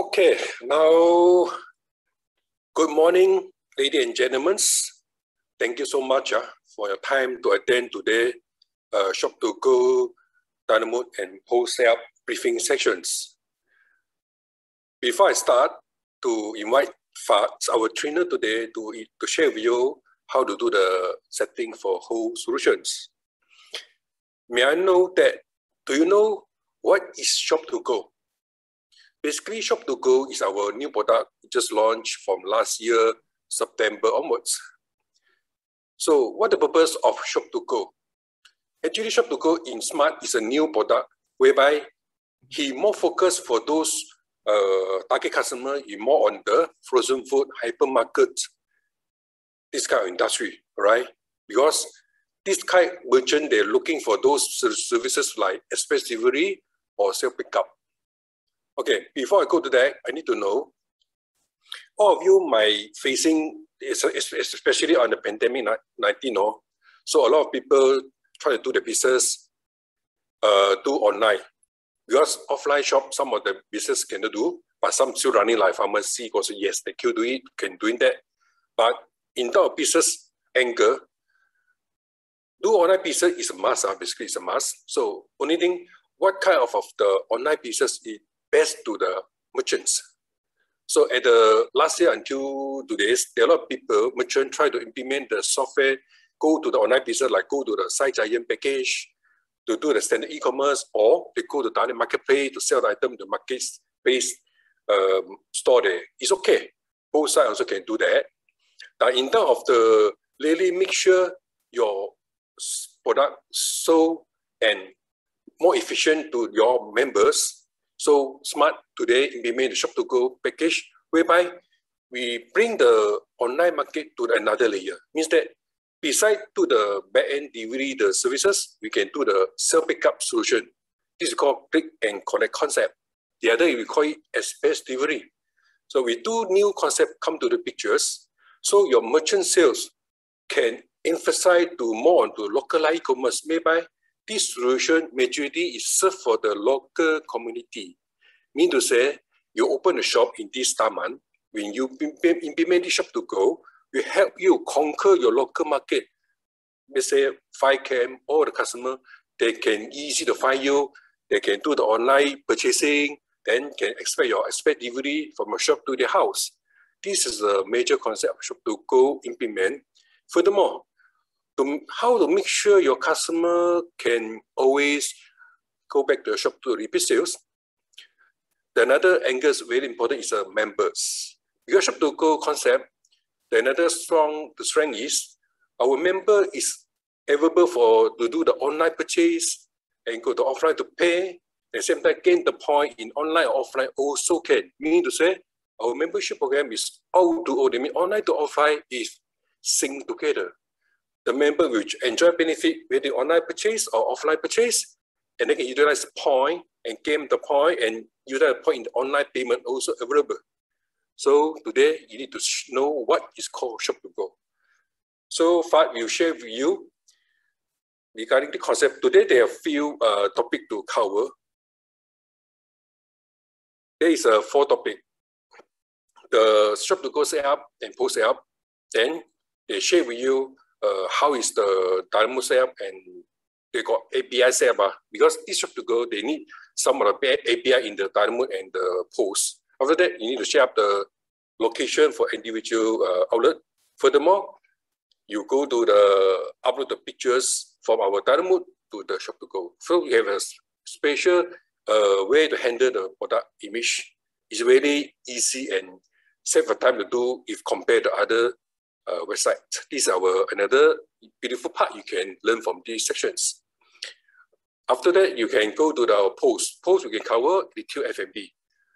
Okay, now, good morning, ladies and gentlemen. Thank you so much for your time to attend today Shoppe2Go, DynaMod, and post-sale briefing sessions. Before I start, to invite Fats, our trainer today, to share with you how to do the setting for whole solutions. May I know that, do you know what is Shoppe2Go? Basically, Shoppe2Go is our new product just launched from last year, September onwards. So what the purpose of Shoppe2Go? Actually, Shoppe2Go in Smart is a new product whereby he more focused for those target customers more on the frozen food, hypermarket, this kind of industry, right? Because this kind of merchant, they're looking for those services like express delivery or self-pickup. Okay, before I go to that, I need to know, all of you might facing, especially on the pandemic 19, so a lot of people try to do the business, do online. Because offline shop, some of the business cannot do, but some still running like pharmacy, because yes, they can do it, that. But in terms of business angle, do online business is a must, basically it's a must. So only thing, what kind of the online business is best to the merchants? So at the last year until today, there are a lot of people, merchants try to implement the software, go to the online business, like go to the site giant package, to do the standard e-commerce, or they go to direct marketplace to sell the item to market-based store there. It's okay. Both sides also can do that. Now, in terms of the really make sure your product sold and more efficient to your members. So Smart today implement the Shoppe2Go package, whereby we bring the online market to another layer. Means that besides to the back-end delivery, the services, we can do the self-pickup solution. This is called click and connect concept. The other, we call it express delivery. So we do new concept come to the pictures. So your merchant sales can emphasize to more onto local e-commerce. Maybe this solution majority is served for the local community. Mean to say, you open a shop in this Taman, when you implement the Shoppe2Go, we help you conquer your local market. Let's say 5km, all the customer, they can easy to find you, they can do the online purchasing, then can expect your expect delivery from your shop to their house. This is a major concept of Shoppe2Go implement. Furthermore, how to make sure your customer can always go back to your shop to repeat sales. Another angle is very important is members. Your Shoppe2Go concept, another strength is our member is available for to do the online purchase and go to offline to pay. At the same time, gain the point in online or offline also can. Meaning to say, our membership program is O2O. They mean online to offline is synced together. The member will enjoy benefit with the online purchase or offline purchase, and they can utilize the point and gain the point and utilize the point in the online payment also available. So today you need to know what is called Shoppe2Go. So Fad will share with you regarding the concept. Today there are a few topics to cover. There is a four topic. The Shoppe2Go setup and post setup. Then they share with you how is the DynaMod setup and they got API setup. Because this Shoppe2Go, they need some of the API in the DynaMod and the post. After that, you need to share up the location for individual outlet. Furthermore, you go to the upload the pictures from our DynaMod to the Shoppe2Go. So you have a special way to handle the product image. It's really easy and save the time to do if compared to other websites. This is our another beautiful part you can learn from these sections. After that, you can go to the post. Post we can cover the Touch F&B.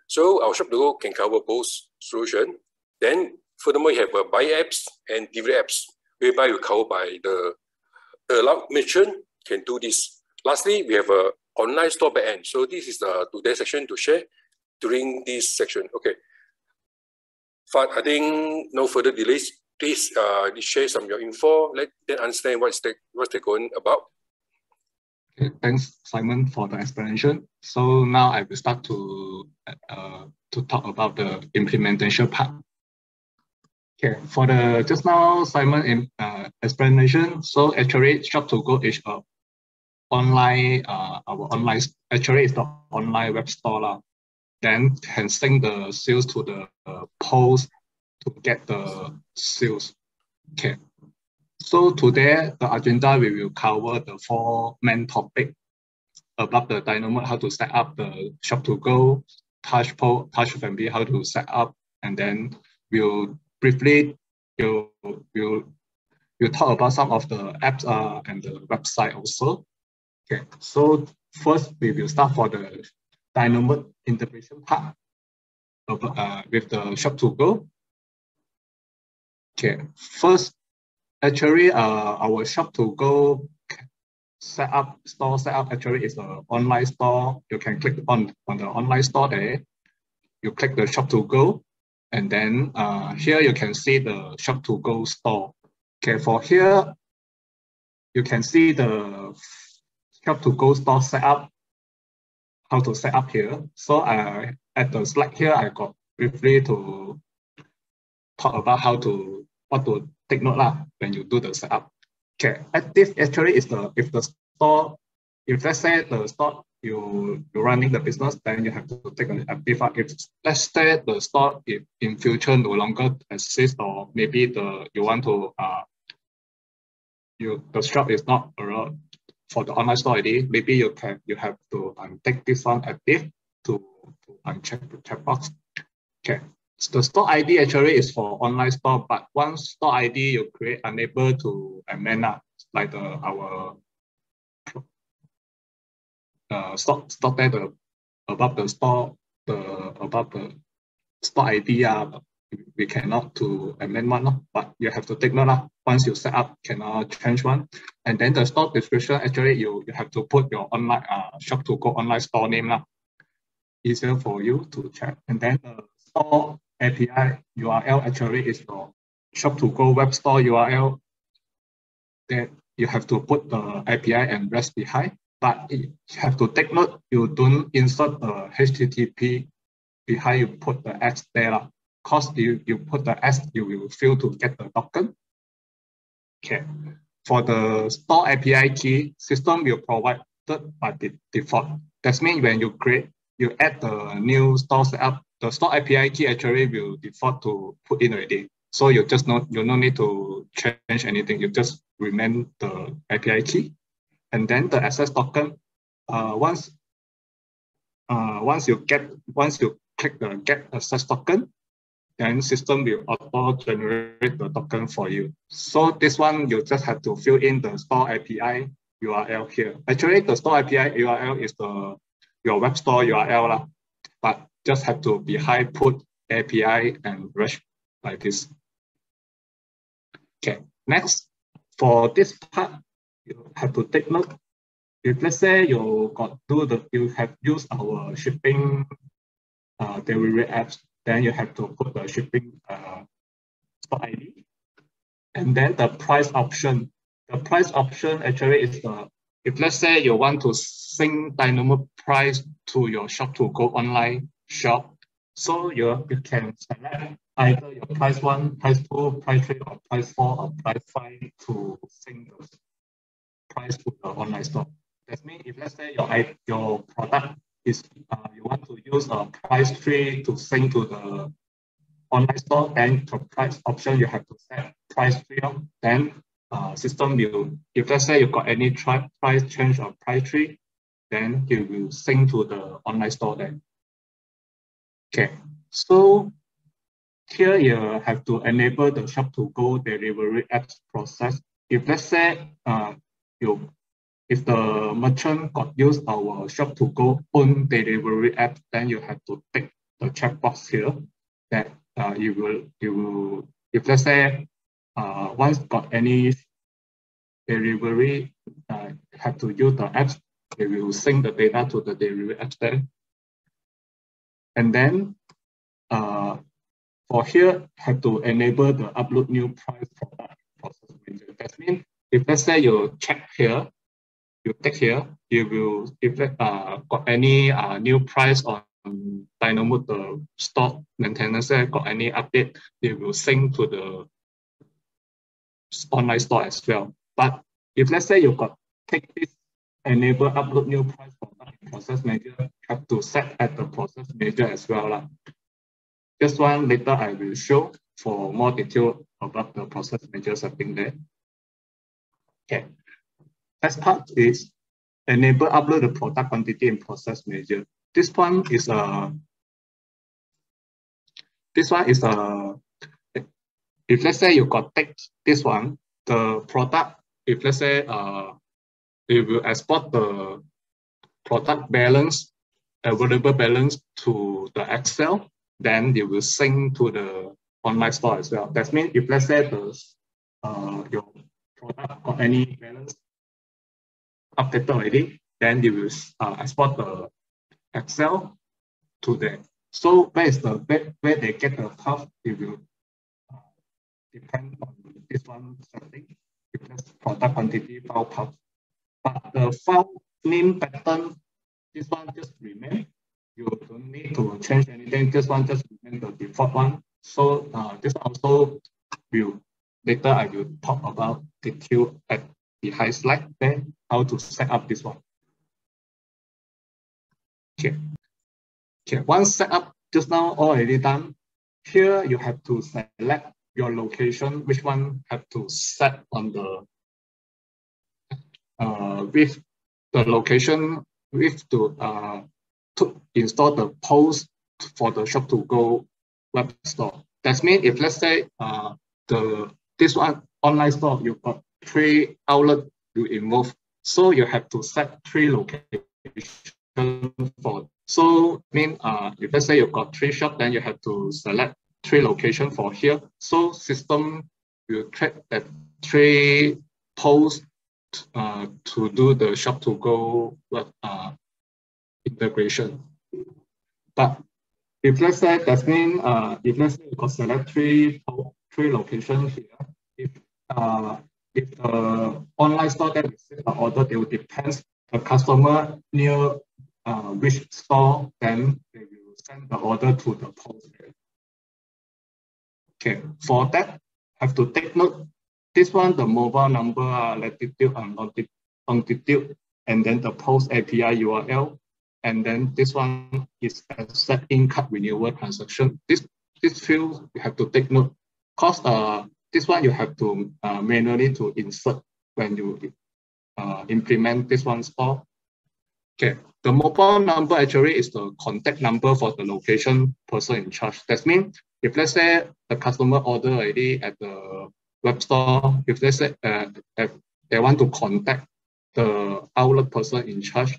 So our Shoppe2Go can cover both solutions. Then furthermore, you have buy apps and delivery apps, whereby you cover by the allowed merchant can do this. Lastly, we have an online store backend. So this is the today's section to share during this section. Okay. But I think no further delays. Please share some of your info. Let them understand what they're going about. Thanks, Simon, for the explanation. So now I will start to to talk about the implementation part. Okay, for the just now Simon explanation. So actually, Shoppe2Go is online. Our online actually is the online web store lah. Then can sync the sales to the POS to get the sales. Okay. So today the agenda we will cover the 4 main topics about the DynaMod, how to set up the Shoppe2Go, TouchPOS, Touch F&B, how to set up, and then we'll briefly we'll talk about some of the apps and the website also. Okay, so first we will start for the DynaMod integration part of, with the Shoppe2Go. Okay, first actually our Shoppe2Go setup actually is an online store. You can click on the online store there. You click the Shoppe2Go, and then here you can see the Shoppe2Go store. Okay, for here you can see the Shoppe2Go store setup. How to set up here? So at the slide here, I got briefly to talk about how to what to take note lah when you do the setup. Okay, active actually is the if the store, if let's say the store you're running the business, then you have to take an active. If let's say the store if in future no longer exists, or maybe the you want to the shop is not around for the online store ID, maybe you can you have to take this one active to uncheck the checkbox. Okay. So the store ID actually is for online store, but once store ID you create unable to amend up like the our stock that above the store above the store ID we cannot to amend one, no? But you have to take note lah. Once you set up, cannot change one. And then the store description actually you have to put your online Shoppe2Go online store name lah. Easier for you to check. And then the store API URL actually is the Shoppe2Go web store URL that you have to put the API and rest behind. But you have to take note, you don't insert the HTTP behind, you put the X there lah. Because you put the S, you will fail to get the token. Okay. For the store API key, system will provide by the default. That means when you create, you add the new store setup, the store API key actually will default to put in already. So you just not you don't need to change anything. You just remain the API key, and then the access token. Once you click the get access token, then system will auto-generate the token for you. So this one, you just have to fill in the store API URL here. Actually, the store API URL is the your web store URL lah, but just have to behind put API and rest like this. Okay, next, for this part, you have to take note. If let's say you got do the, you have used our shipping delivery apps, then you have to put the shipping store ID. And then the price option. The price option actually is the, if let's say you want to sync DynaMod price to your Shoppe2Go online shop, so you can select either your price 1, price 2, price 3, or price 4, or price 5 to sync the price to the online store. That means if let's say your product is you want to use a price 3 to sync to the online store, then the price option you have to set price 3 up. Then system will, if let's say you got any price change or price 3, then it will sync to the online store then. Okay, so here you have to enable the Shoppe2Go delivery apps process. If let's say if the merchant got used our Shoppe2Go own delivery app, then you have to tick the checkbox here that you will. If let's say once got any delivery, have to use the apps. It will sync the data to the delivery apps then. And then for here, have to enable the upload new price product process window. That means if let's say you check here. You take here, you will, if got any new price or DynaMod, the stock maintenance there, got any update, they will sync to the online store as well. But if let's say you got take this enable upload new price product process manager, you have to set at the process manager as well lah. This one later I will show for more detail about the process manager setting there. Okay, next part is enable upload the product quantity in process manager. This one is a if let's say you got take this one, the product, if let's say it will export the product balance, available balance to the Excel, then it will sync to the online store as well. That means if let's say the, your product got any balance updated already, then it will export the Excel to them. So where is the where they get the path? It will depend on this one setting. If that's product quantity file path, but the file name pattern, this one just remain. You don't need to change anything. This one just remain the default one. So this also will later I will talk about detail at the high slide then how to set up this one. Okay. Okay, once set up just now already done, here you have to select your location, which one have to set on the with the location with to install the POS for the Shoppe2Go web store. That means if let's say this one online store you got 3 outlets you involve, so you have to set 3 locations. For so mean if let's say you've got 3 shops, then you have to select 3 locations for here. So system will track that 3 posts to do the Shoppe2Go integration. But if let's say that mean if let's say you got select 3 locations here, if the online store that receives the order, they will depend the customer near which store, then they will send the order to the POS. Okay, for that, have to take note. This one, the mobile number, latitude and longitude, and then the POS API URL, and then this one is a set in card renewal transaction. This field you have to take note, cause this one you have to manually to insert when you implement this one store. Okay, the mobile number actually is the contact number for the location person in charge. That means if let's say the customer order already at the web store, if they say if they want to contact the outlet person in charge,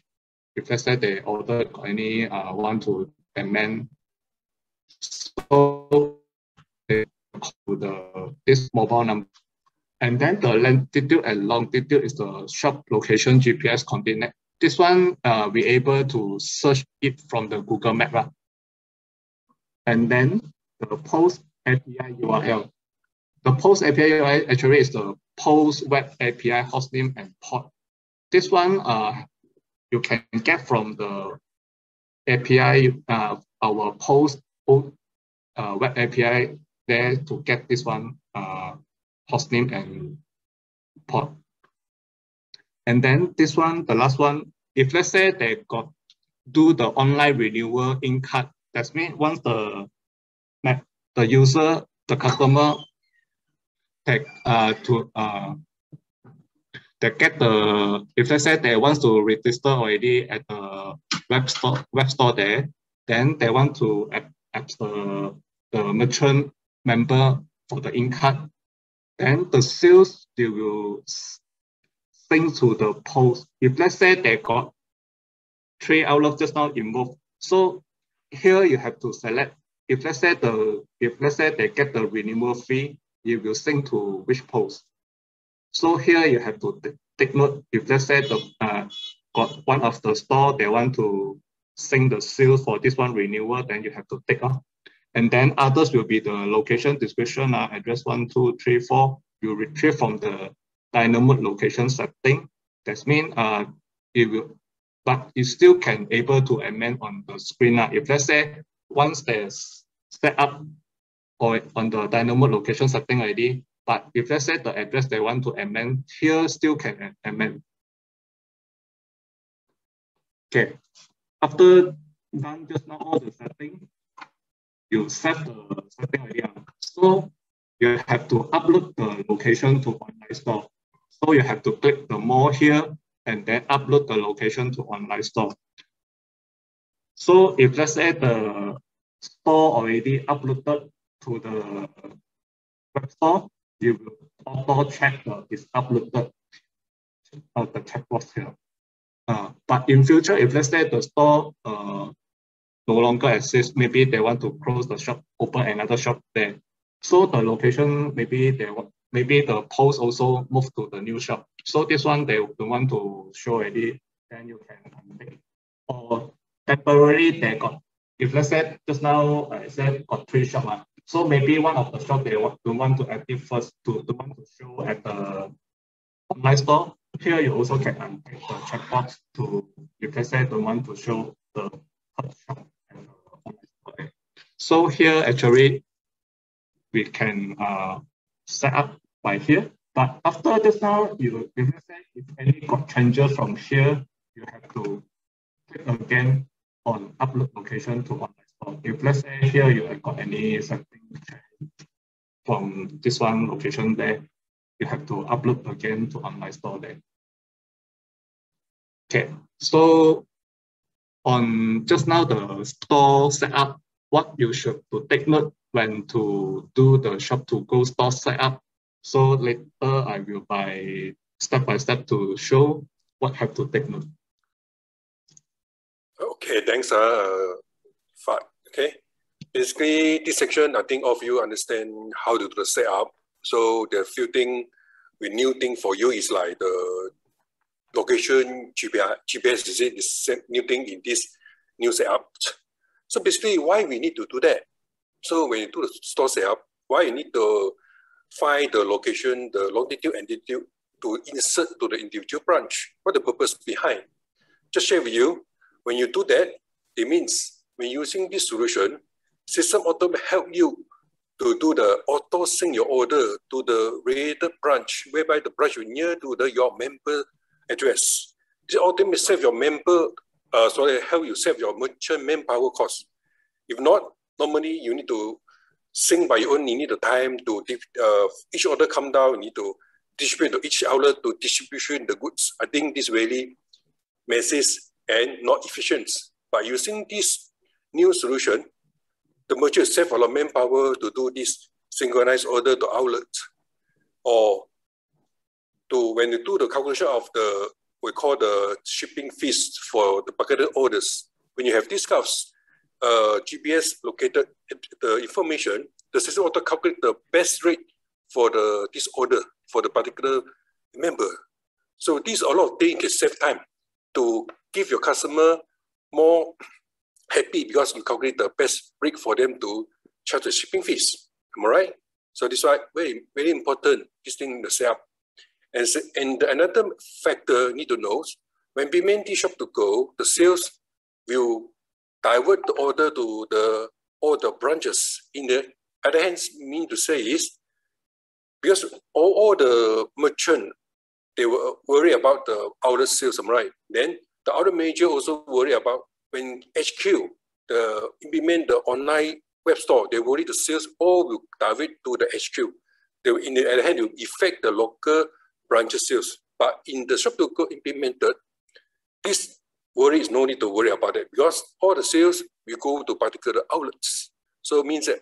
if let's say they order any want to amend, so they go to this mobile number. And then the latitude and longitude is the shop location GPS coordinate. This one we're able to search it from the Google Map. Right? And then the POS API URL. The POS API URL actually is the POS web API hostname and port. This one you can get from the API, our POS web API there to get this one hostname and port. And then this one, the last one, if let's say they got do the online renewal in card, that means once the user, the customer, they get the, if let's say they want to register already at the web store there, then they want to add the merchant member for the in card, then the sales they will sync to the POS. If let's say they got 3 outlets just now involved, so here you have to select. If let's say they get the renewal fee, it will sync to which POS. So here you have to take note. If let's say the got one of the store they want to sync the sales for this one renewal, then you have to take off. And then others will be the location description, address 1234. You retrieve from the DynaMod location setting. That means it will but you still can able to amend on the screen. If let's say once they're set up or on the DynaMod location setting ID, but if let's say the address they want to amend here, still can amend. Okay, after done just now all the setting, you set the setting ID. So you have to upload the location to online store. So you have to click the more here and then upload the location to online store. So if let's say the store already uploaded to the web store, you will auto check that it's uploaded out the checkbox here. But in future, if let's say the store no longer exists, maybe they want to close the shop, open another shop there. So the location, maybe the post also moved to the new shop. So this one they don't want to show already, then you can untick. Or temporarily they got, if let's say just now I said got three shops. So maybe one of the shops they don't want to active first, don't want to show at the online store. Here you also can untick the checkbox to, if let's say don't want to show the first shop at the online store. So here actually we can set up by here, but after this now, you if any got changes from here, you have to click again on upload location to online store. If let's say here you have got any setting change from this one location there, you have to upload again to online store there. Okay, so on just now the store setup, what you should to take note when to do the Shoppe2Go store setup. So later I will by step to show what have to take note. Okay, thanks, Fad. Okay, basically this section I think all of you understand how to do the setup. So the few thing, the new thing for you is like the location GPS is it the new thing in this new setup. So basically, why we need to do that? So when you do the store setup, why you need to find the location, the longitude and latitude to insert to the individual branch? What the purpose behind? Just share with you, when you do that, it means when using this solution, system auto help you to do the auto sync your order to the related branch, whereby the branch is near to the, your member address. This ultimately save your member, help you save your merchant manpower cost. If not, normally you need to sync by your own, you need the time to, each order come down, you need to distribute to each outlet to distribution the goods. I think this really messy and not efficient. By using this new solution, the merchant save a lot of manpower to do this synchronized order to outlet, or to when you do the calculation of the, we call the shipping fees for the bucketed orders. When you have these cuffs, GPS located the information, the system auto calculate the best rate for the this order for the particular member. So these are a lot of things can save time to give your customer more happy because you calculate the best rate for them to charge the shipping fees. Am I right? So this is why very important this thing in the setup. And another factor need to know when we make this Shoppe2Go, the sales will divert the order to the all the branches. In the other hand, mean to say is because all the merchant they were worry about the outer sales, right? Then the outer manager also worry about when HQ the implement the online web store, they worry the sales all will divert to the HQ. They will, in the other hand, will affect the local branches sales. But in the Shoppe2Go implemented, this worry is no need to worry about it because all the sales will go to particular outlets. So it means that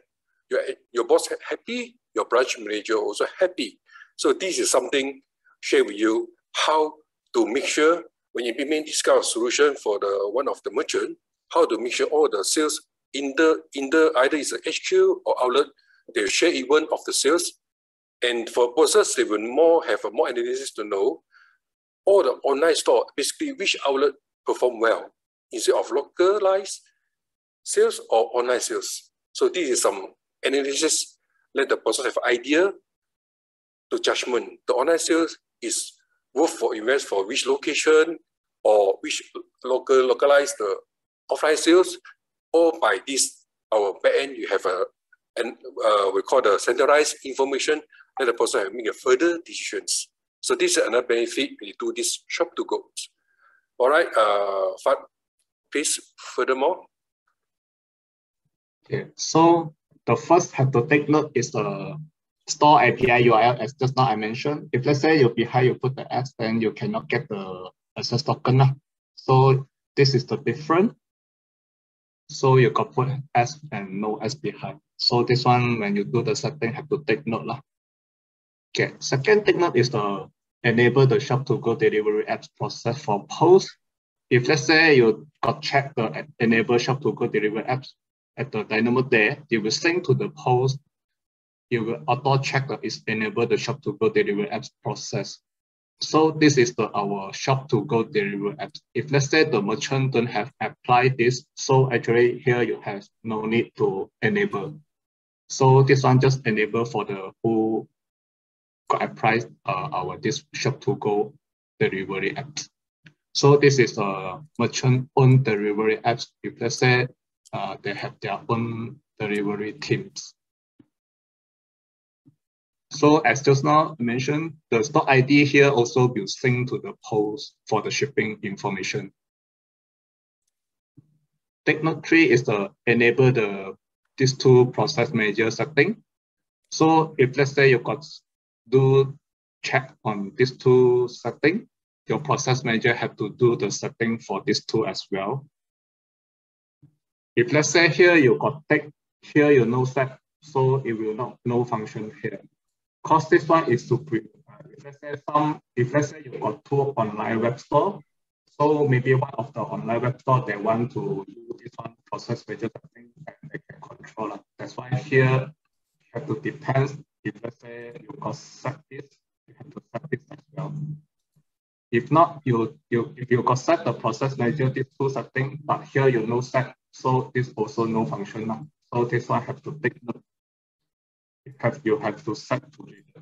your boss happy, your branch manager also happy. So this is something share with you how to make sure when you implement this kind of solution for the one of the merchant, how to make sure all the sales in the either is a HQ or outlet, they share even of the sales. And for process, they will more have a more analysis to know all the online store, basically which outlet perform well, instead of localized sales or online sales. So this is some analysis, let the person have idea to judgment. The online sales is worth for invest for which location or which localize the offline sales, or by this, our backend, you have a, we call the centralized information that the person has made further decisions. So this is another benefit when you do this Shoppe2Go. All right, Fad, please, furthermore. Okay, so the first have to take note is the store API URL, as just now I mentioned. If let's say you're behind, you put the S, then you cannot get the access token. So this is the different. So you can put S and no S behind. So this one, when you do the setting, have to take note. Okay, second take note is the enable the Shoppe2Go delivery apps process for POS. If let's say you got check the enable Shoppe2Go delivery apps at the DynaMod there, you will sync to the POS. You will auto check that it's enable the Shoppe2Go delivery apps process. So this is the our Shoppe2Go delivery apps. If let's say the merchant don't have applied this, so actually here you have no need to enable. So this one just enable for the who got applied our this Shoppe2Go delivery apps. So this is a merchant own delivery apps. If let's say they have their own delivery teams. So as just now mentioned, the stock ID here also will sync to the POS for the shipping information. Take note 3 is the enable the these two process manager setting. So if let's say you got do check on these two setting, your process manager have to do the setting for these two as well. If let's say here you got take, here you no set, so it will not no function here. Cause this one is to prevent. If let's say you got two online web store, so maybe one of the online web store they want to do this one process manager setting and they can control it. That's why here you have to depend. If let's say you got set this, you have to set this as well. If not, if you got set the process manager these two settings, but here you no set, so this also no function now. So this one have to take note. You have to set to reader,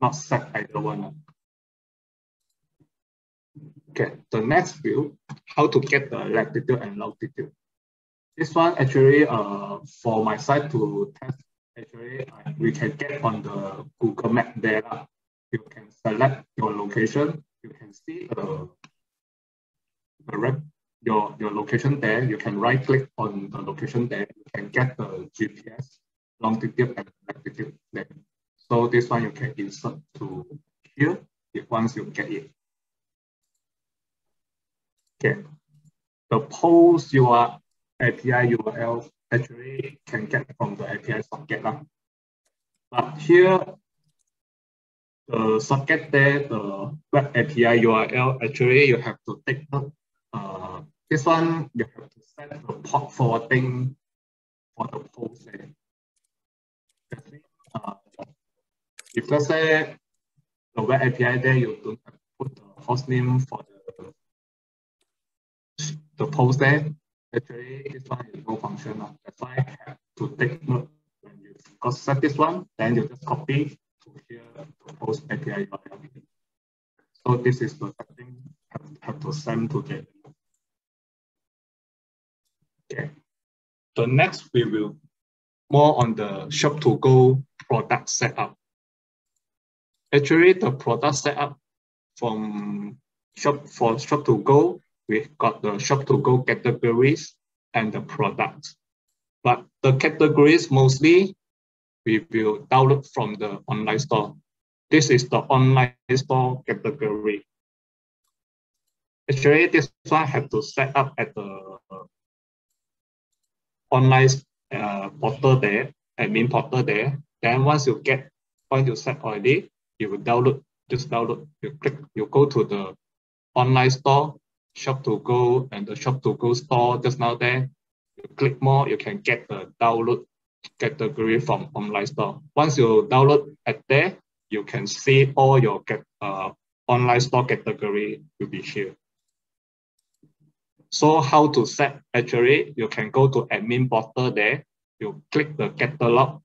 not set either one. Okay, the next view, how to get the latitude and longitude. This one actually, for my site to test, actually we can get on the Google Map there. You can select your location. You can see your location there. You can right click on the location there. You can get the GPS. Longitude and latitude there. So this one you can insert to here if once you get it. Okay. The POS API URL actually can get from the API socket. But here, the socket there, the web API URL, actually you have to take note. This one you have to set the port forwarding for the POS there. If let's say the web API there, you don't have to put the host name for the POS there. Actually, this one is no functional. That's why I have to take note when you set this one, then you just copy to here the POS API. So this is the setting have to send to get. Okay. So next we will more on the Shoppe2Go product setup. Actually, the product setup from Shoppe2Go, we've got the Shoppe2Go categories and the products. But the categories mostly we will download from the online store. This is the online store category. Actually, this one have to set up at the online portal there, admin portal there. Then once you set already, you will download, you click, you go to the online store, Shoppe2Go and the Shoppe2Go store just now there. You click more, you can get the download category from online store. Once you download at there, you can see all your online store category will be here. So how to set, actually, you can go to admin portal there, you click the catalog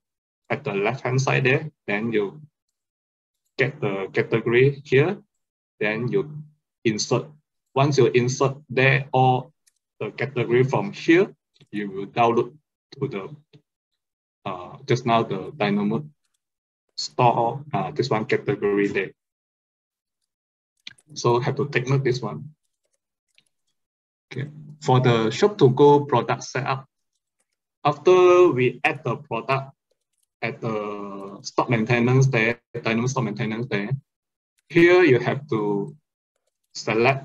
at the left-hand side there, then you get the category here, then you insert Once you insert there or the category from here, you will download to the just now the DynaMod store this one category there. So have to take note this one. Okay, for the Shoppe2Go product setup, after we add the product at the stock maintenance there, DynaMod stock maintenance there, here you have to select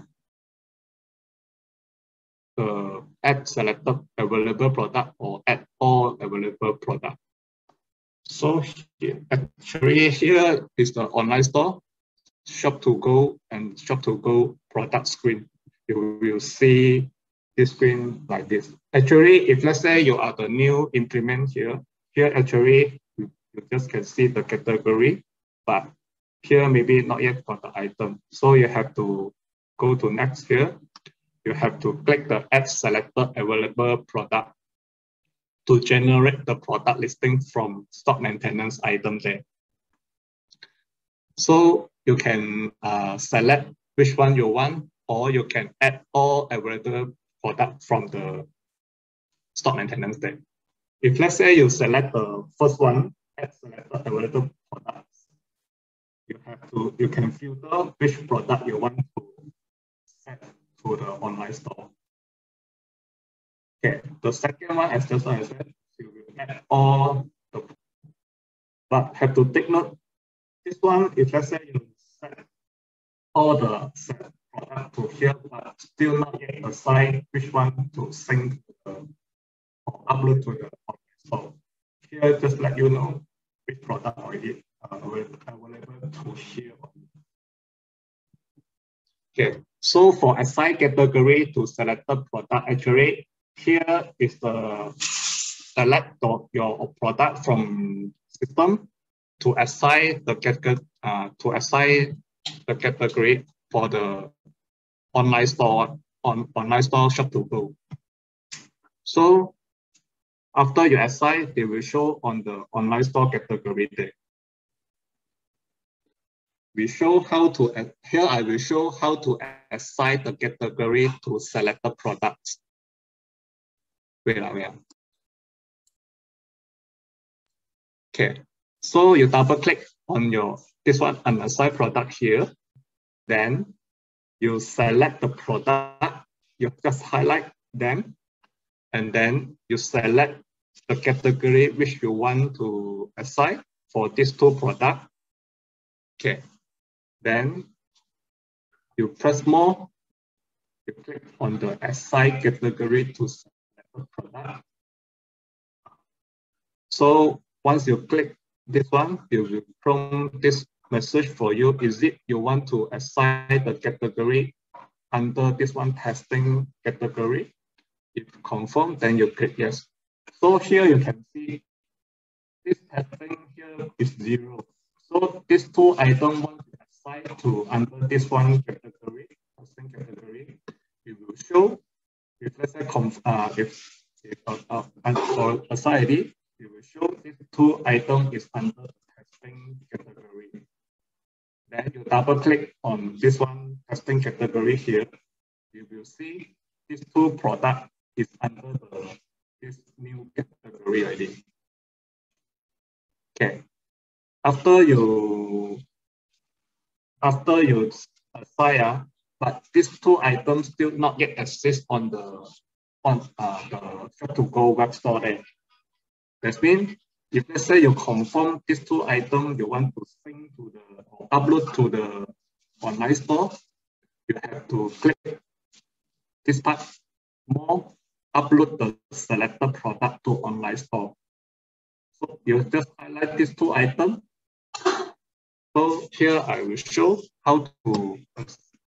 the add selected available product or add all available product. So here, actually here is the online store, Shoppe2Go and Shoppe2Go product screen. You will see this screen like this. Actually, if let's say you are the new implement here, actually you just can see the category, but here maybe not yet got the item. So you have to go to next here. You have to click the add selected available product to generate the product listing from stock maintenance item there. So you can select which one you want, or you can add all available product from the stock maintenance there. If let's say you select the first one, add selected available products, you have to, you can filter which product you want to set to the online store. Okay, the second one, as just I said, you will add all the products. But have to take note, this one, if let's say you set all the set product to here, but still not yet assign which one to sync to or upload to the online store. Here, just let you know which product already available to here. Okay, so for assign category to selected product, actually, here is the select your product from system to assign the category for the online store Shoppe2Go. So after you assign, they will show on the online store category there. We show how to here. I will show how to assign the category to selected products. Wait. Okay, so you double click on your this one unassigned product here. Then you select the product, you just highlight them, and then you select the category which you want to assign for these two products. Okay, then you press more, you click on the assign category to select the product. So once you click this one, you will prompt this message for you. Is it you want to assign the category under this one testing category? If confirm, then you click yes. So here you can see this testing here is 0. So these two items want to assign to under this one category, testing category. It will show if let's say if assign ID, it will show these two items is under testing category. Then you double click on this one testing category here. You will see these two products is under this new category already. Okay. After you assign, but these two items still not yet exist on the Shoppe2Go web store there. That means if let's say you confirm these two items you want to sync to the or upload to the online store, you have to click this part more, upload the selected product to online store. So you just highlight these two items. So here I will show how to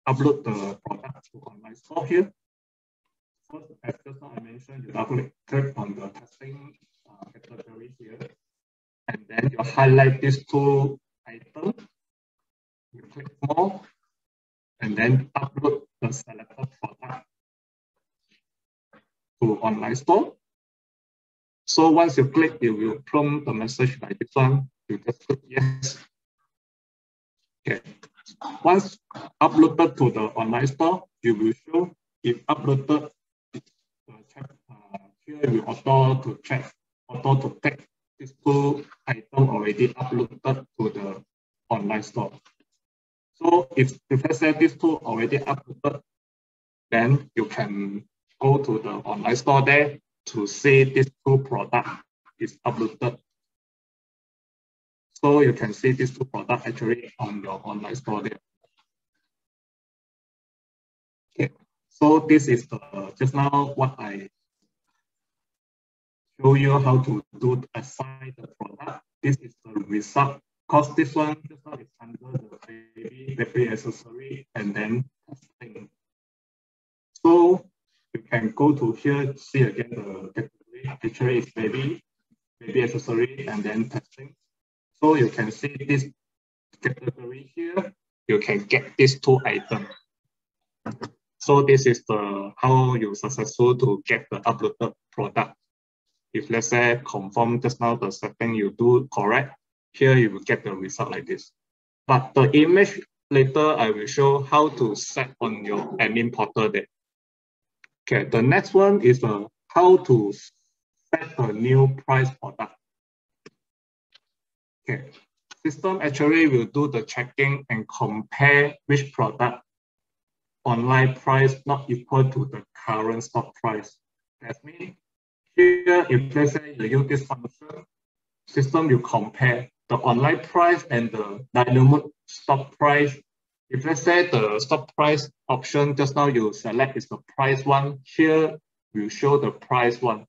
upload the product to online store here. First, as just now I mentioned, you double click on the testing category here, and then you highlight these two items, you click more, and then upload the selected product to online store. So once you click, you will prompt the message like this one, you just click yes. Okay, Once uploaded to the online store, it will show if uploaded, here will auto detect this two item already uploaded to the online store. So if let's say these two already uploaded, then you can go to the online store there to see these two product is uploaded. So you can see these two products actually on your online store there. Okay, so this is the, just now what I show you how to do assign the product. This is the result. Cause this one just now is under the baby accessory and then testing. So you can go to here, see again the category. Actually, it's baby accessory and then testing. So you can see this category here, you can get these two items. So this is the how you successful to get the uploaded product. If let's say confirm just now the setting you do correct, here you will get the result like this. But the image later I will show how to set on your admin portal there. Okay, the next one is how to set a new price product. Okay, system actually will do the checking and compare which product online price not equal to the current stock price. That means here, if let's say you use this function, system will compare the online price and the DynaMod stock price. If let's say the stock price option just now you select is the price one, here will show the price one.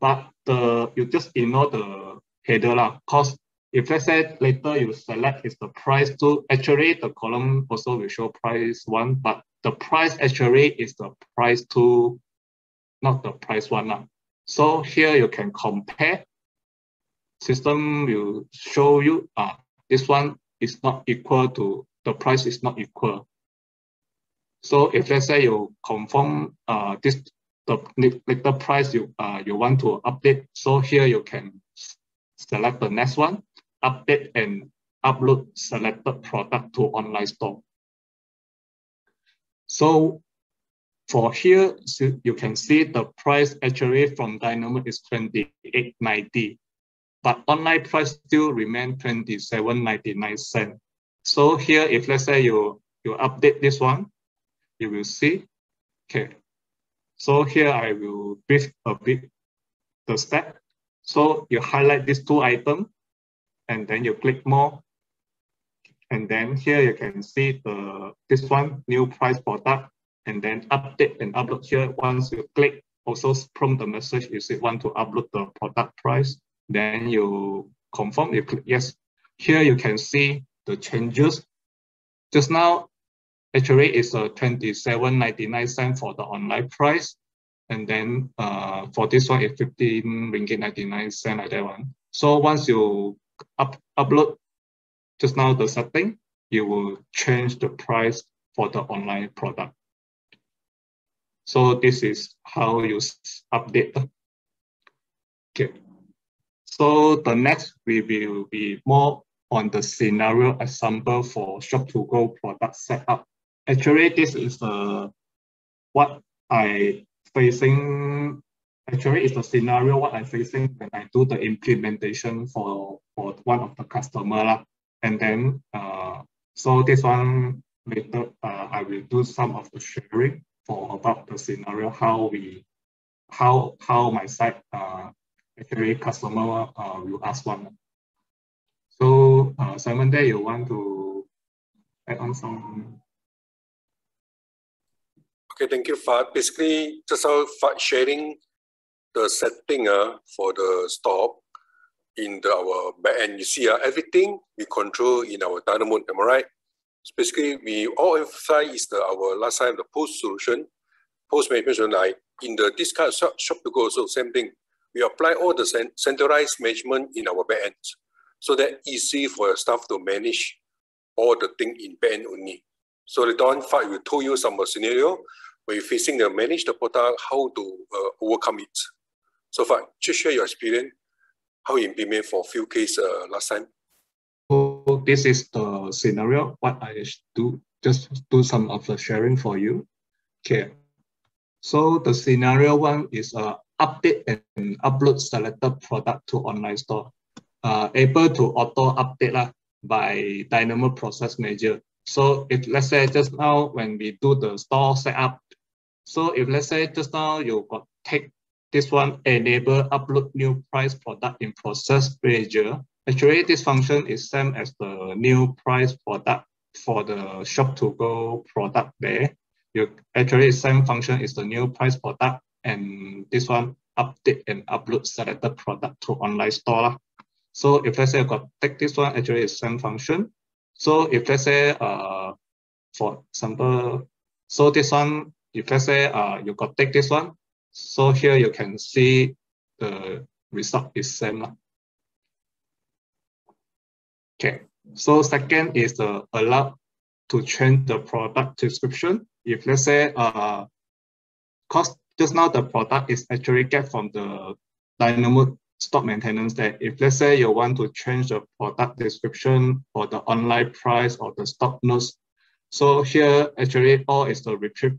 But you just ignore the header lah, cause if let's say later you select is the price two, actually the column also will show price one, but the price actually is the price two, not the price one now. So here you can compare. System will show you this one is not equal to, the price is not equal. So if let's say you confirm the price you want to update, so here you can select the next one. Update and upload selected product to online store. So for here, so you can see the price actually from DynaMod is 28.90, but online price still remain 27.99 cents. So here, if let's say you update this one, you will see. Okay. So here I will brief a bit the step. So you highlight these two items, and then you click more, and then here you can see this one, new price product, and then update and upload here. Once you click, also prompt the message, you say want to upload the product price, then you confirm, you click yes. Here you can see the changes. Just now, actually it's a 27.99 cents for the online price, and then for this one it's 15.99 ringgit, like that one. So once you upload just now the setting, you will change the price for the online product. So this is how you update. Okay. So the next we will be more on the scenario example for Shoppe2Go product setup. Actually, this is what I facing. Actually, it's the scenario what I'm facing when I do the implementation for one of the customer. And then, so this one later, I will do some of the sharing for about the scenario, how my site, actually customer will ask one. So Simon, there you want to add on some? Okay, thank you, Fad. Basically, just how Fad sharing the setting for the stock in our backend. You see everything we control in our DynaMod, am I right? So basically, we all emphasize is our last time, the post solution, post management solution, like in this kind of Shoppe2Go, so same thing. We apply all the centralized management in our backend. So that easy for staff to manage all the thing in backend only. So later on, Fad will tell you some scenario where you're facing the manage the product, how to overcome it. So far, just share your experience, how you implement for a few cases last time. So this is the scenario, what I do, just do some of the sharing for you. Okay, so the scenario one is update and upload selected product to online store. Able to auto update by DynaMod process manager. So if let's say just now when we do the store setup, so if let's say just now you got take this one, enable upload new price product in process manager. Actually, this function is same as the new price product for the Shoppe2Go product there. You actually same function is the new price product, and this one update and upload selected product to online store. So if let's say I got take this one, actually is same function. So if let's say for example, so this one, if let's say you got take this one, so here you can see the result is same. Okay, so second is the allow to change the product description. If let's say cost, just now the product is actually get from the DynaMod stock maintenance there. If let's say you want to change the product description or the online price or the stock notes, so here actually all is the retrieve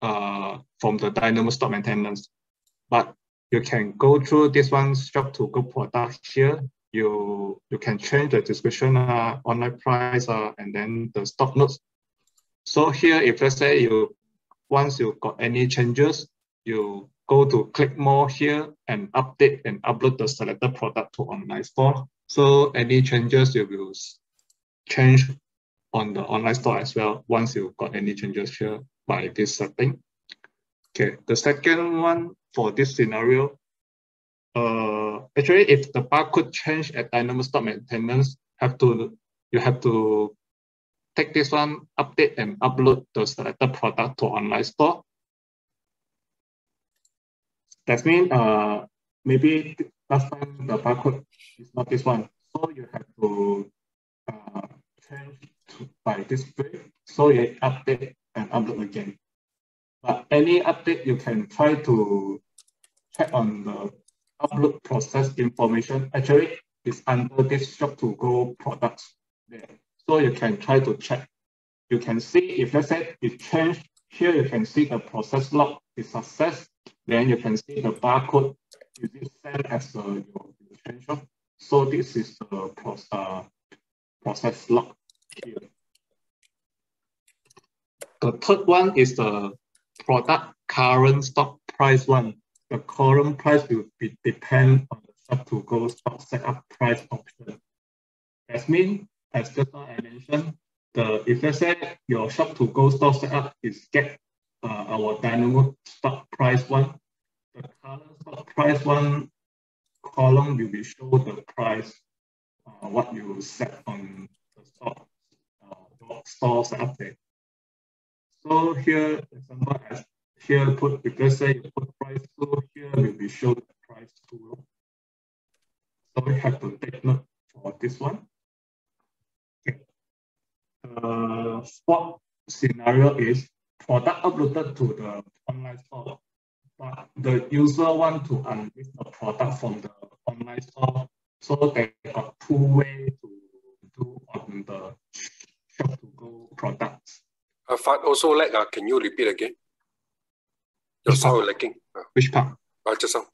from the DynaMod stock maintenance. But you can go through this one Shoppe2Go product here. You can change the description, online price, and then the stock notes. So here, if let's say you once you got any changes, you go to click more here and update and upload the selected product to online store. So any changes you will change on the online store as well once you got any changes here by this setting. Okay, the second one for this scenario, actually, if the barcode change at DynaMod stock maintenance, you have to take this one, update and upload the selected product to online store. That means maybe last time the barcode is not this one, so you have to change by this way. So you update and upload again. But any update you can try to check on the upload process information. Actually, it's under this Shoppe2Go products there. So you can try to check. You can see if let's say it changed here, you can see the process log is success. Then you can see the barcode is the same as your change. So this is the process log here. The third one is the product current stock price one. The current price will be depend on the Shoppe2Go stock setup price option. That means, as just now I mentioned, if let's say your Shoppe2Go stock setup is get our DynaMod stock price one, the current stock price one column will be show the price what you set on the stock store setup there. So here, example as here put, if let's say you put price 2, here will be shown the price 2. So we have to take note for this one. Okay. Fourth scenario is product uploaded to the online store, but the user want to unlist the product from the online store. So they got two ways to do on the Shoppe2Go products. Fad also lag. Can you repeat again? Your sound lacking. Which part? Just now.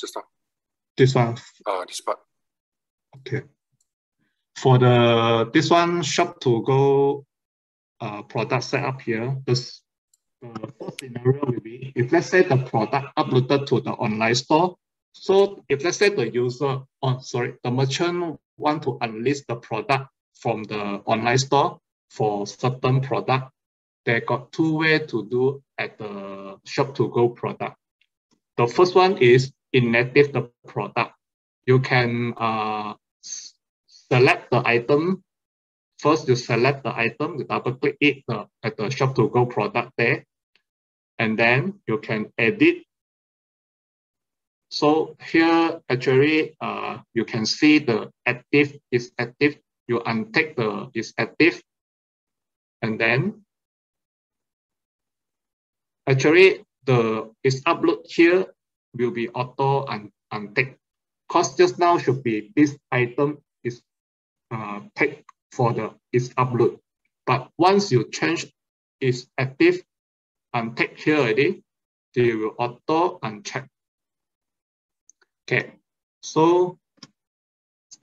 This one. This part. Okay. For the this one Shoppe2Go product setup here, this first scenario will be if let's say the product uploaded to the online store. So if let's say the user, the merchant want to unlist the product from the online store for certain product. They got two ways to do at the Shoppe2Go product. The first one is inactive the product. You can select the item. First, you select the item, you double click it at the Shoppe2Go product there. And then you can edit. So here, actually, you can see the active is active. You untick the is active. And then actually, the is upload here will be auto and untick. Because just now should be this item is take for its upload. But once you change its active and take here already, they will auto uncheck. Okay, so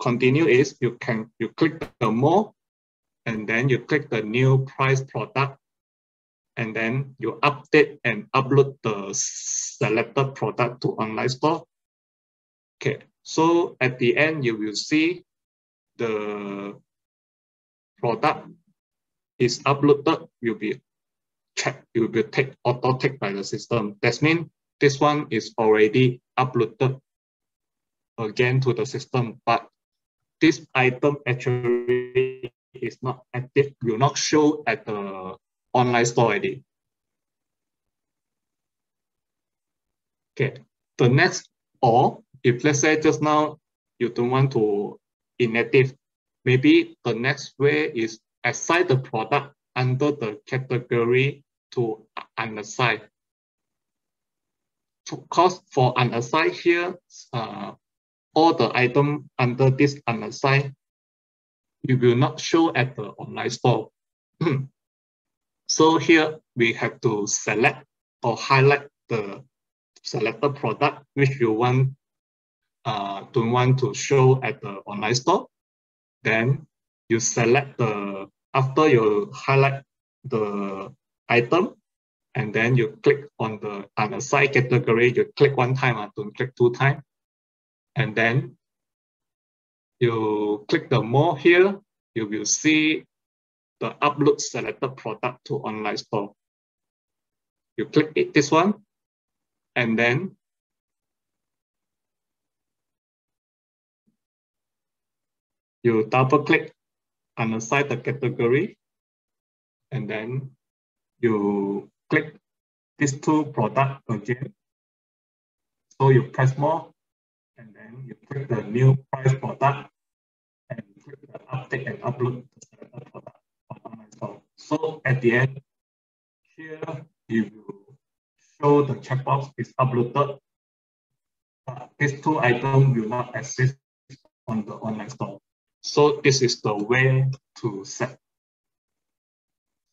continue is you click the more, and then you click the new price product, and then you update and upload the selected product to online store. Okay, so at the end you will see the product is uploaded will be checked, it will be auto-ticked by the system. That means this one is already uploaded again to the system, but this item actually is not active, will not show at the online store already. Okay, the next, or if let's say just now you don't want to inactive, maybe the next way is assign the product under the category to unassigned. Because for unassigned here, all the item under this unassigned, it will not show at the online store. So here we have to select or highlight the selected product which you want don't want to show at the online store. Then you select the, after you highlight the item, and then you click on the unassigned category, you click one time and don't click two times. And then you click the more here, you will see the upload selected product to online store. You click it, this one, and then you double click and assign the category, and then you click these two products again. So you press more, and then you click the new price product, and you click the update and upload the selected product on online store. So at the end, here you will show the checkbox is uploaded, but these two items will not exist on the online store. So this is the way to set.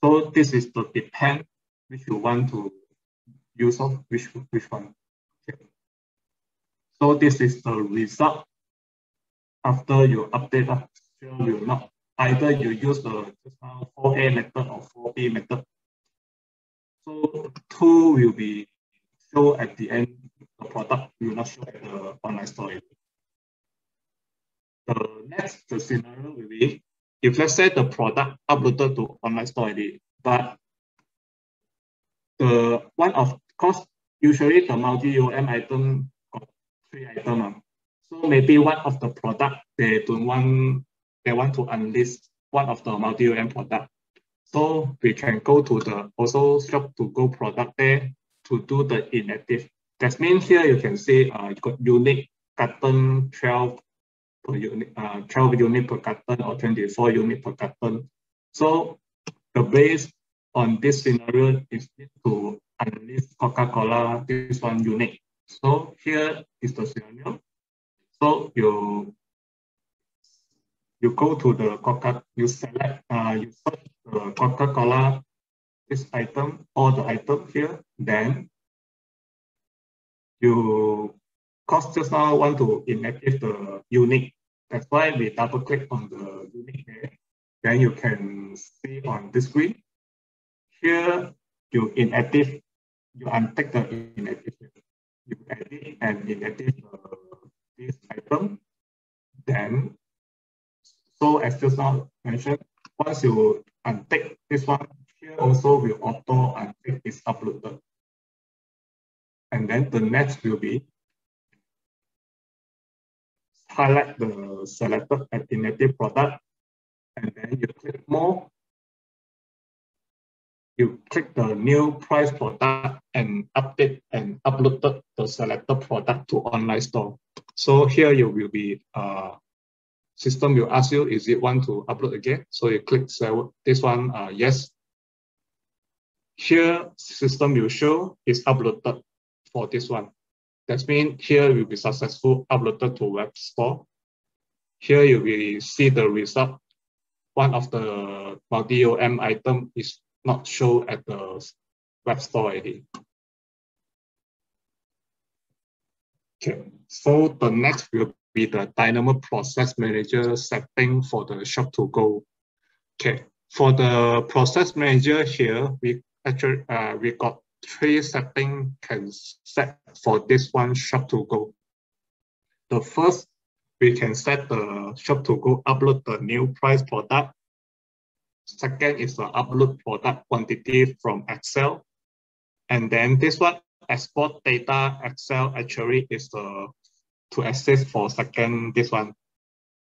So this is the depend which you want to use of which one. Okay. So this is the result after you update up. Sure will not, either you use the 4A method or 4B method. So two will be show at the end. The product will not show at the online store. Next, the scenario will be if let's say the product uploaded to online store ID, but the one of course usually the multi UOM item got three items. So maybe one of the product they don't want, they want to unlist one of the multi UOM product. So we can go to the also Shoppe2Go product there to do the inactive. That means here you can see you got unique carton 12 unit per carton or 24 unit per carton. So the base on this scenario is to unlist Coca-Cola, this one unit. So here is the scenario. So you go to the Coca, you select, you search the Coca-Cola, this item, all the item here, then you just now want to inactive the unique. That's why we double click on the unique there. Then you can see on this screen. Here you inactive, you untick the inactive. You edit and inactive this item. Then, so as just now mentioned, once you untick this one, here also will auto untick is uploaded. And then the next will be highlight the selected and inactive product, and then you click more. You click the new price product and update and upload the selected product to online store. So here you will be, system will ask you, is it want to upload again? So you click this one, yes. Here, system will show is uploaded for this one. That means here will be successful uploaded to web store. Here you will see the result one of the multi-OM item is not shown at the web store ID. Okay, so the next will be the DynaMod process manager setting for the Shoppe2Go. Okay, for the process manager here, we actually we got three settings can set for this one Shoppe2Go. The first, we can set the Shoppe2Go upload the new price product. Second is the upload product quantity from Excel. And then this one, export data Excel actually is the to assist for second this one.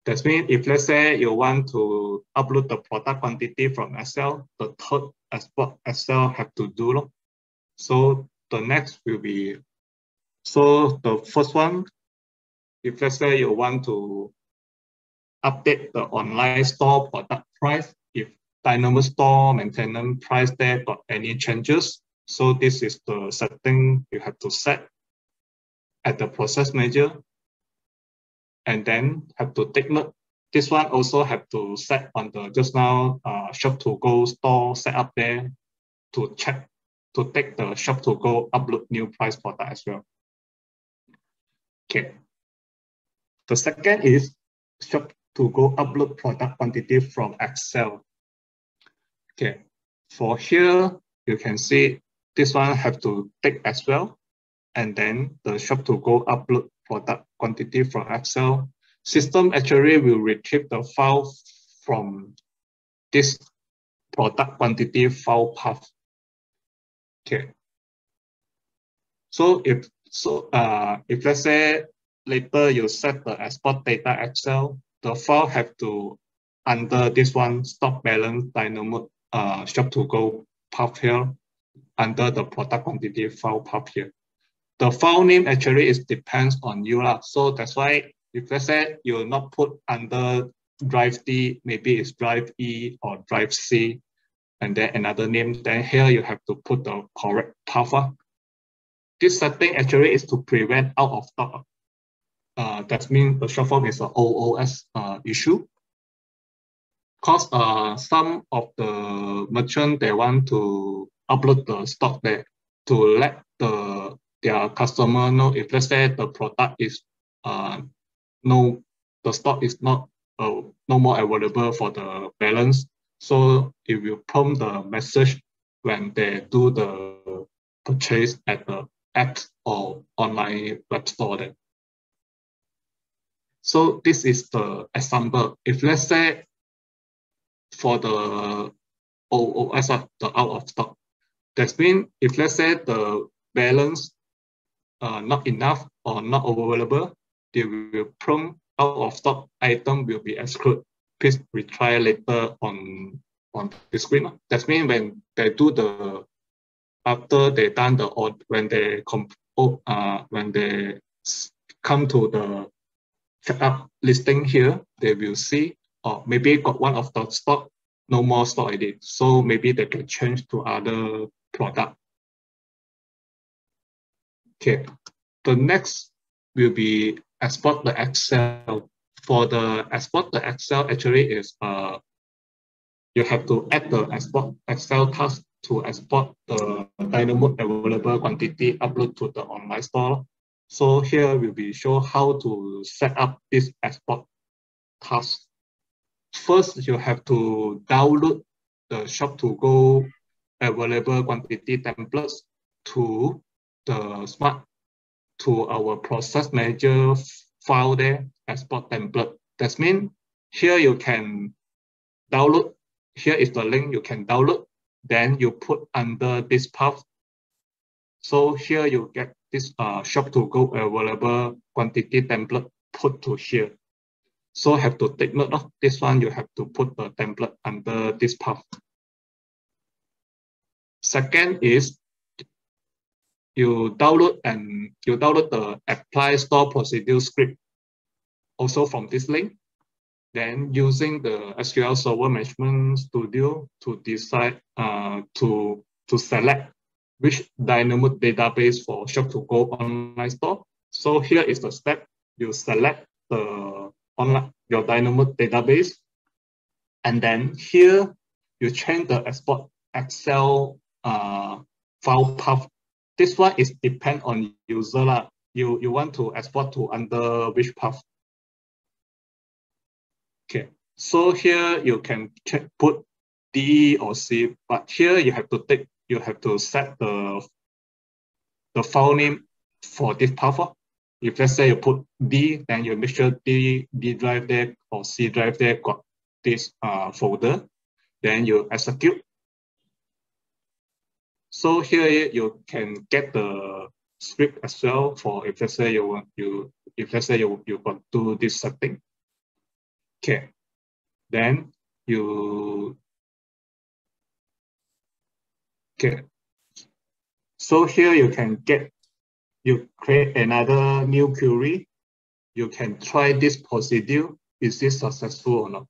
That means if let's say you want to upload the product quantity from Excel, the third export Excel have to do. So the next will be, so the first one, if let's say you want to update the online store product price, if DynaMod store maintenance price there got any changes, so this is the setting you have to set at the process manager. And then have to take note, this one also have to set on the just now Shoppe2Go store setup there to check, to take the Shoppe2Go upload new price product as well. Okay. The second is Shoppe2Go upload product quantity from Excel. Okay, for here, you can see this one have to take as well. And then the Shoppe2Go upload product quantity from Excel. System actually will retrieve the file from this product quantity file path. Okay. So if let's say, later you set the export data Excel, the file have to, under this one, stock balance DynaMod Shoppe2Go path here, under the product quantity file path here. The file name actually is depends on you lah. So that's why if let's say you will not put under drive D, maybe it's drive E or drive C, and then another name, then here you have to put the correct path. This setting actually is to prevent out of stock. That means the short form is an OOS issue. Because some of the merchants, they want to upload the stock there to let their customer know if let's say the product is the stock is not no more available for the balance. So it will prompt the message when they do the purchase at the app or online web store there. So this is the example. If let's say for the OOS, the out of stock, that means if let's say the balance not enough or not available, they will prompt out of stock item will be excluded. Please retry later on the screen. That means when they do the when they come to the checkup listing here, they will see, or maybe got one of the stock, no more stock ID. So maybe they can change to other product. Okay, the next will be export the Excel. For the export the Excel, actually is you have to add the export Excel task to export the DynaMod available quantity upload to the online store. So here we will show how to set up this export task. First, you have to download the Shoppe2Go available quantity templates to the smart, to our process manager file there, export template. That means here you can download, here is the link you can download, then you put under this path. So here you get this Shoppe2Go available quantity template put to here. So have to take note of this one, you have to put the template under this path. Second is you download the apply store procedure script also from this link. Then using the SQL Server Management Studio to decide to select which DynaMod database for Shoppe2Go online store. So here is the step. You select the online, your DynaMod database, And then here, you change the export Excel file path. This one is depend on user. You want to export to under which path. Okay, so here you can put D or C, but here you have to take, you have to set the file name for this path. If let's say you put D, then you make sure D drive there or C drive there got this folder. Then you execute. So here you can get the script as well for if let's say you want you want to do this setting. Okay, then you okay. So here you can get, you create another new query. You can try this procedure. Is this successful or not?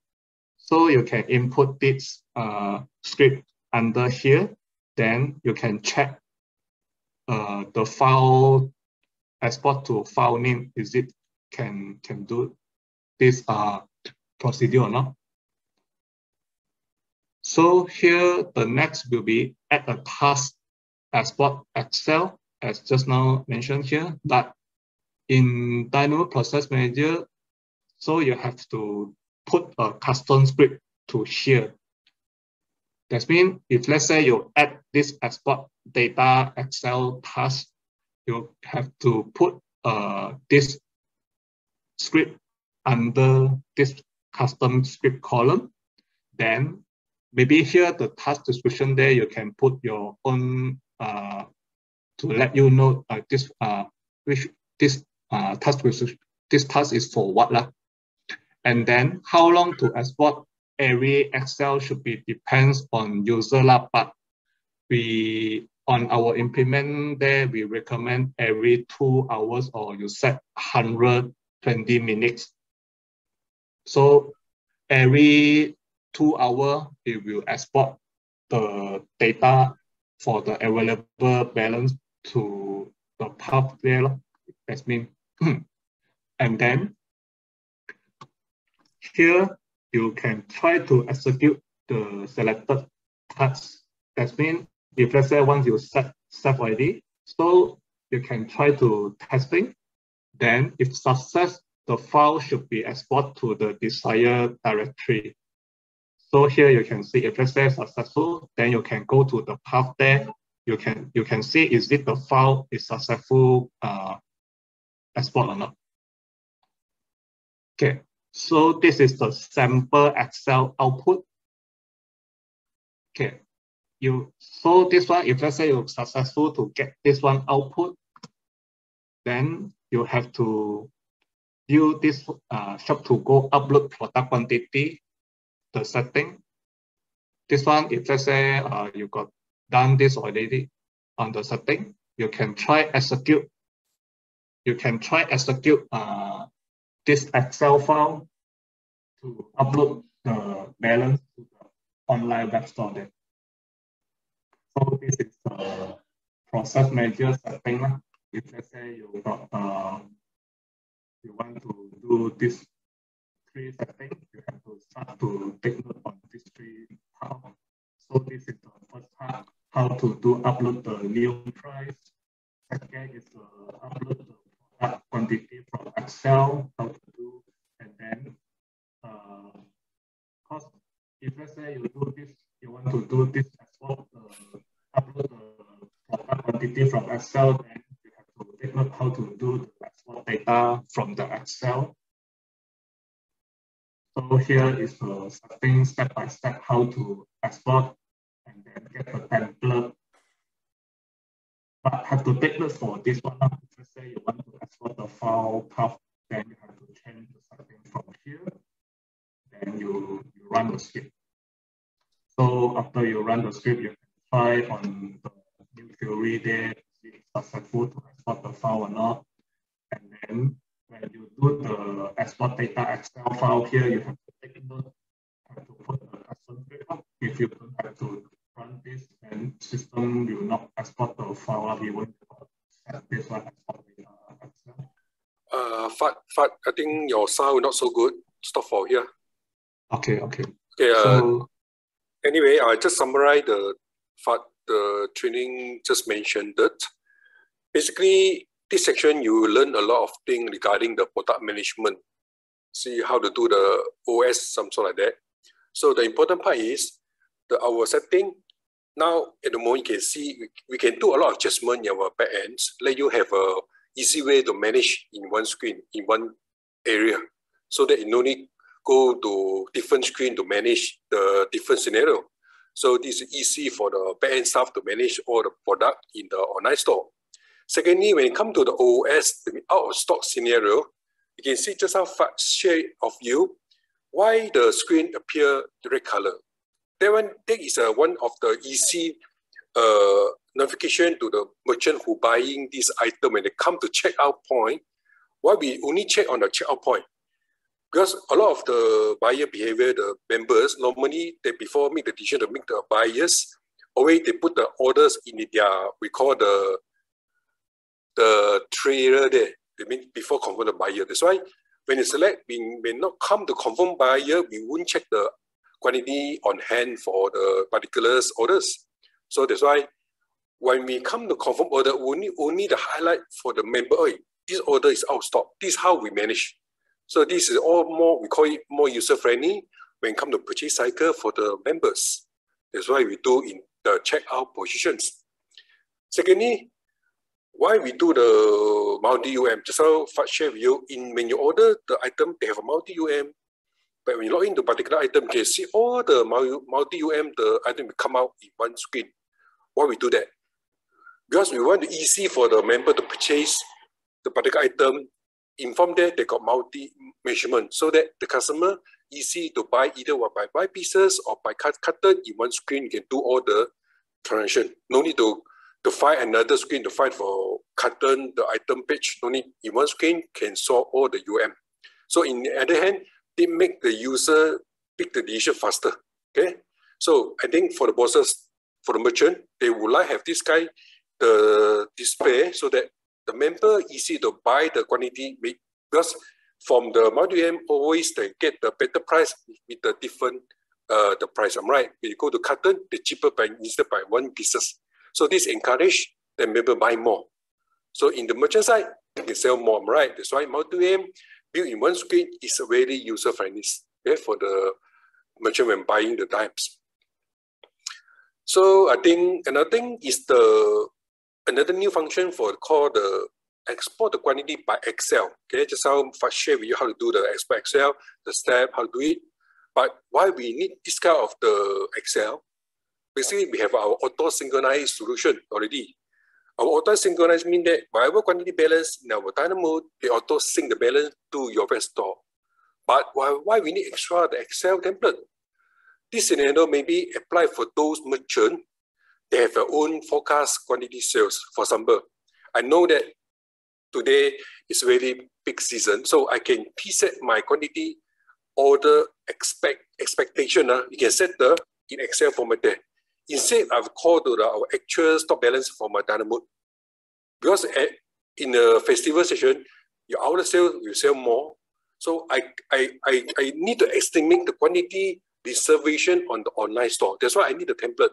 So you can input this script under here. Then you can check the file export to file name. Is it can do this procedure or not? So here the next will be add a task export Excel, as just now mentioned here. But in DynaMod Process Manager, so you have to put a custom script to here. That means if let's say you add this export data Excel task, you have to put this script under this custom script column. Then maybe here the task description there, you can put your own to let you know this this task is for what lah. And then how long to export every Excel should be depends on user lab, but we on our implement there, we recommend every 2 hours or you set 120 minutes. So every 2 hours, it will export the data for the available balance to the path there. That means, and then here, you can try to execute the selected tasks. That means, if let's say once you set self-ID, so you can try to testing. Then, if success, the file should be exported to the desired directory. So here you can see if let's say successful, then you can go to the path there. You can see is it the file is successful export or not. Okay. So this is the sample Excel output. Okay, so this one, if let's say you're successful to get this one output, then you have to view this Shoppe2Go upload product quantity, the setting. This one, if let's say you got done this already on the setting, you can try execute. You can try execute this Excel file to upload the balance to the online web store there. So this is the process manager setting. If let's say you got, you want to do this three setting, you have to start to take note on this three part. So this is the first part, how to do upload the new price. Second is upload the quantity from Excel, how to do, and then cost. If let's say you do this, you want to do this as well, upload the quantity from Excel, then you have to take note how to do the export data from the Excel. So here is the setting step by step how to export and then get the template. But have to take note for this one. If let's say you want to export the file path, then you have to change the setting from here. Then you run the script. So after you run the script, you can try on the new query there, see if it's successful to export the file or not. And then when you do the export data Excel file here, you have to take note, have to put the custom script up. If you don't have to run this, then system will not export the file. We won't set this one export data Excel. Fad, I think your sound is not so good. Stop for here. Okay, okay. Okay, anyway, I just summarize the training just mentioned that. Basically, this section you will learn a lot of things regarding the product management. See how to do the OS, some sort like that. So the important part is our setting. Now at the moment you can see we can do a lot of adjustment in our back ends, let you have a easy way to manage in one screen, in one area, so that you no need go to different screen to manage the different scenario. So this is easy for the back-end staff to manage all the product in the online store. Secondly, when it comes to the OOS, the out of stock scenario, you can see just how Fat shared of you why the screen appear red color. That is one of the easy notification to the merchant who buying this item when they come to checkout point. Why we only check on the checkout point? Because a lot of the buyer behavior, the members, normally they before make the decision to make the buyers, always they put the orders in their, we call the trailer there. They mean before confirm the buyer. That's why when you select, we may not come to confirm buyer, we won't check the quantity on hand for the particular orders. So that's why when we come to confirm order, only the highlight for the member, oh, this order is out of stock. This is how we manage. So this is all more, we call it more user-friendly when it comes to purchase cycle for the members. That's why we do in the checkout positions. Secondly, why we do the multi-UM? Just how Fat share with you, when you order the item, they have a multi-UM. But when you log into a particular item, you can see all the multi-UM, the item will come out in one screen. Why we do that? Because we want it easy for the member to purchase the particular item. Inform that they got multi-measurement so that the customer easy to buy either by pieces or by cutter in one screen. You can do all the transaction. No need to find another screen to find for carton, the item page. No need. In one screen, can solve all the UM. So in the other hand, they make the user pick the decision faster. Okay. So I think for the bosses, for the merchant, they would like have this guy, the display so that the member easy to buy the quantity because from the multi-UM always they get the better price with the different the price. I'm right. When you go to carton, the cheaper by instead by one pieces. So this encourage the member buy more. So in the merchant side, they can sell more. I'm right. That's why multi-UM built in one screen is very user-friendly for the merchant when buying the times. So I think another thing is another new function for called the export the quantity by Excel. Okay, just how I share with you how to do the export Excel, the step, how to do it. But why we need this kind of the Excel? Basically, we have our auto-synchronized solution already. Our auto-synchronized means that whatever quantity balance in our DynaMod, they auto-sync the balance to your web store. But why we need extra the Excel template? This scenario may be applied for those merchants. They have their own forecast quantity sales. For example, I know that today is really big season, so I can preset my quantity order expectation. You can set the in Excel format there. Instead, I've called to our actual stock balance for my DynaMod. Because in the festival session, your outlet sales will sell more. So I need to estimate the quantity reservation on the online store. That's why I need the template.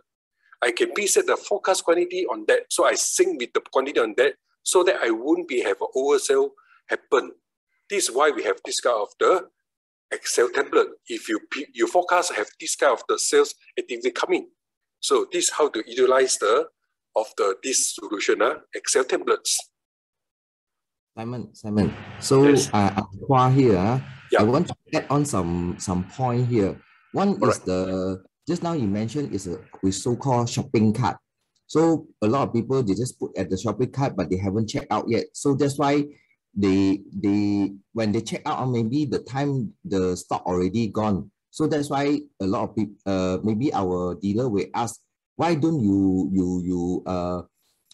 I can preset the forecast quantity on that, so I sync with the quantity on that, so that I won't be have an oversell happen. This is why we have this kind of the Excel template. If you forecast have this kind of the sales activity coming, so this is how to utilize this solution, Excel templates. Simon. So yes. Kwa here, yeah. I want to add on some point here. One all is right. Just now you mentioned is a so-called shopping cart. So a lot of people, they just put at the shopping cart, but they haven't checked out yet. So that's why when they check out, or maybe the time the stock already gone. So that's why a lot of people, maybe our dealer will ask, why don't you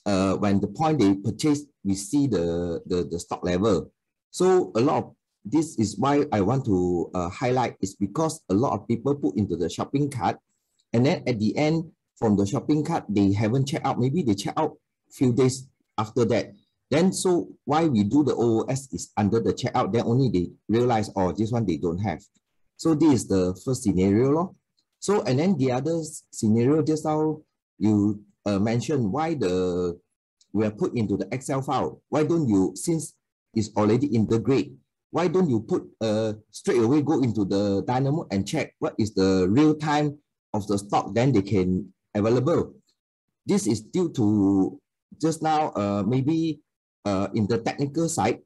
when the point they purchase, we see the stock level. So a lot of this is why I want to highlight is because a lot of people put into the shopping cart and then at the end from the shopping cart, they haven't checked out. Maybe they check out a few days after that. Then so why we do the OOS is under the checkout, then only they realize, oh, this one they don't have. So this is the first scenario. So, and then the other scenario just how you mentioned, why we are put into the Excel file. Why don't you, since it's already integrated, why don't you put straight away go into the DynaMod and check what is the real time of the stock, then they can available. This is due to just now, maybe in the technical side,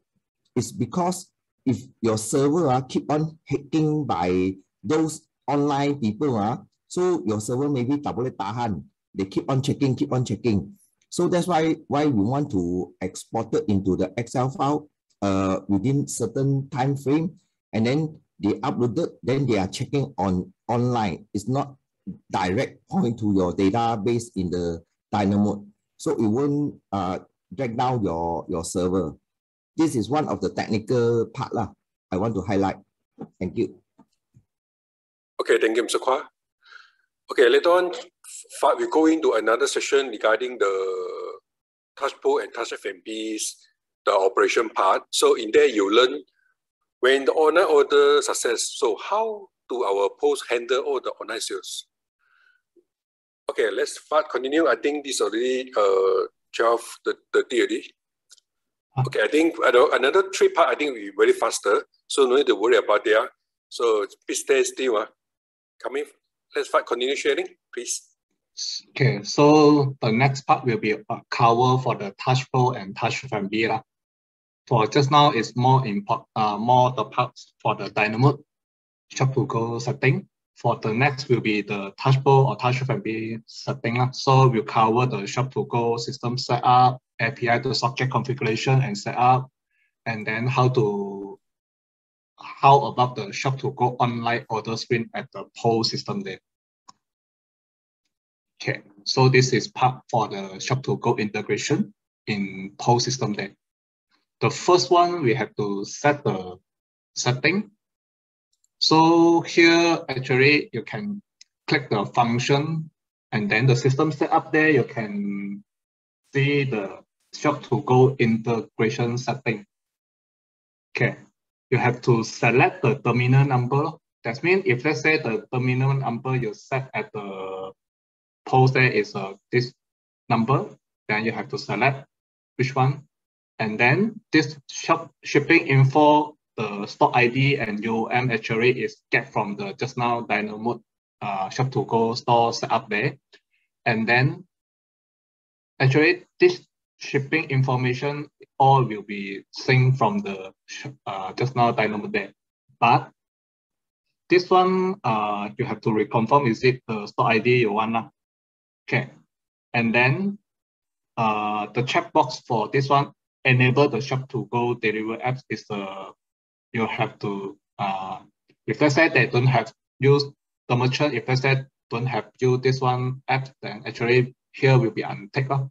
it's because if your server keep on hacking by those online people, so your server maybe double tahan. They keep on checking, So that's why we want to export it into the Excel file within certain time frame, and then they upload it, then they are checking on online. It's not direct point to your database in the DynaMod. So it won't drag down your server. This is one of the technical part I want to highlight. Thank you. Okay, thank you, Mr. Kwa. Okay, later on, we go into another session regarding the TouchPOS and Touch F&B's the operation part. So in there, you learn when the online order success. So how do our POS handle all the online sales? Okay, let's continue. I think this already 12:30 already. Okay, I think another three part. I think we very faster, so no need to worry about there. So please stay still. Coming. Let's continue sharing, please. Okay, so the next part will be a cover for the TouchPOS and Touch F&B. For just now, it's more important, more the parts for the DynaMod, Shoppe2Go setting. For the next will be the TouchPOS or Touch F&B setting. So we'll cover the Shoppe2Go system setup, API to subject configuration and setup, and then how about the Shoppe2Go online order screen at the POS system there. Okay, so this is part for the Shoppe2Go integration in POS system there. The first one, we have to set the setting. So here, actually, you can click the function and then the system setup there, you can see the Shoppe2Go integration setting. Okay, you have to select the terminal number. That means if let's say the terminal number you set at the POS there is this number, then you have to select which one, and then this shipping info, the stock ID and UOM actually is get from the just now DynaMod Shoppe2Go store setup there, and then actually this shipping information all will be synced from the just now DynaMod there, but this one, you have to reconfirm, is it the store ID you want? Okay. And then the checkbox for this one, enable the Shoppe2Go delivery apps, is you have to, if they said they don't have used the merchant, if they said don't have used this one app, then actually here will be unticked.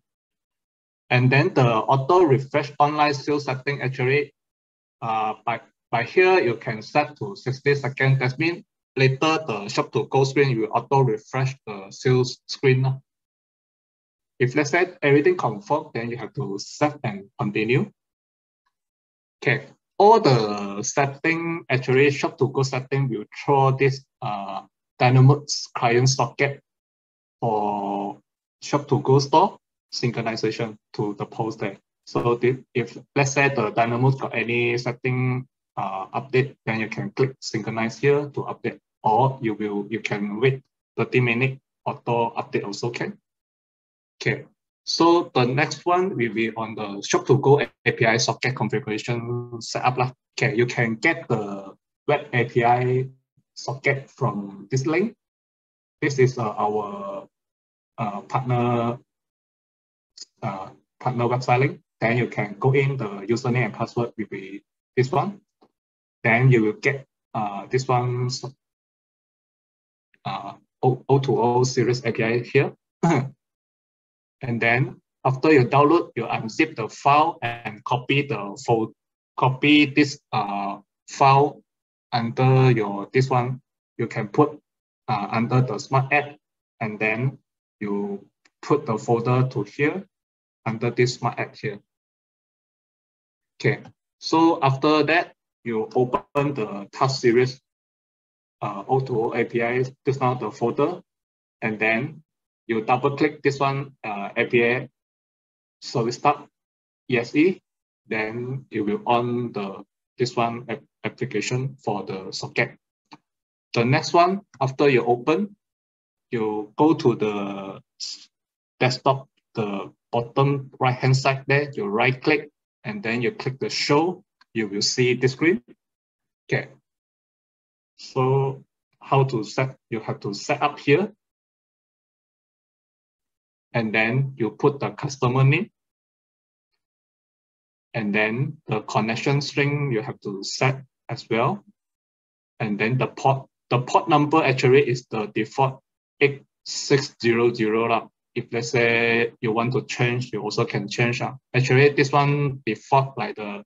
And then the auto refresh online sales setting, actually, by here, you can set to 60 seconds. That means later the Shoppe2Go screen will auto refresh the sales screen. If let's say everything confirmed, then you have to set and continue. Okay, all the setting, actually Shoppe2Go setting will throw this DynaMod client socket for Shoppe2Go store synchronization to the POS there. So if let's say the DynaMod got any setting update, then you can click synchronize here to update, or you can wait 30-minute auto update also can. Okay, so the next one will be on the Shoppe2Go API socket configuration setup. Okay, you can get the web API socket from this link. This is our partner website link. Then you can go in, the username and password will be this one. Then you will get this one's O2O series API here. And then after you download, you unzip the file and copy the copy this file under your this one. You can put under the smart app, and then you put the folder to here under this smart app here. Okay, so after that, you open the task series O2O API, this one, the folder, and then you double click this one, API service tab, ESE, then it will on the this one application for the socket. The next one, after you open, you go to the desktop, the bottom right hand side there, you right click, and then you click the show, you will see this screen. Okay. So how to set, you have to set up here. And then you put the customer name. And then the connection string you have to set as well. And then the port number actually is the default 8600. If let's say you want to change, you also can change. Actually, this one default like the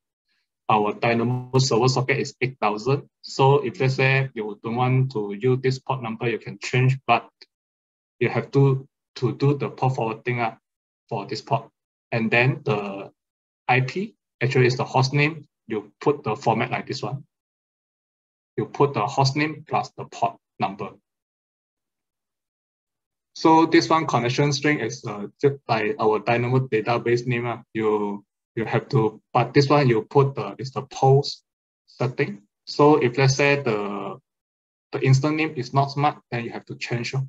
our DynaMod server socket is 8000. So if let's say you don't want to use this port number, you can change, but you have to do the port forwarding for this port. And then the IP actually is the host name. You put the format like this one. You put the host name plus the port number. So this one connection string is just like our DynaMod database name. You have to, but this one you put the is the post setting. So if let's say the instant name is not smart, then you have to change it.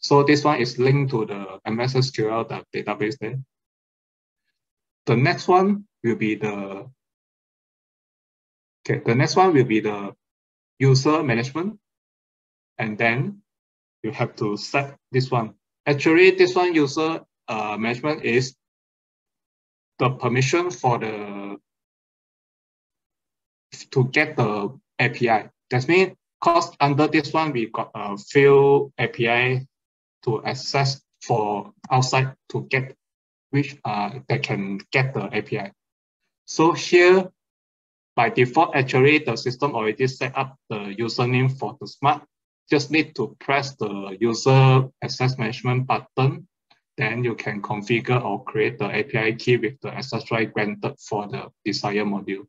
So this one is linked to the MSSQL the database there. The next one will be the user management, and then you have to set this one. Actually, this one user management is the permission for the to get the API. That means, cause under this one we got a few API to access for outside to get which that can get the API. So here, by default, actually the system already set up the username for the smart. Just need to press the user access management button, then you can configure or create the API key with the access right granted for the desired module.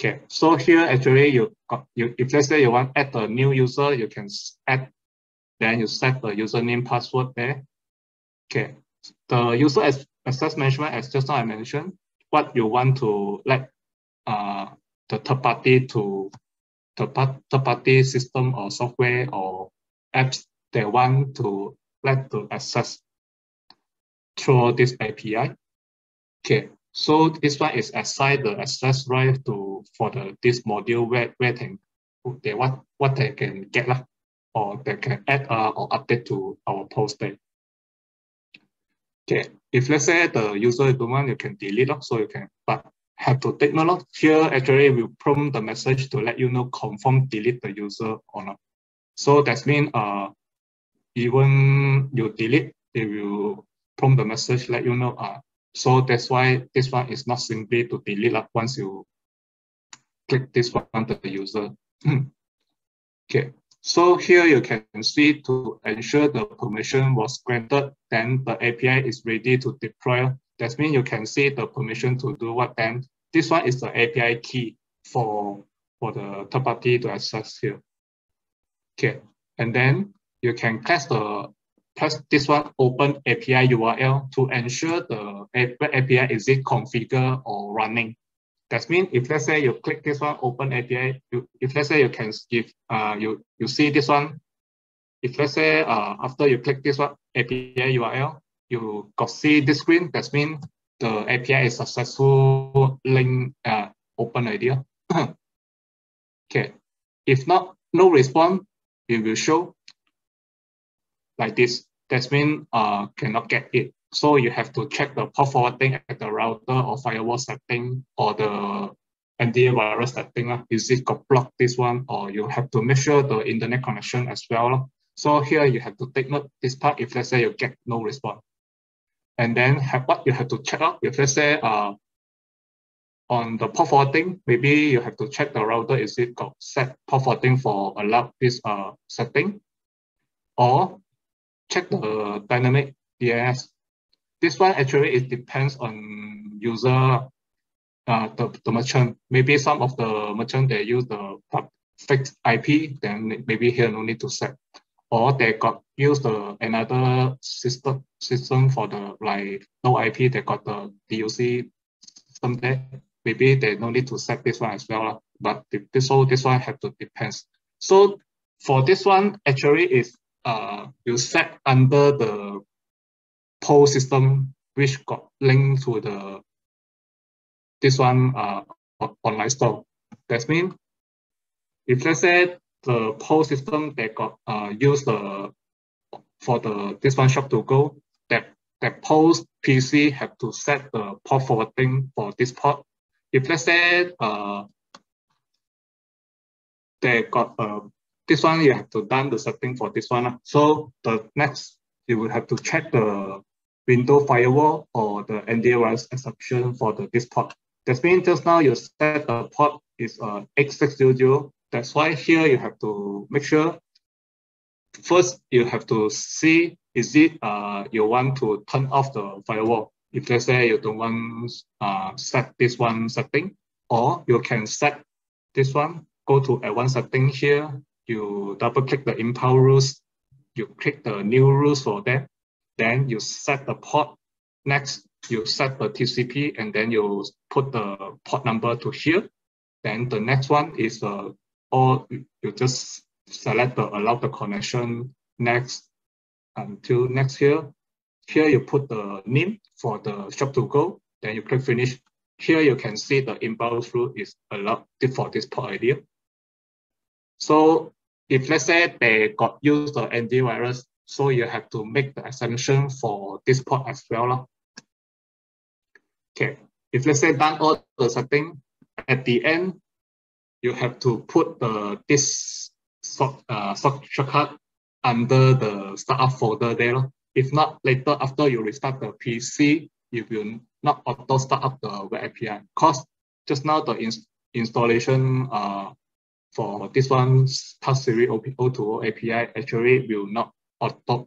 Okay, so here actually you if let's say you want to add a new user, you can add, then you set the username password there. Okay, the user access management, as just now I mentioned, what you want to let the third party to third-party system or software or apps they want to let to access through this API. Okay, so this one is assign the access right to for the this module where they what they can get or they can add or update to our post there. Okay, if let's say the user don't want, you can delete so you can but have to take note. Here actually will prompt the message to let you know confirm delete the user or not. So that means even you delete, they will prompt the message let you know. So that's why this one is not simply to delete once you click this one to the user. Okay, so here you can see to ensure the permission was granted, then the API is ready to deploy. That means you can see the permission to do what then. This one is the API key for the third party to access here. Okay, and then you can press this one open API URL to ensure the API is configured or running. That means if let's say you click this one open API, if let's say you can give you see this one. If let's say after you click this one API URL. You can see this screen. That means the API is successful link open idea. Okay. If not, no response, it will show like this. That means cannot get it. So you have to check the port forwarding at the router or firewall setting or the NDIS virus setting. Is it got blocked this one, or you have to make sure the internet connection as well. So here you have to take note this part. If let's say you get no response. And then what you have to check out, if let's say on the port forwarding, maybe you have to check the router, is it got set port forwarding for allow this setting, or check the dynamic DNS. This one actually it depends on user, the merchant. Maybe some of the merchant they use the fixed IP, then maybe here no need to set. Or they got use the another system for the like no IP. They got the DUC system there. Maybe they no need to set this one as well. But this one have to depends. So for this one, actually is you set under the POS system which got linked to the this one online store. That means if let's say the POS system that got used for the this one Shoppe2Go, that POS PC have to set the port forwarding for this port. If let's say they got this one, you have to done the setting for this one. So the next you will have to check the window firewall or the NDIS exception for the this port. That means just now you set the port is 8600. That's why here you have to make sure first you have to see is it you want to turn off the firewall. If let's say you don't want set this one setting, or you can set this one, go to advanced setting here, you double click the import rules, you click the new rules for that, then you set the port. Next, you set the TCP and then you put the port number to here. Then the next one is or you just select the allow the connection next until next here. Here you put the name for the Shoppe2Go, then you click finish. Here you can see the inbound route is allowed for this port idea. So if let's say they got used the antivirus, so you have to make the exception for this port as well. Okay, if let's say done all the setting, at the end, you have to put this shortcut under the startup folder there. If not, later after you restart the PC, you will not auto start up the web API. Because just now the installation for this one task series O2O API actually will not auto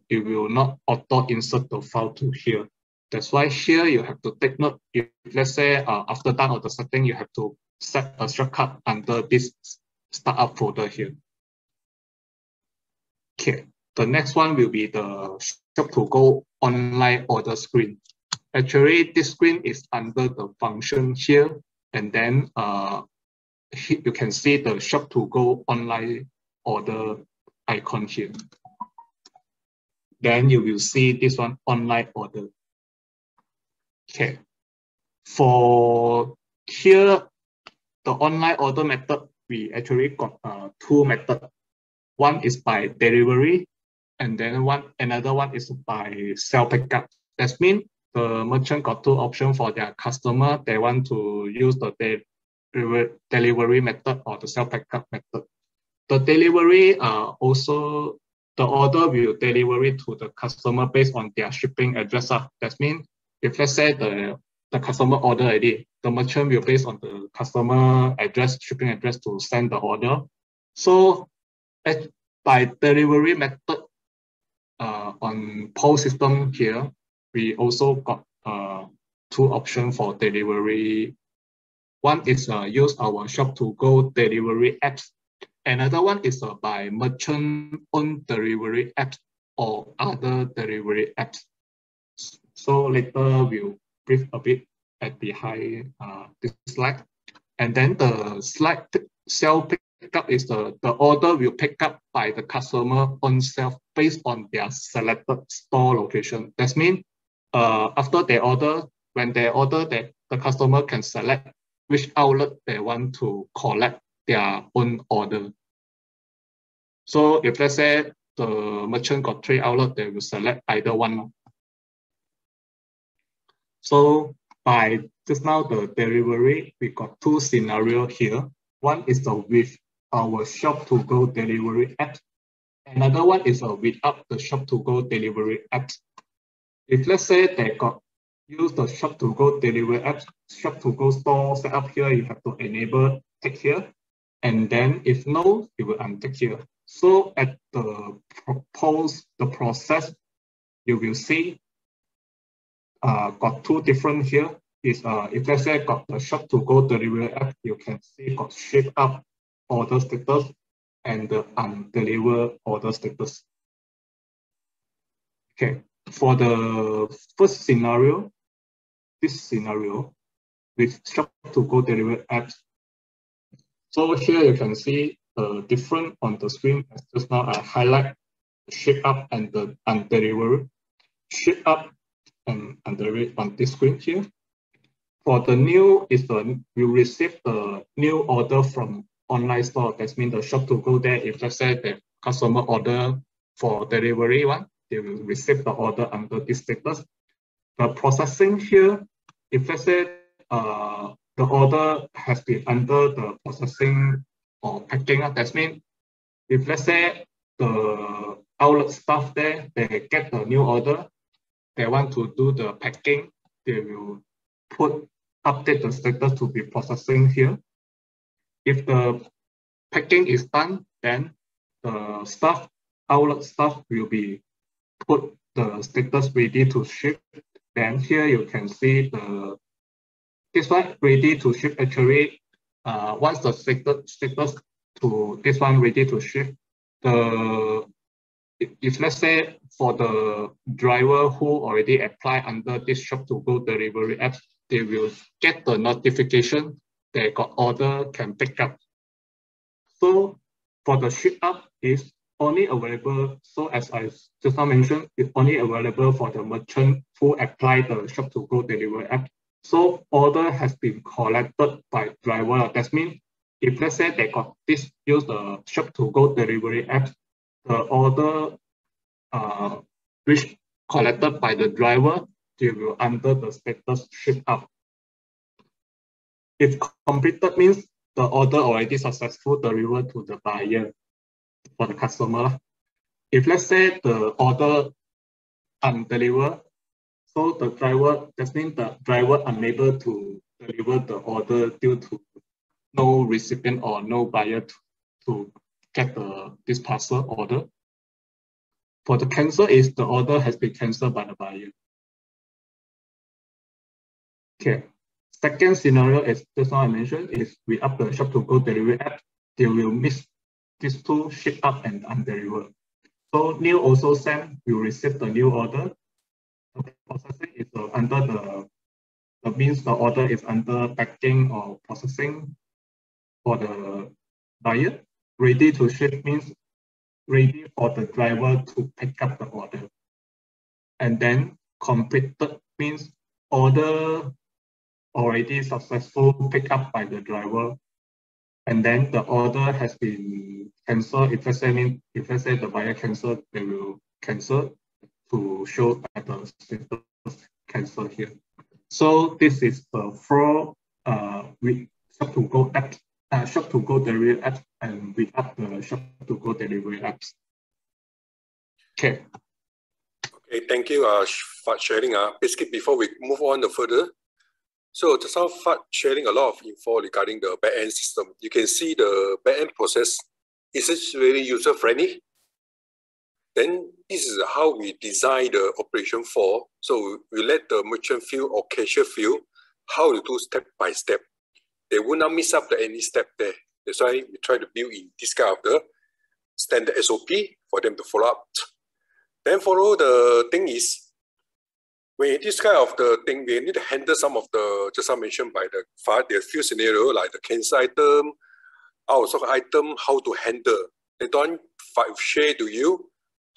insert the file to here. That's why here you have to take note. If let's say after done all the setting, you have to set a shortcut under this startup folder here. Okay, the next one will be the Shoppe2Go online order screen. Actually, this screen is under the function here, and then you can see the Shoppe2Go online order icon here. Then you will see this one online order. Okay, for here, the online order method, we actually got two methods. One is by delivery, and then another one is by self-pickup. That means the merchant got two options for their customer. They want to use the delivery method or the self-pickup method. The delivery also, the order will deliver it to the customer based on their shipping address. That means if let's say the customer order ID, the merchant will based on the customer address, shipping address to send the order. So by delivery method on POS system here, we also got two options for delivery. One is use our Shoppe2Go delivery apps. Another one is by merchant own delivery apps or other delivery apps. So later we'll brief a bit at the high this slide, and then the slide self pickup is the order will pick up by the customer on self based on their selected store location. That means after they order, when they order, the customer can select which outlet they want to collect their own order. So if let's say the merchant got 3 outlets, they will select either one. So by just now the delivery, we got two scenarios here. One is with our Shoppe2Go delivery app. Another one is without the Shoppe2Go delivery app. If let's say they got use the Shoppe2Go delivery app, Shoppe2Go store set up here, you have to enable tick here. And then if no, you will untick here. So at the process, you will see got two different here. Is if let's say got the Shoppe2Go delivery app, you can see got ship up order status and the undelivered order status. Okay, for the first scenario, this scenario with Shoppe2Go delivered apps. So here you can see different on the screen. As just now, I highlight the ship up and the undelivered. Ship up and undelivered on this screen here. For the new is the you receive the new order from online store. That means the Shoppe2Go there. If let's say the customer order for delivery one, they will receive the order under this status. The processing here, if let's say the order has been under the processing or packing, that means if let's say the outlet staff there, they get the new order, they want to do the packing, they will put update the status to be processing here. If the packing is done, then the staff, outlet staff will be put the status ready to ship. Then here you can see the this one ready to ship actually. Once the status to this one ready to ship, the if let's say for the driver who already applied under this Shoppe2Go delivery app, they will get the notification they got order can pick up. So for the ship up is only available, so as I just now mentioned, it's only available for the merchant who applied the Shoppe2Go delivery app. So order has been collected by driver. That means if let's say they got this, use the Shoppe2Go delivery app, the order which collected by the driver, they will under the status ship up. If completed means the order already successful delivered to the buyer, for the customer. If let's say the order undelivered, so the driver, that means the driver unable to deliver the order due to no recipient or no buyer to get this parcel order. For the cancel is the order has been cancelled by the buyer. Okay, second scenario is just now I mentioned is we up the Shoppe2Go delivery app, they will miss these two ship up and undelivered. So new also sent, you receive the new order. The processing is under the means the order is under packing or processing for the buyer. Ready to ship means ready for the driver to pick up the order. And then completed means order already successful pick up by the driver. And then the order has been cancelled. If let's say, the buyer cancelled, they will cancel to show that the status cancelled here. So this is the flow with Shoppe2Go apps, Shoppe2Go delivery apps, and we add the Shoppe2Go delivery apps. Okay. Okay, thank you for sharing. Basically, before we move on to further, so just now Fad sharing a lot of info regarding the back-end system. You can see the back-end process. Is it really user-friendly? Then this is how we design the operation for. So we let the merchant feel or cashier feel how to do step by step. They will not miss up to any step there. That's why we try to build in this kind of the standard SOP for them to follow up. Then follow the thing is, when this kind of the thing, we need to handle some of the, just I mentioned by the Fad, there are a few scenarios like the cancel item, outsource item, how to handle. Later on, Fad will share to you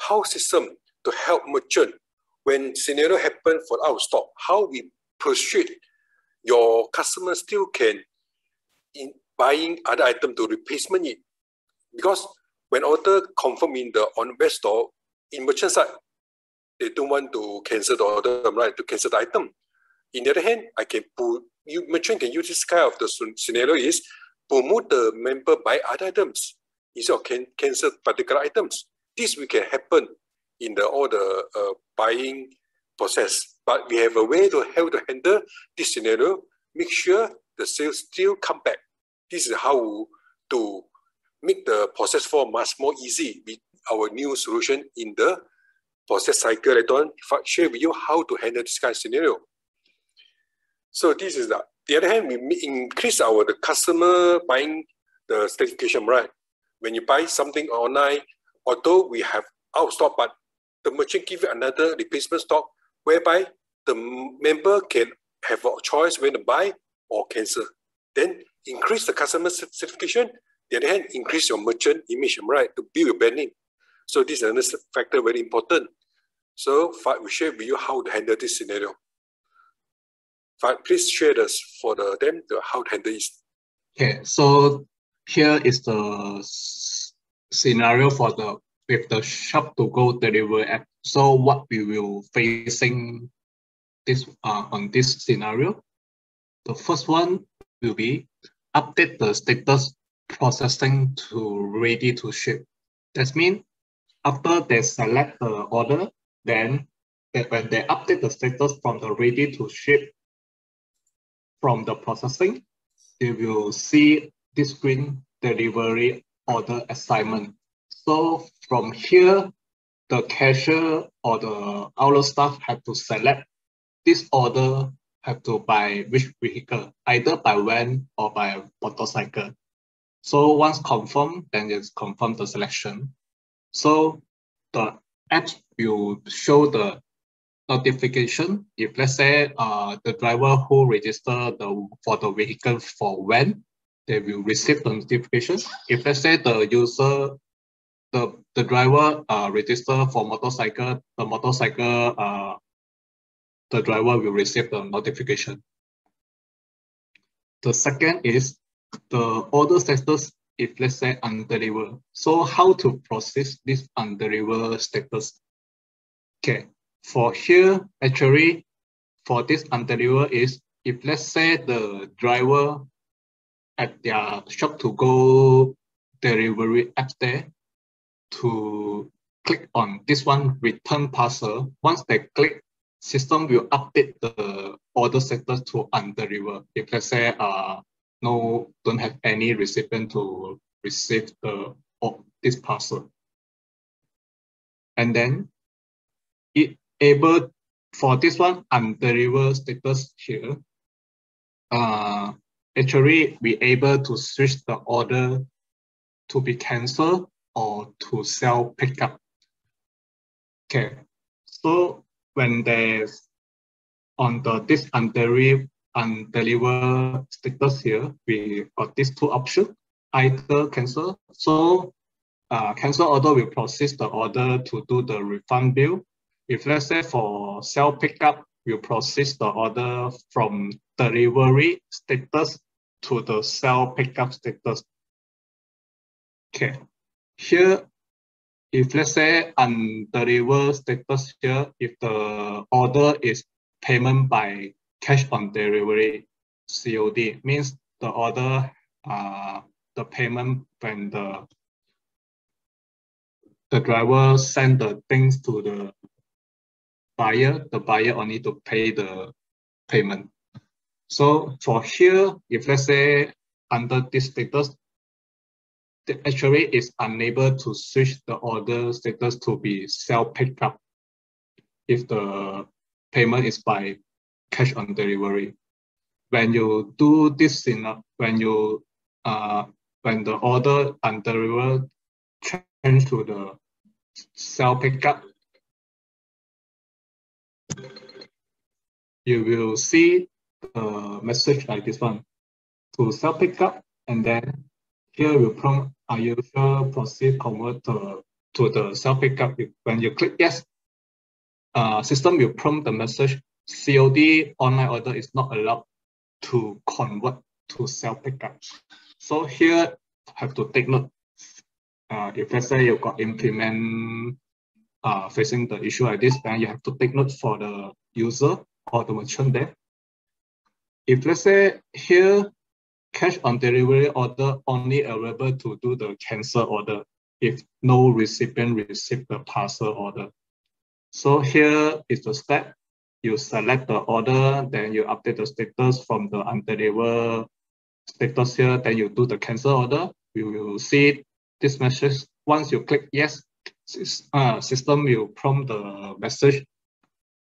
how system to help merchant when scenario happen for out of stock, how we persuade your customer still can in buying other item to replacement it. Because when order confirmed in the on-web store, in merchant side, they don't want to cancel the order, right? To cancel the item. In the other hand, I can pull, you merchant can use this kind of the scenario is promote the member by other items instead of can cancel particular items. This we can happen in the all the buying process, but we have a way to help to handle this scenario. Make sure the sales still come back. This is how to make the process flow much more easy with our new solution in the process cycle. Later on, if I share with you how to handle this kind of scenario. So this is that. The other hand, we increase our the customer buying the certification, right? when you buy something online, although we have out of stock, but the merchant gives you another replacement stock, whereby the member can have a choice when to buy or cancel. Then increase the customer satisfaction, the other hand, increase your merchant image, right, to build your brand name. So this is another factor, very important. So Fad will share with you how to handle this scenario. Fad, please share us for them how to handle this. Okay, so here is the scenario for with the Shoppe2Go delivery app. So what we will facing this on this scenario. The first one will be update the status processing to ready to ship. That means after they select the order, then when they update the status from the ready to ship from the processing, they will see this green delivery order assignment. So from here, the cashier or the outlet staff have to select this order have to buy which vehicle, either by van or by motorcycle. So once confirmed, then it's confirm the selection. So the app will show the notification if let's say the driver who registered for the vehicle for when, they will receive the notification. If let's say the user, the driver registered for motorcycle, the motorcycle, the driver will receive the notification. The second is the order status if let's say undelivered. So how to process this undelivered status? Okay. For here, actually, for this undeliver is if let's say the driver at their Shoppe2Go delivery app there to click on this one, return parcel. Once they click, system will update the order status to undeliver. If let's say don't have any recipient to receive the this parcel, and then it. Able for this one undeliver status here. Actually, we able to switch the order to be cancelled or to sell pickup. Okay, so when there's on the this undeliver status here, we got these two options: either cancel, so cancel order will process the order to do the refund bill. If let's say for sell pickup, we'll process the order from delivery status to the sell pickup status. Okay, here, if let's say undelivered status here, if the order is payment by cash on delivery, COD, means the order, the payment when the driver send the things to the buyer, the buyer only to pay the payment. So for here, if let's say under this status, the actuary is unable to switch the order status to be sell pickup if the payment is by cash on delivery. When you do this, when the order undelivered change to the sell pickup, you will see the message like this one to sell pickup, and then here will prompt, are you sure proceed convert to the sell pickup? When you click yes, system will prompt the message COD online order is not allowed to convert to sell pickup. So here have to take note. If let's say you got implement facing the issue like this, then you have to take note for the user or the merchant there. If let's say here, cash on delivery order only available to do the cancel order if no recipient receive the parcel order. So here is the step. You select the order, then you update the status from the undelivered status here, then you do the cancel order. You will see this message. Once you click yes, system will prompt the message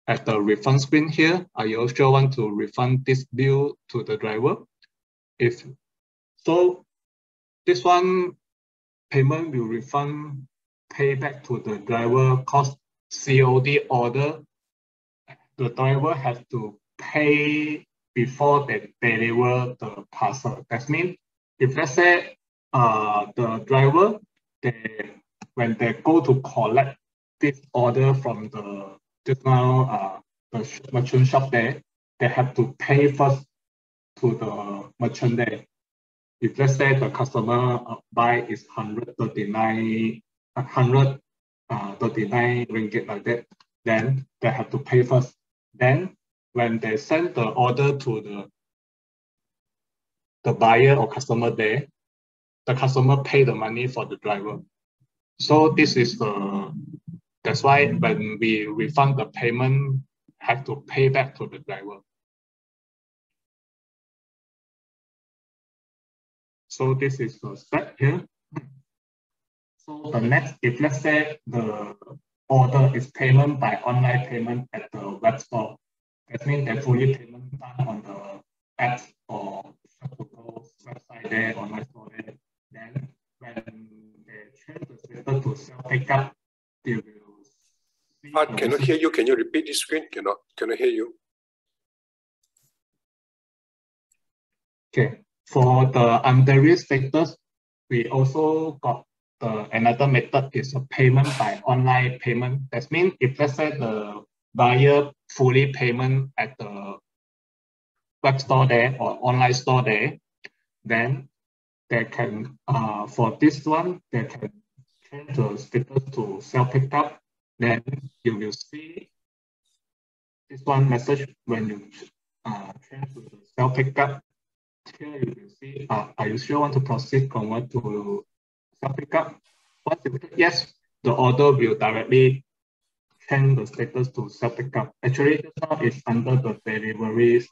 at the refund screen here. Are you sure want to refund this bill to the driver? If so, this one payment will refund payback to the driver cost COD order. The driver has to pay before they deliver the parcel. That means if let's say the driver, when they go to collect this order from the just now the merchant shop there, they have to pay first to the merchant there. If let's say the customer buy is 139 ringgit like that, then they have to pay first. Then when they send the order to the buyer or customer there, the customer pay the money for the driver. So this is that's why when we refund the payment, have to pay back to the driver. So this is the step here. So the next, if let's say the order is payment by online payment at the web store, that means that fully payment done on the app or Shoppe2Go website there, online store there. Then when they change the system to self pickup, they will see. Fad, cannot hear you. Can you repeat this screen? Cannot hear you. Okay. For the undetermined status, we also got another method is a payment by online payment. That means if let's say the buyer fully payment at the web store there or online store there, then they can for this one they can change the status to self pickup. Then you will see this one message when you change to self pickup. Here you will see, are you sure want to proceed convert to self pickup? Yes, the order will directly change the status to self pickup. Actually, just now it's under the deliveries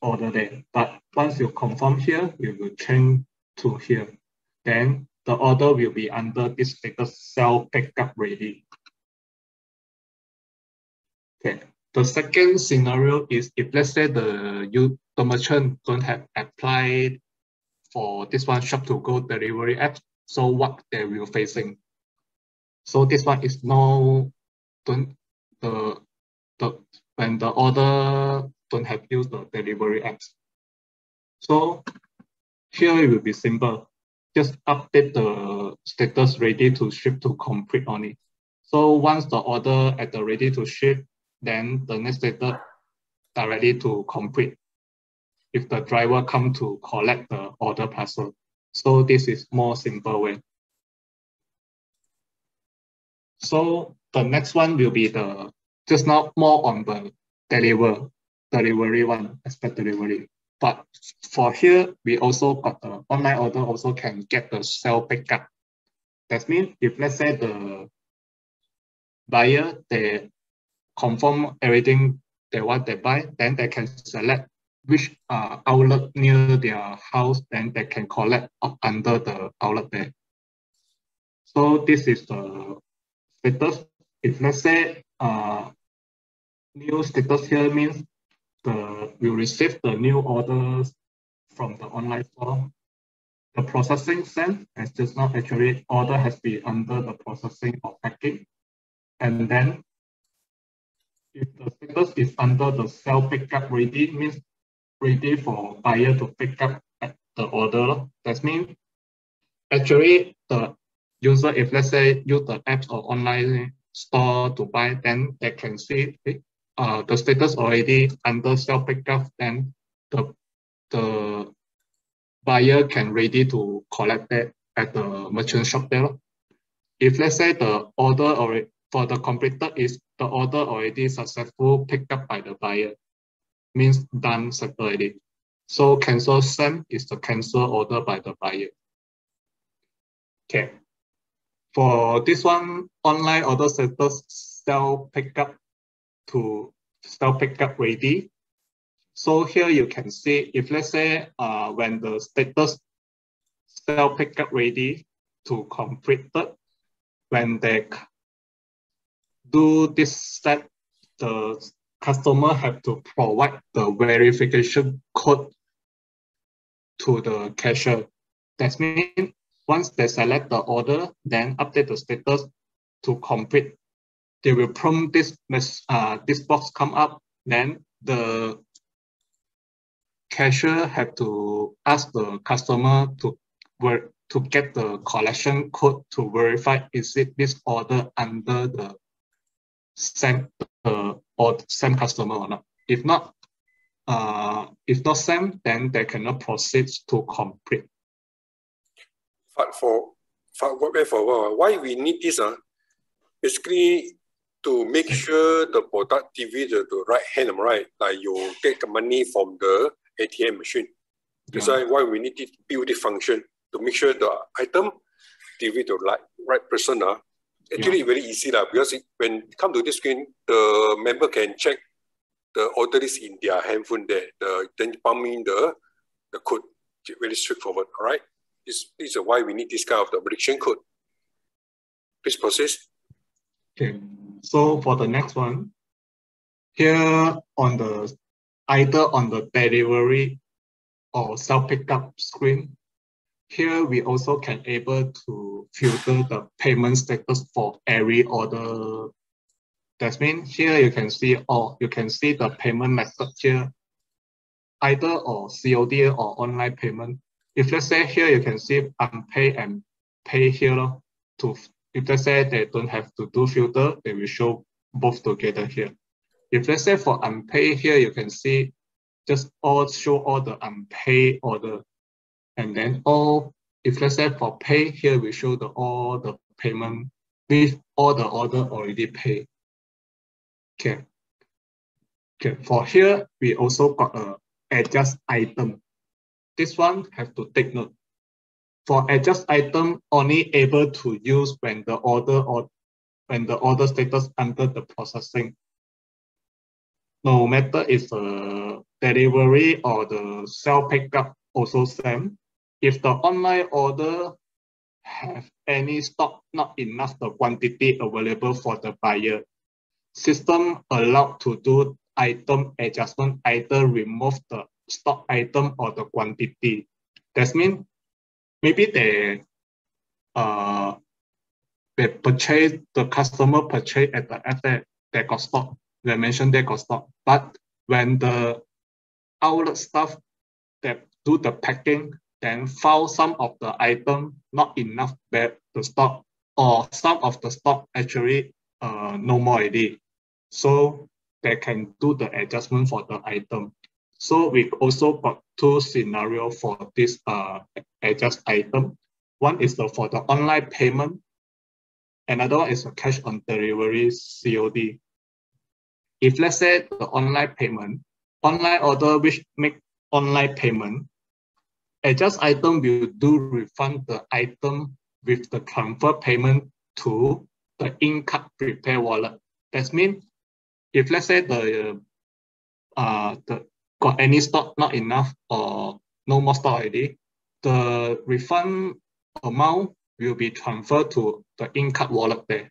order there. But once you confirm here, you will change to here. Then the order will be under this status self pickup ready. Okay. The second scenario is if let's say the merchant don't have applied for this one Shoppe2Go delivery app, so what they will facing. So this one is when the order don't have used the delivery apps. So here it will be simple. Just update the status ready to ship to complete on it. So once the order at the ready to ship, then the next data directly to complete if the driver come to collect the order parcel. So this is more simple way. So the next one will be the just now more on the delivery one, expect delivery. But for here, we also got the online order also can get the self pickup. That means if let's say the buyer, they confirm everything they want they buy, then they can select which outlet near their house, then they can collect up under the outlet there. So this is the status. If let's say new status here means we receive the new orders from the online store. The processing sent as just now actually order has been under the processing or packing. And then if the status is under the self pickup ready, means ready for buyer to pick up at the order. That means actually the user, if let's say use the apps or online store to buy, then they can see the status already under self pickup. Then the buyer can ready to collect that at the merchant shop there. If let's say the order already for the completed is the order already successful picked up by the buyer, means done already. So cancel send is the cancel order by the buyer. Okay. For this one, online order status self pickup ready. So here you can see if let's say when the status self pickup ready to completed, when they do this step, the customer have to provide the verification code to the cashier. That means Once they select the order, then update the status to complete. They will prompt this box come up. Then the cashier have to ask the customer to get the collection code to verify is it this order under the same customer or not. If not same, then they cannot proceed to complete. Why we need this? Basically, to make sure the product divided to right hand, right? Like you take the money from the ATM machine. That's why we need to build this function to make sure the item divided to right person. Actually, very easy because when it comes to this screen, the member can check the order is in their handphone there. Then pump in the code. It's very straightforward, all right? This is why we need this kind of the prediction code. Please process. Okay, so for the next one, here on the either on the delivery or self-pickup screen, here we also can able to filter the payment status for every order. That means here you can see the payment method here, either or COD or online payment. If let's say here you can see unpaid and pay here to, if let's say they don't have to do filter, they will show both together here. If let's say for unpaid here, you can see just all show all the unpaid order. And then if let's say for pay here, we show all the payment with all the order already paid. Okay, for here, we also got a adjust item. This one have to take note. For adjust item, only able to use when the order or when the order status under the processing. No matter if the delivery or the self pickup, also same. If the online order have any stock not enough the quantity available for the buyer, system allowed to do item adjustment, either remove the stock item or the quantity. That means maybe the customer purchase at the outlet, they got stock. They mentioned they got stock. But when the outlet staff that do the packing, then found some of the item not enough the stock, or some of the stock actually no more already. So they can do the adjustment for the item. So we also got two scenarios for this adjust item. One is for the online payment. Another one is a cash on delivery COD. If let's say the online payment, online order which make online payment, adjust item will do refund the item with the transfer payment to the in-card prepaid wallet. That means if let's say got any stock not enough or no more stock already, the refund amount will be transferred to the in-card wallet there.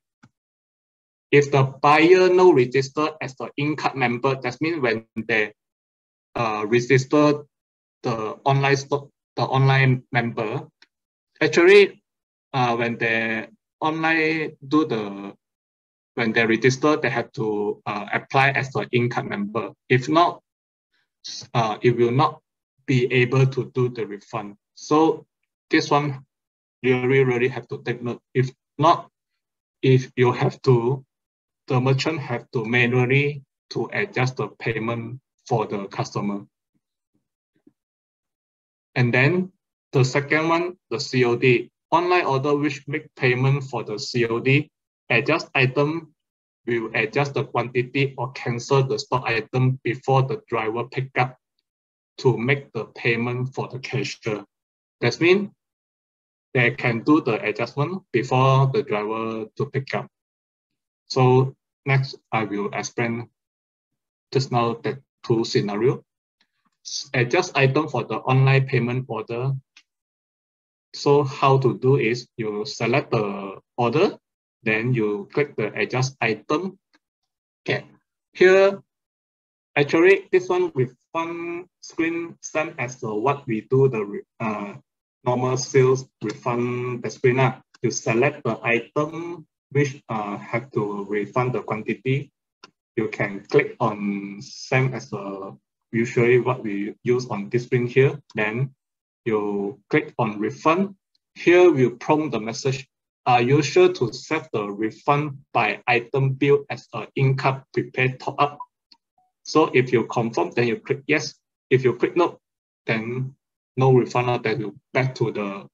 If the buyer no register as the in-card member, that means when they register the online member, actually when they online when they register, they have to apply as the in-card member. If not, it will not be able to do the refund. So this one really have to take note. If not, if you have to, the merchant have to manually to adjust the payment for the customer. And then the second one, the COD, online order which make payment for the COD, adjust item will adjust the quantity or cancel the stock item before the driver pick up to make the payment for the cashier. That means they can do the adjustment before the driver to pick up. So next I will explain just now that two scenario. Adjust item for the online payment order. So how to do is you select the order, then you click the adjust item. Okay, here, actually this one with one screen, same as what we do the normal sales refund screen. You select the item which have to refund the quantity. You can click on same as usually what we use on this screen here. Then you click on refund. Here we prompt the message. Are you sure to set the refund by item bill as an in-card prepaid top-up? So if you confirm, then you click yes. If you click no, then no refund, then you back to the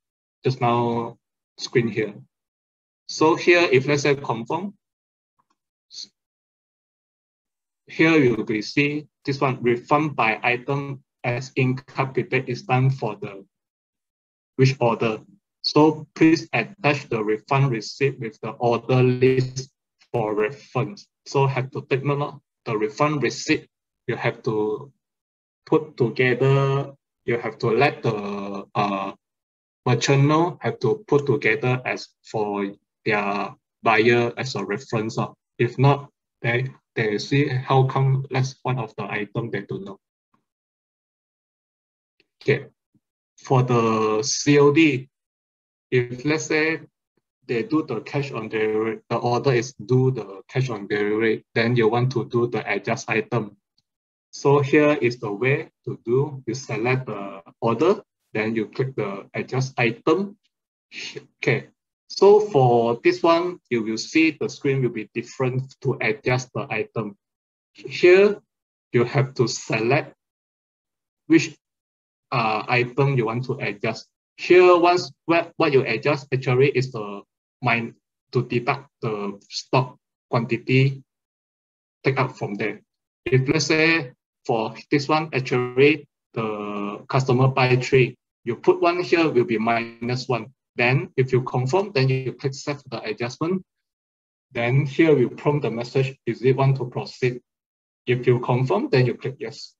just now screen here. So here, if let's say confirm, here you will see this one, refund by item as in-card prepaid is done for the which order. So please attach the refund receipt with the order list for reference. So have to take note, the refund receipt, you have to put together, you have to let the merchant know, have to put together as for their buyer as a reference. If not, they see how come that's one of the item they don't know. Okay, for the COD, if let's say they do the cash on delivery, the order is do the cash on delivery, then you want to do the adjust item. So here is the way to do. You select the order, then you click the adjust item. Okay, so for this one, you will see the screen will be different to adjust the item. Here, you have to select which item you want to adjust. Here, once what you adjust actually is the mine to deduct the stock quantity, take up from there. If let's say for this one, actually the customer buy 3, you put 1 here will be -1. Then if you confirm, then you click save the adjustment. Then here we prompt the message, is it want to proceed? If you confirm, then you click yes.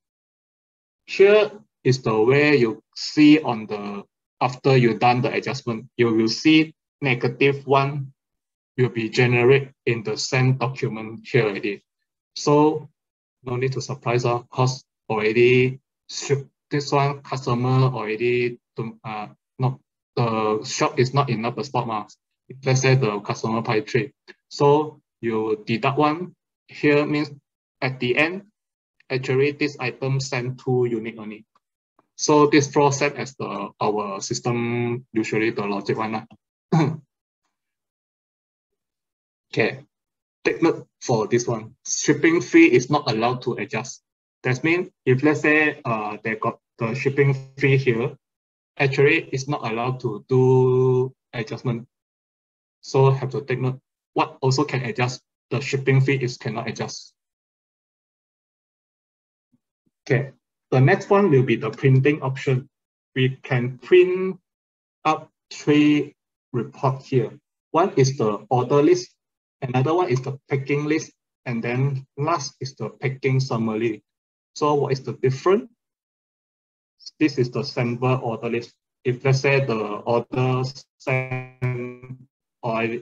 Here is the way you see on the after you done the adjustment, you will see -1 will be generated in the same document here already. So no need to surprise us, because already this one customer already not the shop is not enough the stock marks. Let's say the customer buy 3. So you deduct 1 here means at the end, actually this item sent 2 units only. So this process as the our system usually the logic one. Okay, take note for this one. Shipping fee is not allowed to adjust. That means if let's say they got the shipping fee here, actually it's not allowed to do adjustment. So have to take note. What also can adjust the shipping fee is cannot adjust. Okay. The next one will be the printing option. We can print up 3 reports here. One is the order list, another one is the packing list, and then last is the packing summary. So what is the difference? This is the sample order list. If let's say the order sent or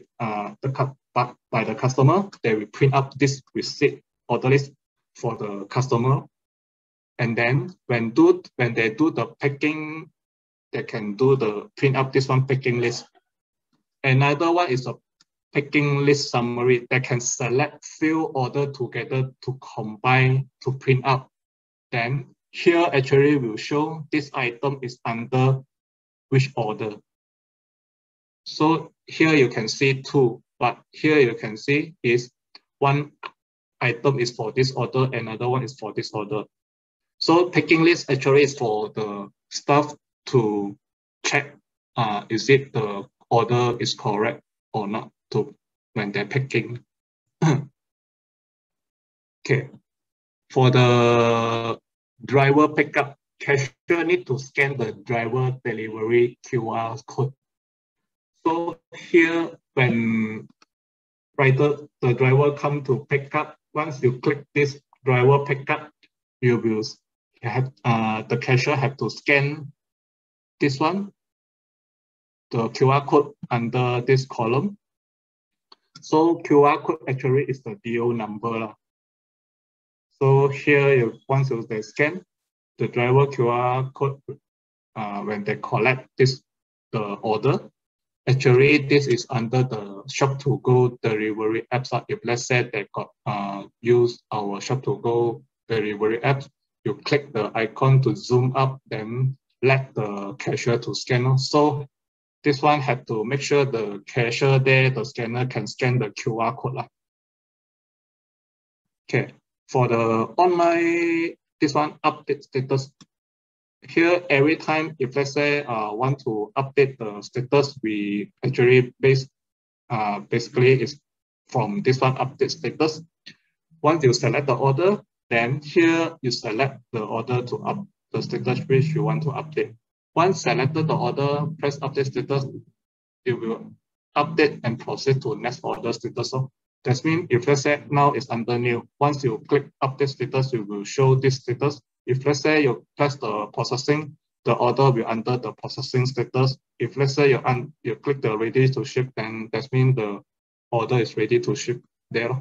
by the customer, they will print up this receipt order list for the customer. And then when they do the packing, they can do the print up this one packing list. Another one is a packing list summary. They can select few orders together to combine to print up. Then here actually will show this item is under which order. So here you can see 2, but here you can see is 1 item is for this order, another one is for this order. So packing list actually is for the staff to check is it the order is correct or not to when they're packing. Okay. For the driver pickup, cashier need to scan the driver delivery QR code. So here when the driver come to pick up, once you click this driver pickup, you will the cashier have to scan this one, the QR code under this column. So QR code actually is the DO number. So here, once they scan, the driver QR code, when they collect this the order. Actually, this is under the Shoppe2Go delivery apps. If let's say they got use our Shoppe2Go delivery apps, you click the icon to zoom up, then let the cashier to scan. So this one had to make sure the cashier there, the scanner can scan the QR code. Okay, for the online, this one update status. Here, every time if let's say want to update the status, we actually basically is from this one update status. Once you select the order, then here you select the order to up the status which you want to update. Once selected the order, press update status, it will update and proceed to next order status. So that means if let's say now it's under new, once you click update status, it will show this status. If let's say you press the processing, the order will under the processing status. If let's say you click the ready to ship, then that means the order is ready to ship there.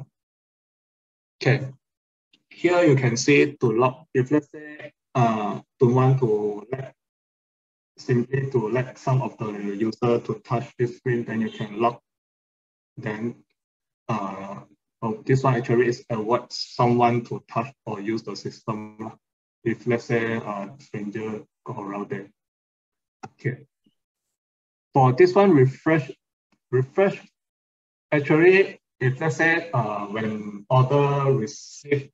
Okay. Here you can see to lock, if let's say don't want to let, simply to let some of the user to touch this screen, then you can lock. Then this one actually is avoid someone to touch or use the system if let's say a stranger go around there. Okay. For this one, refresh. Actually, if let's say when order received,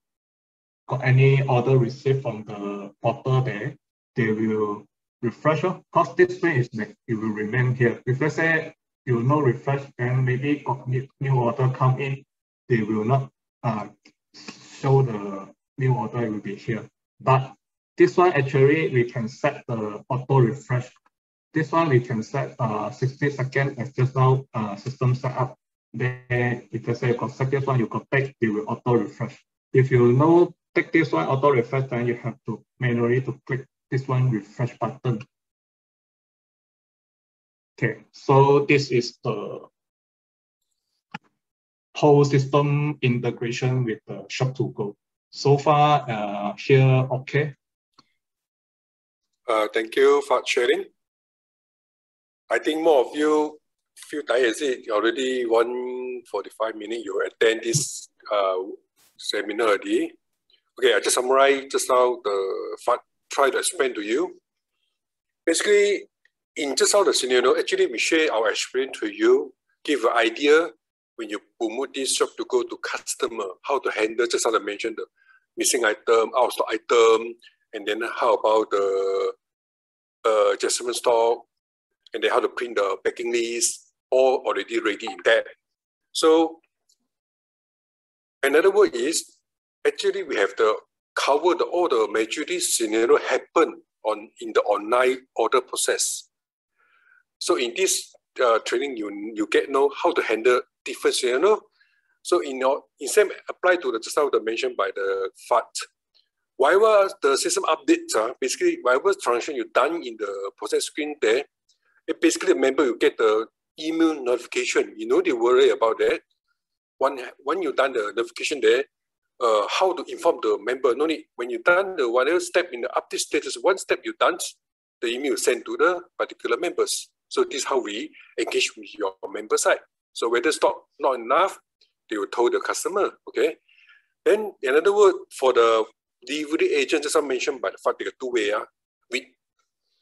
got any order received from the portal there, they will refresh. Because this way is it will remain here. If let's say you no refresh, then maybe got new order come in, they will not show the new order. It will be here. But this one actually we can set the auto refresh. This one we can set 60 seconds as just now system setup. Then if let's say you got set this one, you got take, they will auto refresh. If you know take this one auto refresh, then you have to manually to click this one refresh button. Okay, so this is the whole system integration with the Shoppe2Go. So far, here, okay. Thank you for sharing. I think more of you feel tired. Is it already 1:45? You attend this seminar already. Okay, I just summarize just now the FAD try to explain to you. Basically, in just how the scenario, actually we share our experience to you, give an idea when you promote this Shoppe2Go to customer, how to handle just how I mentioned the missing item, out of stock item, and then how about the adjustment stock, and then how to print the packing list, all already ready in that. So another word is actually we have to cover all the majority scenario happen on in the online order process. So in this training, you get know how to handle different scenario. So in same apply to the just now the mentioned by the FAT. Whatever the system updates, basically whatever transaction you done in the process screen there, it basically remember you get the email notification. You know they worry about that. When you done the notification there, how to inform the member? No need. When you done the whatever step in the update status, one step you done, the email sent to the particular members. So this is how we engage with your member side. So whether stock not enough, they will tell the customer. Okay. Then another word for the delivery agents, as I mentioned by the fact they are two-way, with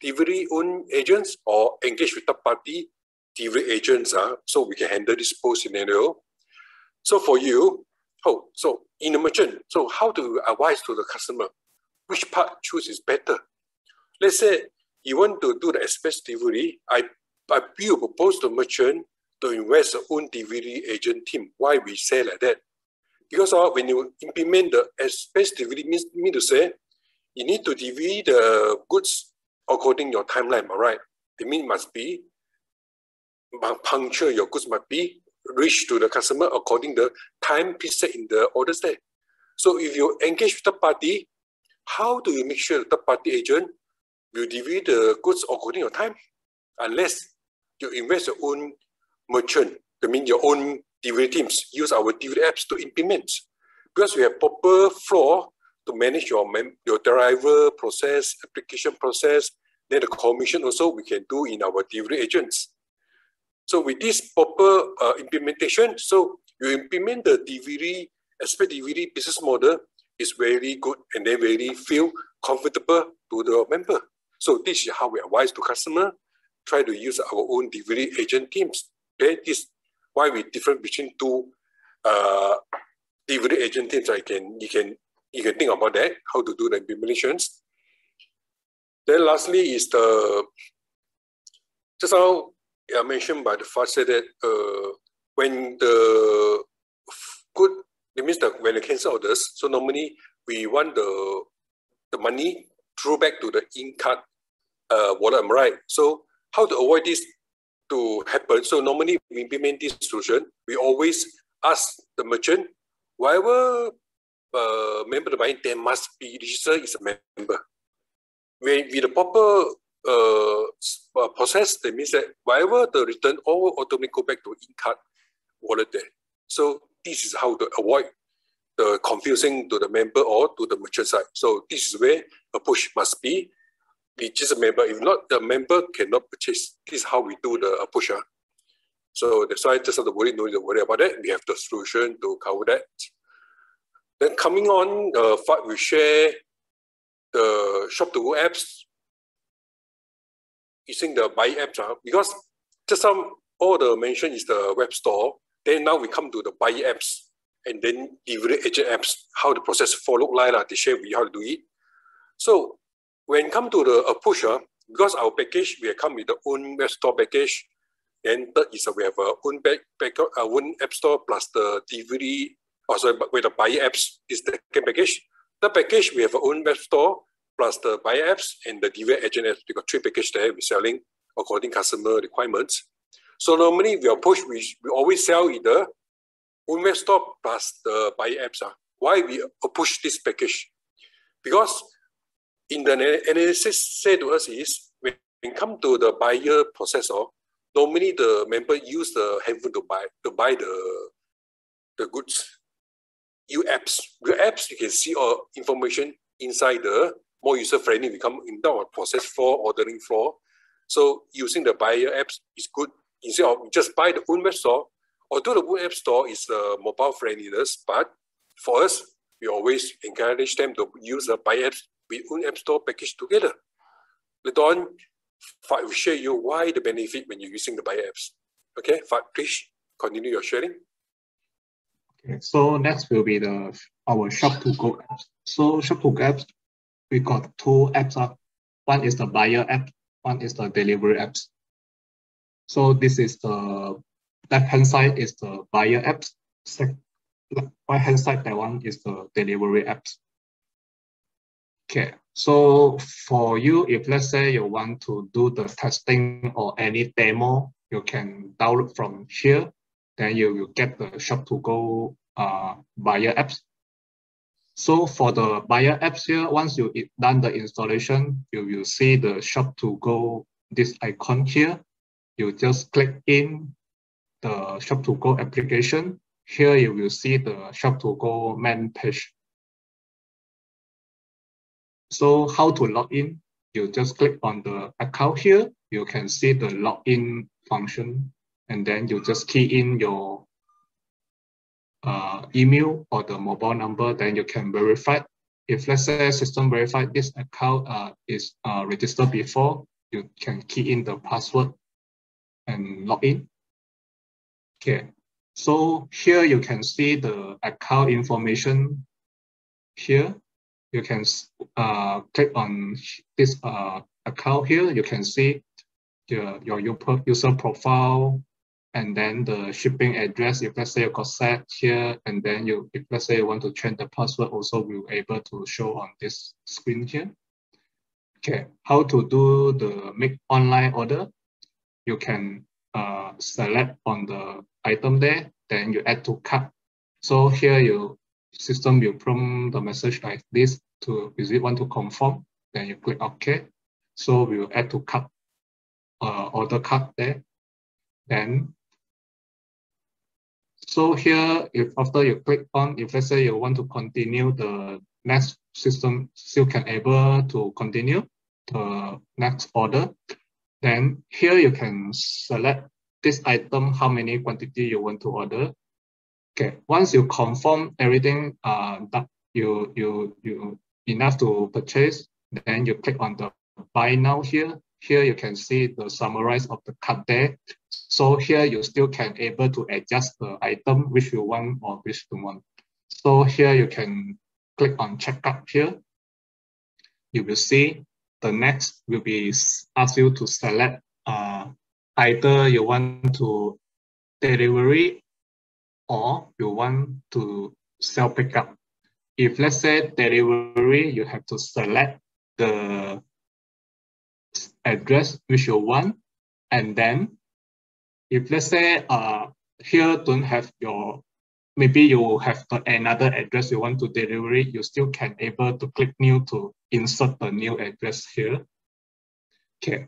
delivery own agents or engage with third party delivery agents. So we can handle this whole scenario. So for you, so in the merchant, so how do you advise to the customer? Which part choose is better? Let's say you want to do the express delivery, I propose to merchant to invest their own delivery agent team. Why we say like that? Because when you implement the express delivery, mean to say, you need to deliver the goods according to your timeline, all right? It means must be puncture your goods must be reach to the customer according to the time preset in the order set. So if you engage with third party, how do you make sure the third party agent will deliver the goods according to your time? Unless you invest your own merchant, that means your own delivery teams, use our delivery apps to implement. Because we have proper flow to manage your driver process, application process, Then the commission also we can do in our delivery agents. So with this proper implementation, so you implement the delivery, aspect delivery business model is very good and they really feel comfortable to the member. So this is how we advise to customer, try to use our own delivery agent teams. Okay, this is why we different between two delivery agent teams. You can think about that, how to do the implementations. Then lastly is the, just how I mentioned by the Fast said that when the good, it means that when they cancel orders, so normally we want the money through back to the in-card wallet, right? So how to avoid this to happen? So normally we implement this solution. We always ask the merchant, whatever member buying, they must be registered as a member. With the proper process, that means that whatever the return, all will automatically go back to in-card wallet there. So this is how to avoid the confusing to the member or to the merchant side. So this is where a push must be. It's just a member. If not, the member cannot purchase. This is how we do the push. So that's why just not to worry, no need to worry about that. We have the solution to cover that. Then coming on, Fad will share the Shoppe2Go apps using the buy apps, because just some all the mention is the web store. Then now we come to the buy apps and then delivery agent apps, how the process follow line, they share with you how to do it. So when come to the pusher, because our package, we come with the own web store package. Then third is we have our own, own app store plus the delivery, also with the buy apps is the package. The package, we have our own web store plus the buy apps and the delivery agent apps. We got three packages there we're selling according customer requirements. So normally we approach, we always sell either own web store plus the buy apps. Why we push this package? Because in the analysis said to us is, when it comes to the buyer process, normally the member use the handphone to buy the goods. Your apps, you can see all information inside the more user-friendly become in our process for ordering floor. So using the buyer apps is good. Instead of just buy the own web store, although the own app store is mobile friendliness, but for us, we always encourage them to use the buy apps with own app store package together. Later on, Fad will share you why the benefit when you're using the buy apps. Okay, Fad, please continue your sharing. Okay, so next will be our Shoppe2Go apps. So Shoppe2Go apps, we got two apps up. One is the buyer app, one is the delivery apps. So this is the left-hand side is the buyer apps. Right-hand side, that one is the delivery apps. Okay, so for you, if let's say you want to do the testing or any demo, you can download from here. Then you will get the Shoppe2Go buyer apps. So for the buyer apps here, once you done the installation, you will see the Shoppe2Go, this icon here. You just click in the Shoppe2Go application. Here you will see the Shoppe2Go main page. So how to log in? You just click on the account here. You can see the login function. And then you just key in your email or the mobile number. Then you can verify. If let's say system verified this account is registered before, you can key in the password and log in. Okay, so here you can see the account information. Here you can click on this account here. You can see your user profile, and then the shipping address. If let's say you got set here, and then you, if let's say you want to change the password, also will able to show on this screen here. Okay, how to do the make online order? You can select on the item there, then you add to cart. So here your system will prompt the message like this to, is it want to confirm? Then you click OK. So we will add to cart. Order card there. Then, so here, if after you click on, if let's say you want to continue the next system, still can able to continue. the next order. Then here you can select this item, how many quantity you want to order. Okay, once you confirm everything that you enough to purchase, then you click on the buy now here. Here you can see the summarize of the cart there. So here you still can able to adjust the item which you want or which you want. So here you can click on checkout here. You will see the next will be ask you to select either you want to delivery or you want to self pickup. If let's say delivery, you have to select the address which you want, and then if let's say here don't have your, maybe you have another address you want to delivery, you still can able to click new to insert the new address here. Okay,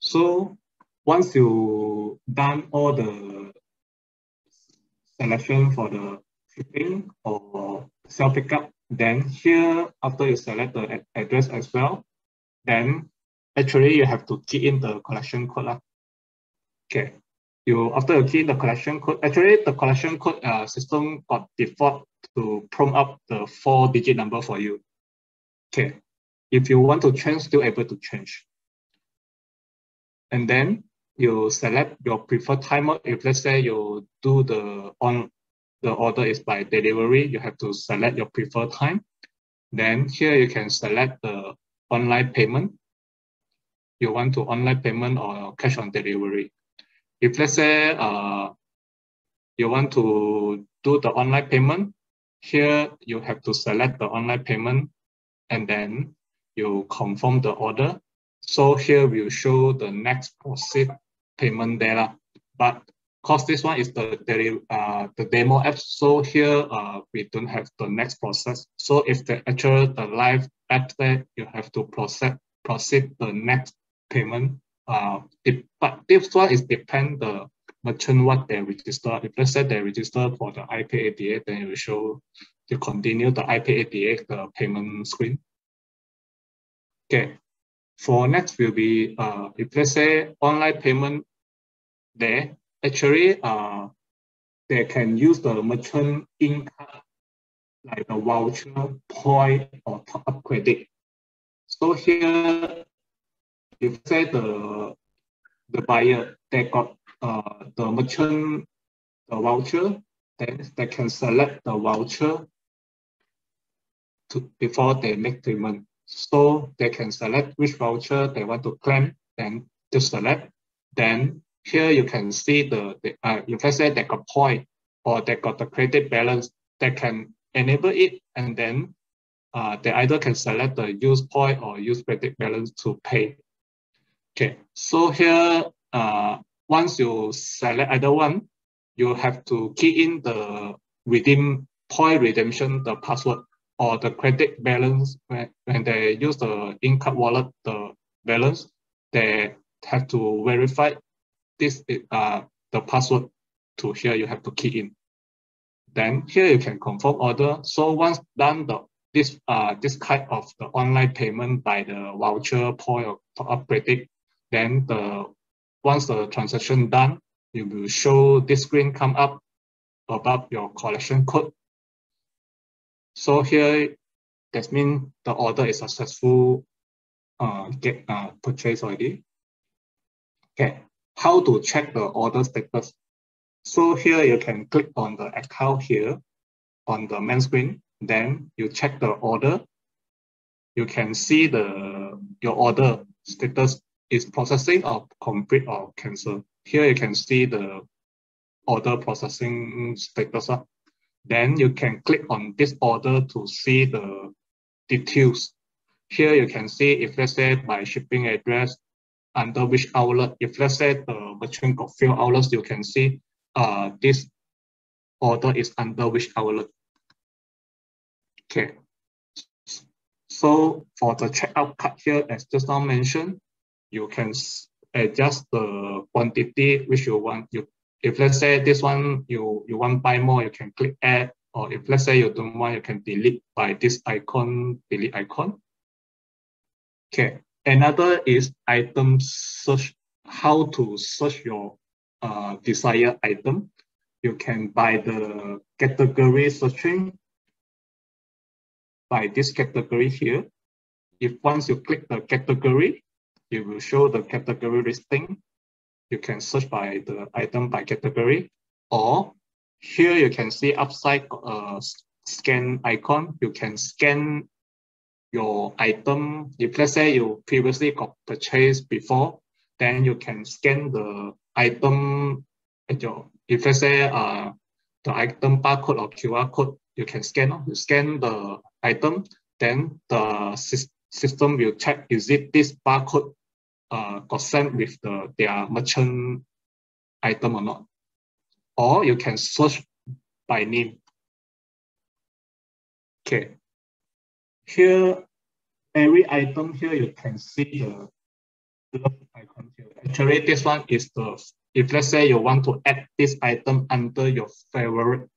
so once you done all the selection for the shipping or self pickup, then here after you select the address as well, then actually you have to key in the collection code. Okay, you after you key in the collection code, actually the collection code system got default to prompt up the 4-digit number for you. Okay, if you want to change, still able to change. And then you select your preferred timer. If let's say you do the order is by delivery, you have to select your preferred time. Then here you can select the online payment. You want to online payment or cash on delivery. If let's say you want to do the online payment, here you have to select the online payment and then you confirm the order. So here we'll show the next proceed payment there. But because this one is the demo app, so here we don't have the next process. So if the actual the live app there, you have to proceed the next payment. But this one is depend the merchant what they register. If let's say they register for the IP88, then it will show to continue the IP88 the payment screen. Okay, for next will be if let's say online payment there, actually they can use the merchant in card like the voucher, point or top up credit. So here, if say the buyer they got the merchant the voucher, then they can select the voucher to before they make payment. So they can select which voucher they want to claim, then just select. Then here you can see the if I say they got point or they got the credit balance, they can enable it, and then they either can select the use point or use credit balance to pay. Okay, so here, once you select either one, you have to key in the redeem point redemption, the password or the credit balance. When they use the in-card wallet, the balance, they have to verify this the password to here you have to key in. Then here you can confirm order. So once done the this kind of the online payment by the voucher, point or top-up credit, then once the transaction done, you will show this screen come up above your collection code. So here, that means the order is successful purchase already. Okay, how to check the order status? So here you can click on the account here on the main screen. Then you check the order. You can see your order status is processing or complete or cancel. Here you can see the order processing status up. Then you can click on this order to see the details. Here you can see if let's say by shipping address, under which outlet. If let's say the merchant got few outlets, you can see this order is under which outlet. Okay, so for the checkout card here, as just now mentioned, you can adjust the quantity which you want. If let's say this one you want buy more, you can click add, or if let's say you don't want, you can delete by this icon, delete icon. Okay, another is item search, how to search your desired item. You can by the category searching, by this category here. If once you click the category, it will show the category listing. You can search by the item by category, or here you can see upside scan icon. You can scan your item. If let's say you previously got purchased before, then you can scan the item at your, if let's say the item barcode or QR code, you can scan. You scan the item, then the system will check, is it this barcode got sent with their merchant item or not. Or you can search by name. Okay. Here, every item here, you can see the icon here. Actually, this one is the, if let's say you want to add this item under your favorite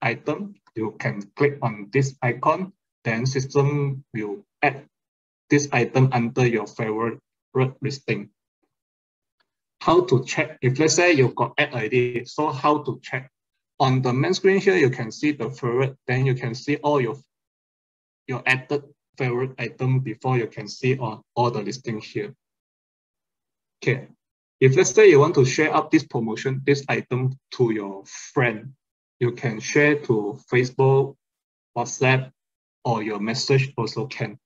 item, you can click on this icon, then system will add this item under your favorite listing. How to check, if let's say you've got add ID, so how to check? On the main screen here, you can see the favorite, then you can see all your added favorite item before you can see all the listing here. Okay, if let's say you want to share up this promotion, this item to your friend, you can share to Facebook, WhatsApp, or your message also can.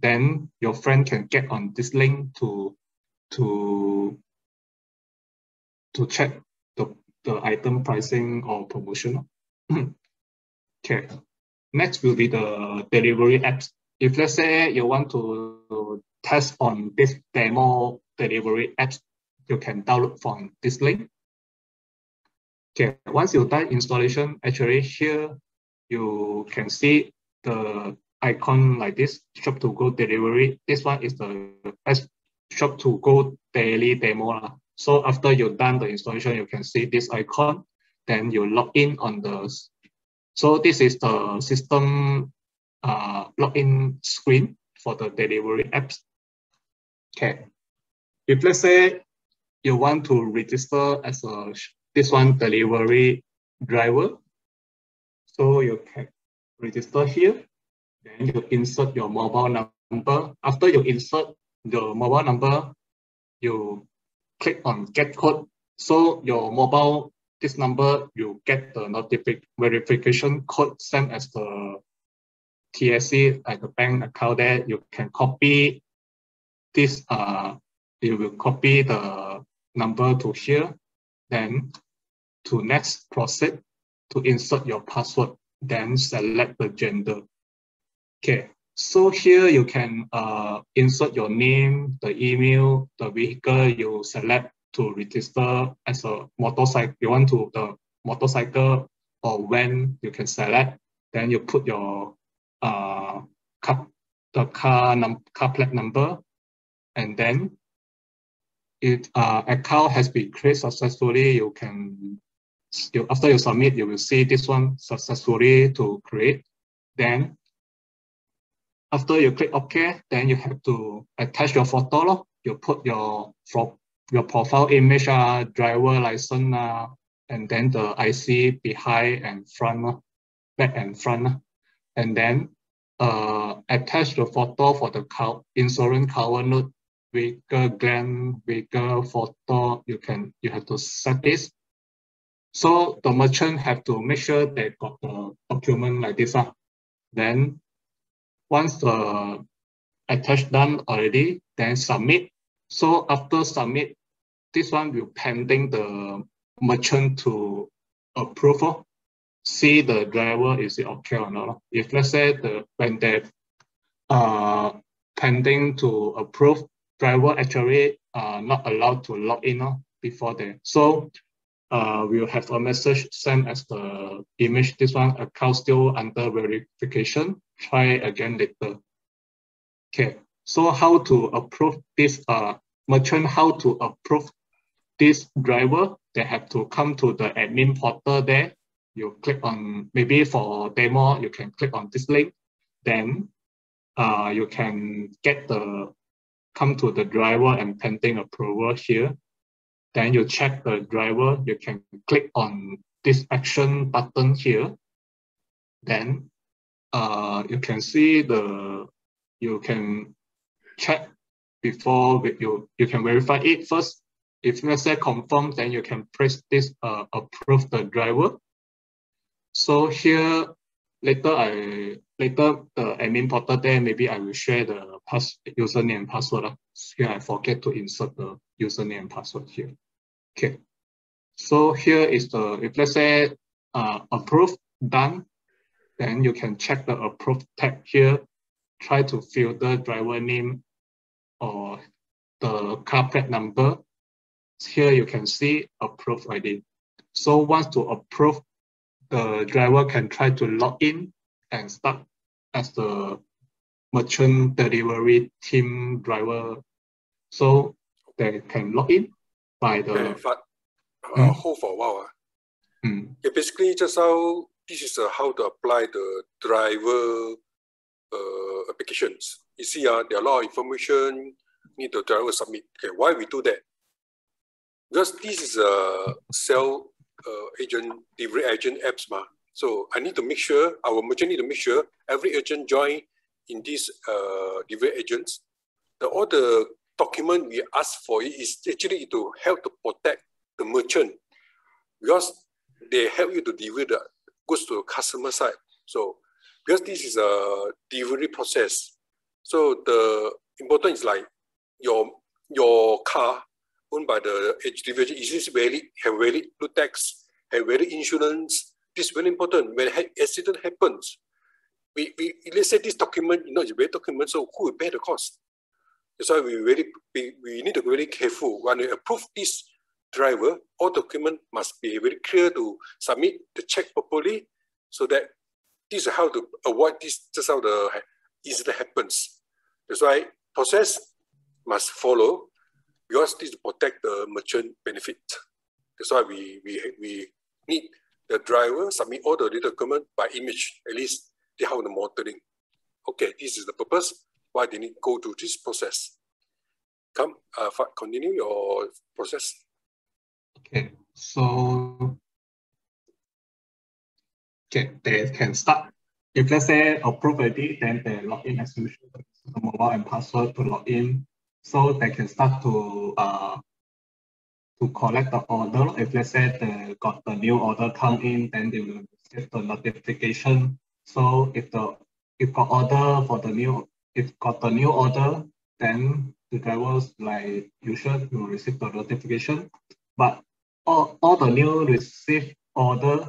Then your friend can get on this link to check the item pricing or promotion. Okay, next will be the delivery apps. If let's say you want to test on this demo delivery apps, you can download from this link. Okay, once you've done installation, actually here you can see the icon like this, Shoppe2Go delivery. This one is the Shoppe2Go daily demo. So after you've done the installation, you can see this icon, then you log in on the, so this is the system login screen for the delivery apps. Okay. If let's say you want to register as a, this one delivery driver, so you can register here. Then you insert your mobile number. After you insert the mobile number, you click on get code. So your mobile, this number, you get the verification code, same as the TSC, like the bank account there. You can copy this, you will copy the number to here. Then to next, proceed to insert your password. Then select the gender. Okay, so here you can insert your name, the email, the vehicle you select to register as a motorcycle. You want to the motorcycle or when you can select. Then you put your car plate number, and then it account has been created successfully. You can after you submit, you will see this one successfully to create. Then after you click OK, then you have to attach your photo. You put your profile image, driver license, and then the IC behind and front, back and front. And then attach the photo for the insurance cover note, vehicle grant, vehicle photo. You have to set this. So the merchant have to make sure they got the document like this. Then once the attach done already, then submit. So after submit, this one will pending the merchant to approval. See the driver, is it okay or not? If let's say when they pending to approve, driver actually not allowed to log in before that. So we'll have a message same as the image. This one account still under verification. Try again later. Okay, so how to approve this merchant, how to approve this driver, they have to come to the admin portal there. You click on, maybe for demo, you can click on this link. Then you can get the come to the driver and pending approval here. Then you check the driver, you can click on this action button here. Then you can see you can check before you can verify it first. If let's say confirm, then you can press this approve the driver. So here later the admin portal there, maybe I will share the username and password. Here I forget to insert the username and password here. Okay. So here is the, if let's say approve done, then you can check the approve tab here. Try to filter driver name or the car plate number. Here you can see approve ID. So once to approve, the driver can try to log in and start as the merchant delivery team driver. So they can log in by the... hold for a while. Yeah, basically just how, this is how to apply the driver applications. You see there are a lot of information need the driver submit. Okay, why we do that? Because this is a sell agent, delivery agent apps. So I need to make sure, our merchant need to make sure every agent join in these delivery agents. All the document we ask for is actually to help to protect the merchant, because they help you to deliver the goods to the customer side. So because this is a delivery process, so the important is like your car owned by the HTTP, is this valid, have valid blue tax, have valid insurance. This is very important. When accident happens, let's say this document, it's a valid document, so who will pay the cost? That's why we need to be very careful. When we approve this driver, all document must be very clear to submit the check properly, so that this is how to avoid this, just how the incident happens. That's why process must follow, because this is to protect the merchant benefit. That's why we need the driver submit all the document by image, at least they have the monitoring. Okay, this is the purpose why they need to go through this process. Come, continue your process. Okay, so they can start. If let's say approve ID, then they log in as usual, the mobile and password to log in. So they can start to collect the order. If let's say they got the new order come in, then they will receive the notification. So if got the new order, then the drivers like usual will receive the notification. But all the new received order,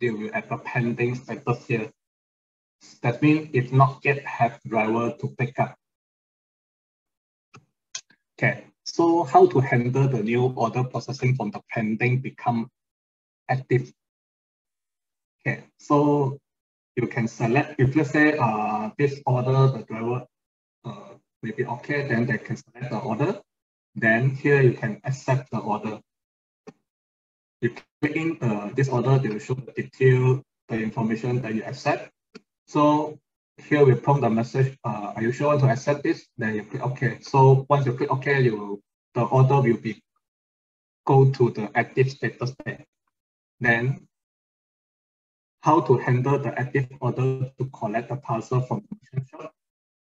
they will have a pending status here. That means if not yet have driver to pick up. Okay, so how to handle the new order processing from the pending become active? Okay, so you can select, if let's say this order, the driver may be okay, then they can select the order. Then here you can accept the order. You click in this order, they will show the detail, the information that you accept. So here we prompt the message, are you sure want to accept this? Then you click OK. So once you click OK, the order will be go to the active status there. Then how to handle the active order to collect the parcel from the merchant shop?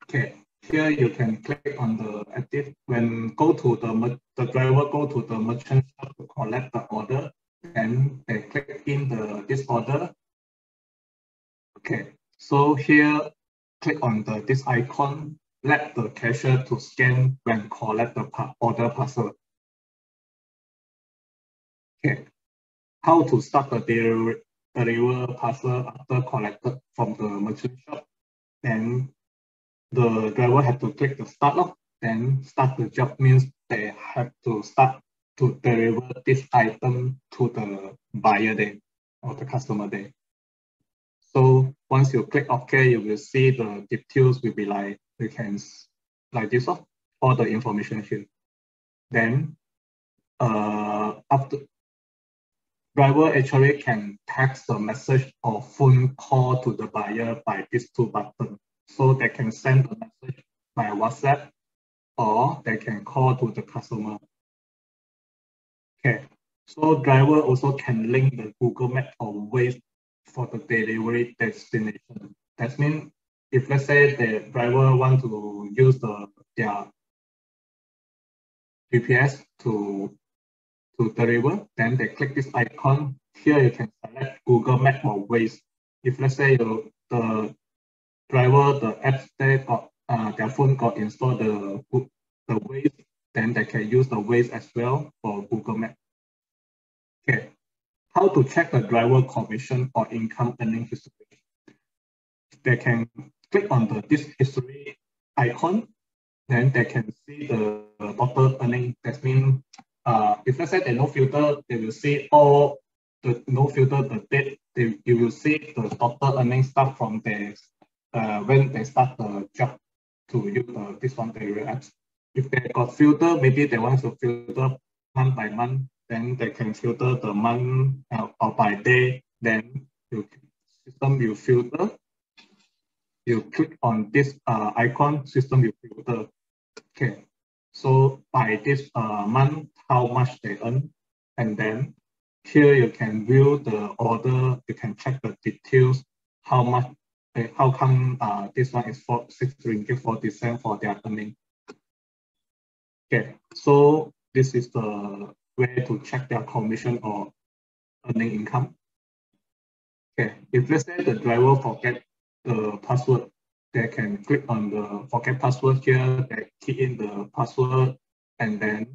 Okay, here you can click on the active. When go to the driver go to the merchant shop to collect the order, and they click in this order. Okay. So here, click on this icon, let the cashier to scan when collect the order parcel. Okay, how to start the deliver parcel after collected from the merchant shop? Then the driver have to click the start off, then start the job means they have to start to deliver this item to the buyer there or the customer there. So once you click OK, you will see the details will be like, you can like this, all the information here. Then after driver actually can text a message or phone call to the buyer by these two buttons. So they can send a message by WhatsApp or they can call to the customer. Okay, so driver also can link the Google Maps or Waze for the delivery destination. That means if let's say the driver want to use their GPS to deliver, then they click this icon. Here you can select Google Maps or Waze. If let's say the driver, the app state or their phone got installed the Waze, then they can use the Waze as well for Google Maps. Okay, how to check the driver commission or income earning history? They can click on this history icon, then they can see the total earning. That means if let's say they no filter, they will see all the no filter the date. You will see the total earning start from their when they start the job to use this one they apps. If they got filter, maybe they want to filter month by month, then they can filter the month or by day. Then you system will filter. You click on this icon, system will filter. Okay, so by this month, how much they earn, and then here you can view the order. You can check the details. How much? How come this one is for 6.40 for their earning? Okay, so this is the way to check their commission or earning income. Okay, if let's say the driver forget the password, they can click on the forget password here. They key in the password and then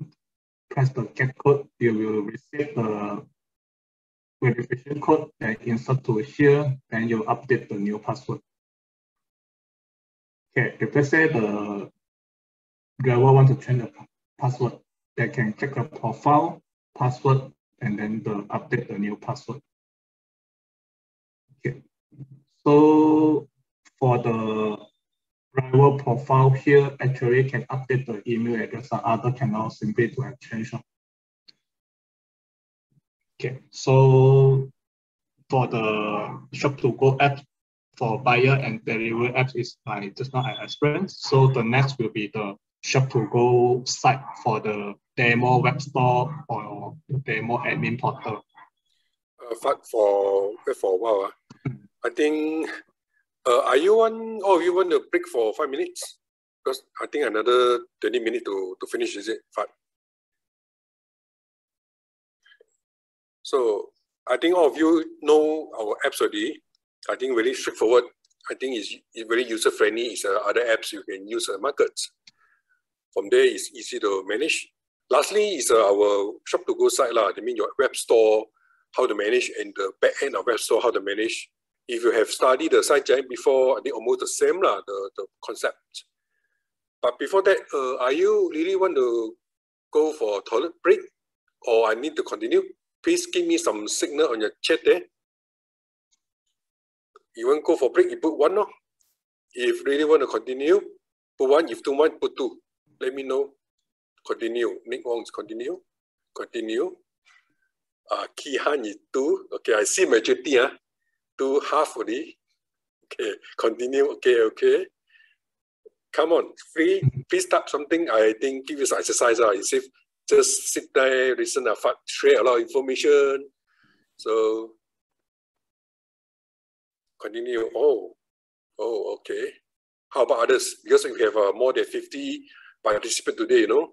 press the get code. You will receive the verification code that insert to here, then you update the new password. Okay, if let's say the driver want to change the password, they can click the profile password and then update the new password. Okay, so for the driver profile here, actually can update the email address and other cannot simply to have changed. Okay, so for the Shoppe2Go app, for buyer and delivery apps is my just now I explained. So the next will be the Shoppe2Go site for the demo web store or demo admin portal. Wait for a while. I think all of you want to break for 5 minutes? Because I think another 20 minutes to finish, is it, Fad? So I think all of you know our apps already. I think very straightforward. I think it's very user-friendly. It's other apps you can use markets. From there, it's easy to manage. Lastly, it's our Shoppe2Go site. I mean, your web store, how to manage, and the back end of web store, how to manage. If you have studied the site design before, I think almost the same, the concept. But before that, are you really want to go for a toilet break? Or I need to continue? Please give me some signal on your chat there. You want to go for break, you put one. No? If really want to continue, put one. If don't want, put two. Let me know. Continue. Nick Wong is continue. Continue. Ki Han is two. Okay, I see majority. Two half already. Okay, continue. Okay, okay. Come on, free. Please type something. I think give you some exercise. It's safe. Just sit there, listen, share a lot of information. So, continue. Oh, okay. How about others? Because we have more than 50 participants today, you know?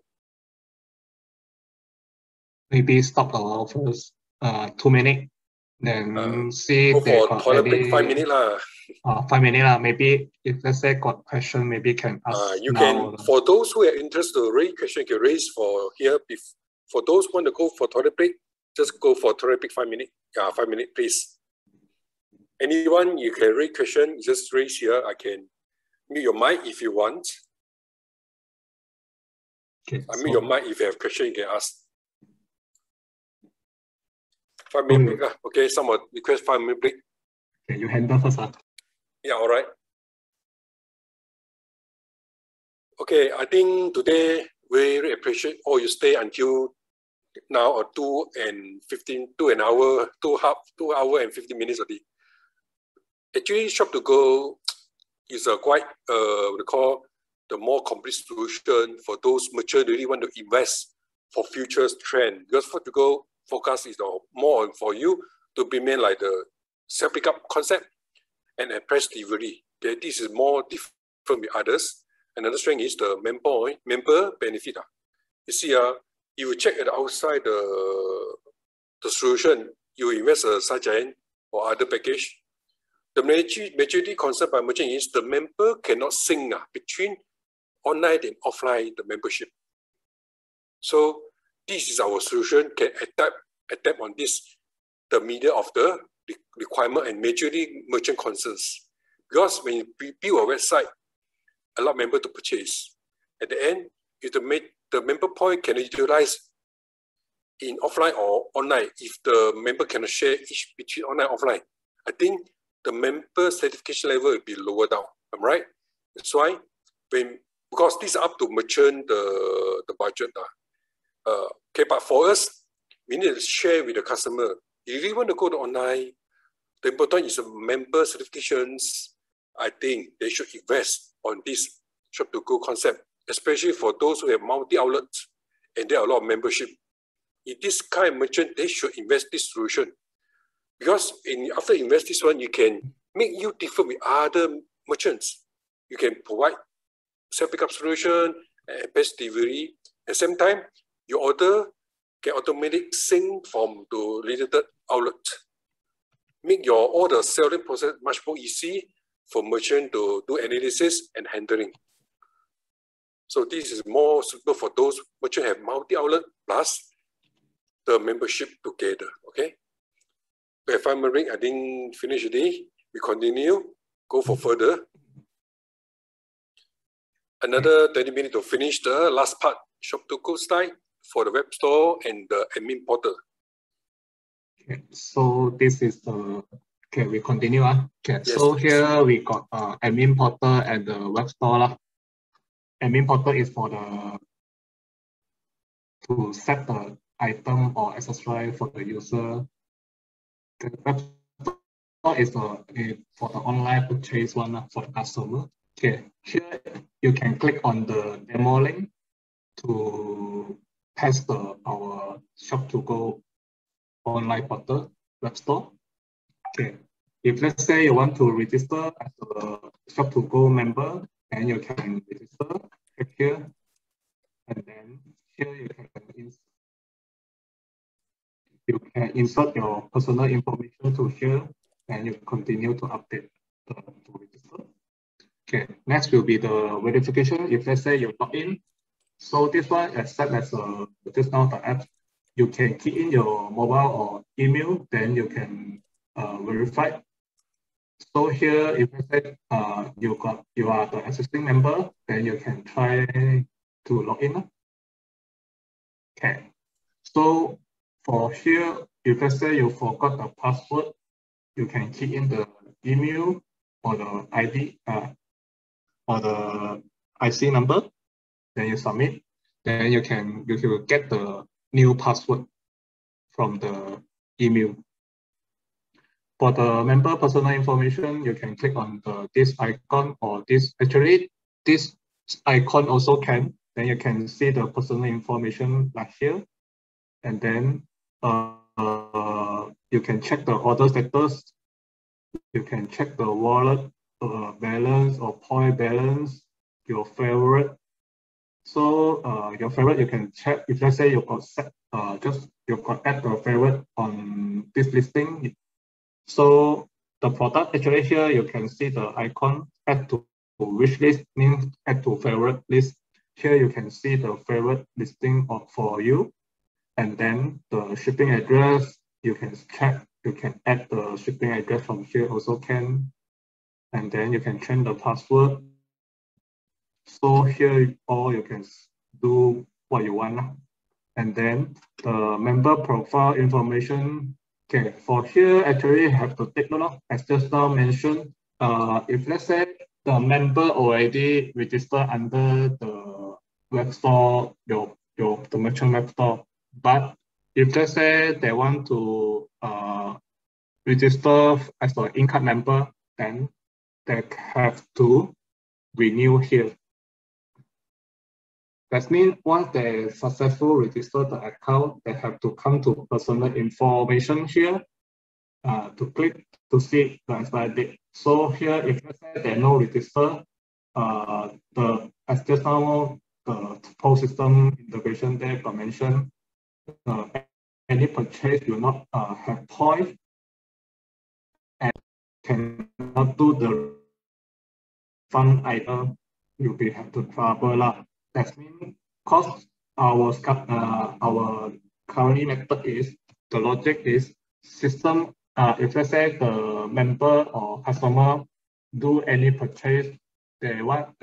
Maybe stop a while first, 2 minutes. Then see if they got maybe 5 minutes. 5 minutes, maybe if let's say got question, maybe can ask. You now can, for those who are interested to raise question, you can raise for here. For those who want to go for toilet break, just go for toilet break 5 minutes. 5 minutes, please. Anyone, you can raise question, just raise here. I can mute your mic if you want. Okay, I mute your mic if you have question, you can ask. 5 minute break. Okay, someone request 5 minute break. Okay, you handle first. Yeah, all right. Okay, I think today we really appreciate all you stay until now or 2 hour and 15 minutes already. Actually, Shoppe2Go is a quite we call the more complete solution for those merchants really want to invest for future trend. Because Shoppe2Go focus is more for you to remain like the self-pickup concept and express delivery. Okay, this is more different with others. Another strength is the member benefit. You see, if you check it outside the solution, you invest such as or other package. The majority concept by merchant is the member cannot sync between online and offline the membership. So this is our solution, can adapt on this, the media of the requirement and majority merchant concerns. Because when you build a website, allow member to purchase. At the end, if the member point can utilize in offline or online, if the member cannot share each between online and offline, I think the member certification level will be lower down, right? That's why, because this is up to merchant the budget. Okay, but for us, we need to share with the customer. If you want to go to online, the important is the member certifications. I think they should invest on this Shoppe2Go concept, especially for those who have multi-outlets and there are a lot of membership. In this kind of merchant, they should invest this solution. Because after invest this one, you can make you different with other merchants. You can provide self-pickup solution, best delivery. At the same time, your order can automatically sync from the related outlet. Make your order selling process much more easy for merchant to do analysis and handling. So this is more suitable for those merchants have multi-outlet plus the membership together, okay? If I'm a ring, I didn't finish the day. We continue, go for further. Another 30 minutes to finish the last part, Shoppe2Go style for the web store and the admin portal. Okay, so this is the, okay, we continue. Okay, yes, so here we got admin portal and the web store. Admin portal is for the, to set the item or accessory for the user. The web store is for the online purchase one for the customer. Okay, here you can click on the demo link to test our Shoppe2Go online portal web store. Okay, if let's say you want to register as a Shoppe2Go member, then you can register. Click here, and then here you can insert your personal information to here, and you continue to update to register. Okay, next will be the verification. If let's say you log in, so this one, except as just now the app, you can key in your mobile or email, then you can verify. So here, if let's say you are the existing member, then you can try to log in. Okay, so for here, if let's say you forgot the password, you can key in the email or the ID or the IC number. Then you submit. Then you will get the new password from the email. For the member personal information, you can click on this icon or this. Actually, this icon also can. Then you can see the personal information like here, and then you can check the order status, you can check the wallet balance or point balance, your favorite. So your favorite, you can check. If let's say you got set, you got add your favorite on this listing. So the product, actually here you can see the icon add to wish list, means add to favorite list. Here you can see the favorite listing for you. And then the shipping address, you can check, you can add the shipping address from here also can. And then you can change the password. So here all you can do what you want. And then the member profile information. Okay, for here actually have to take note, as just now mentioned, if let's say the member already registered under the web store, the merchant web store. But if let's say they want to register as an in-card member, then they have to renew here. That means once they successfully register the account, they have to come to personal information here to click to see the expiry date. So here, if let's say they no register, the POS system integration there mentioned, any purchase will not have point and cannot do the fund item. You'll be have to trouble up. That means, because our current method is, the logic is system, if let's say the member or customer do any purchase, they want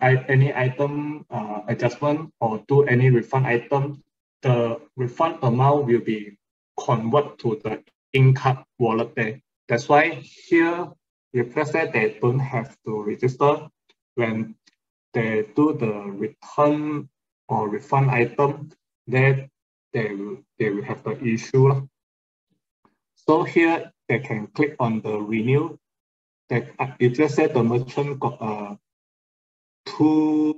any item adjustment or do any refund item, the refund amount will be converted to the in-card wallet there. That's why here, if let's say they don't have to register, when they do the return or refund item, then they will have the issue. So here they can click on the renew. That if let's say the merchant got two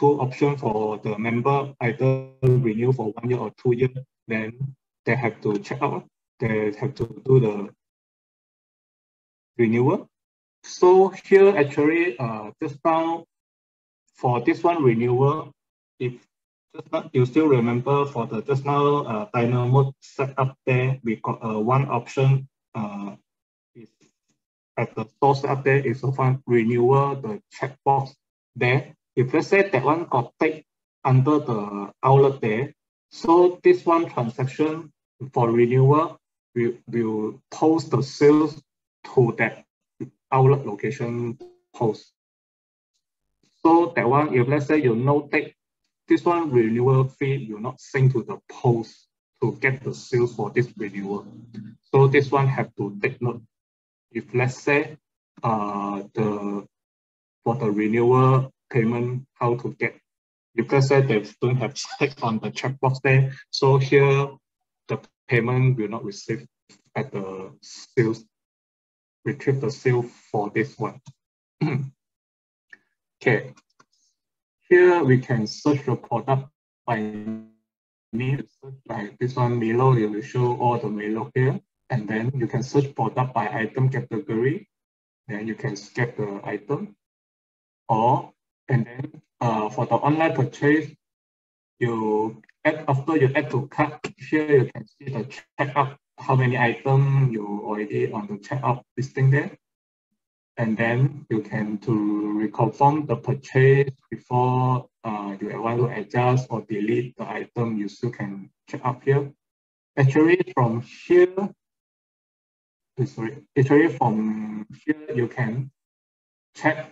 options for the member, either renew for 1 year or 2 years, then they have to check out. They have to do the renewal. So here actually just now for this one renewal, if just now, you still remember for the just now DynaMod setup there, we got one option is at the source setup there is to find renewal, the checkbox there. If let's say that one got ticked under the outlet there, so this one transaction for renewal will post the sales to that outlet location post. So that one, if let's say you notate, this one renewal fee will not sync to the post to get the sales for this renewal. So this one have to take note. If let's say for the renewal payment, how to get. If let's say they don't have checked on the checkbox there, so here the payment will not receive at the sales. Retrieve the sale for this one. Okay, here we can search the product by name. Like this one, Milo, it will show all the Milo here. And then you can search product by item category. Then you can skip the item. And then for the online purchase, you add, after you add to cart, here you can see the checkout, how many items you already on the checkout listing there. And then you can to reconfirm the purchase before you want to adjust or delete the item, you still can check out here. Actually from here, you can check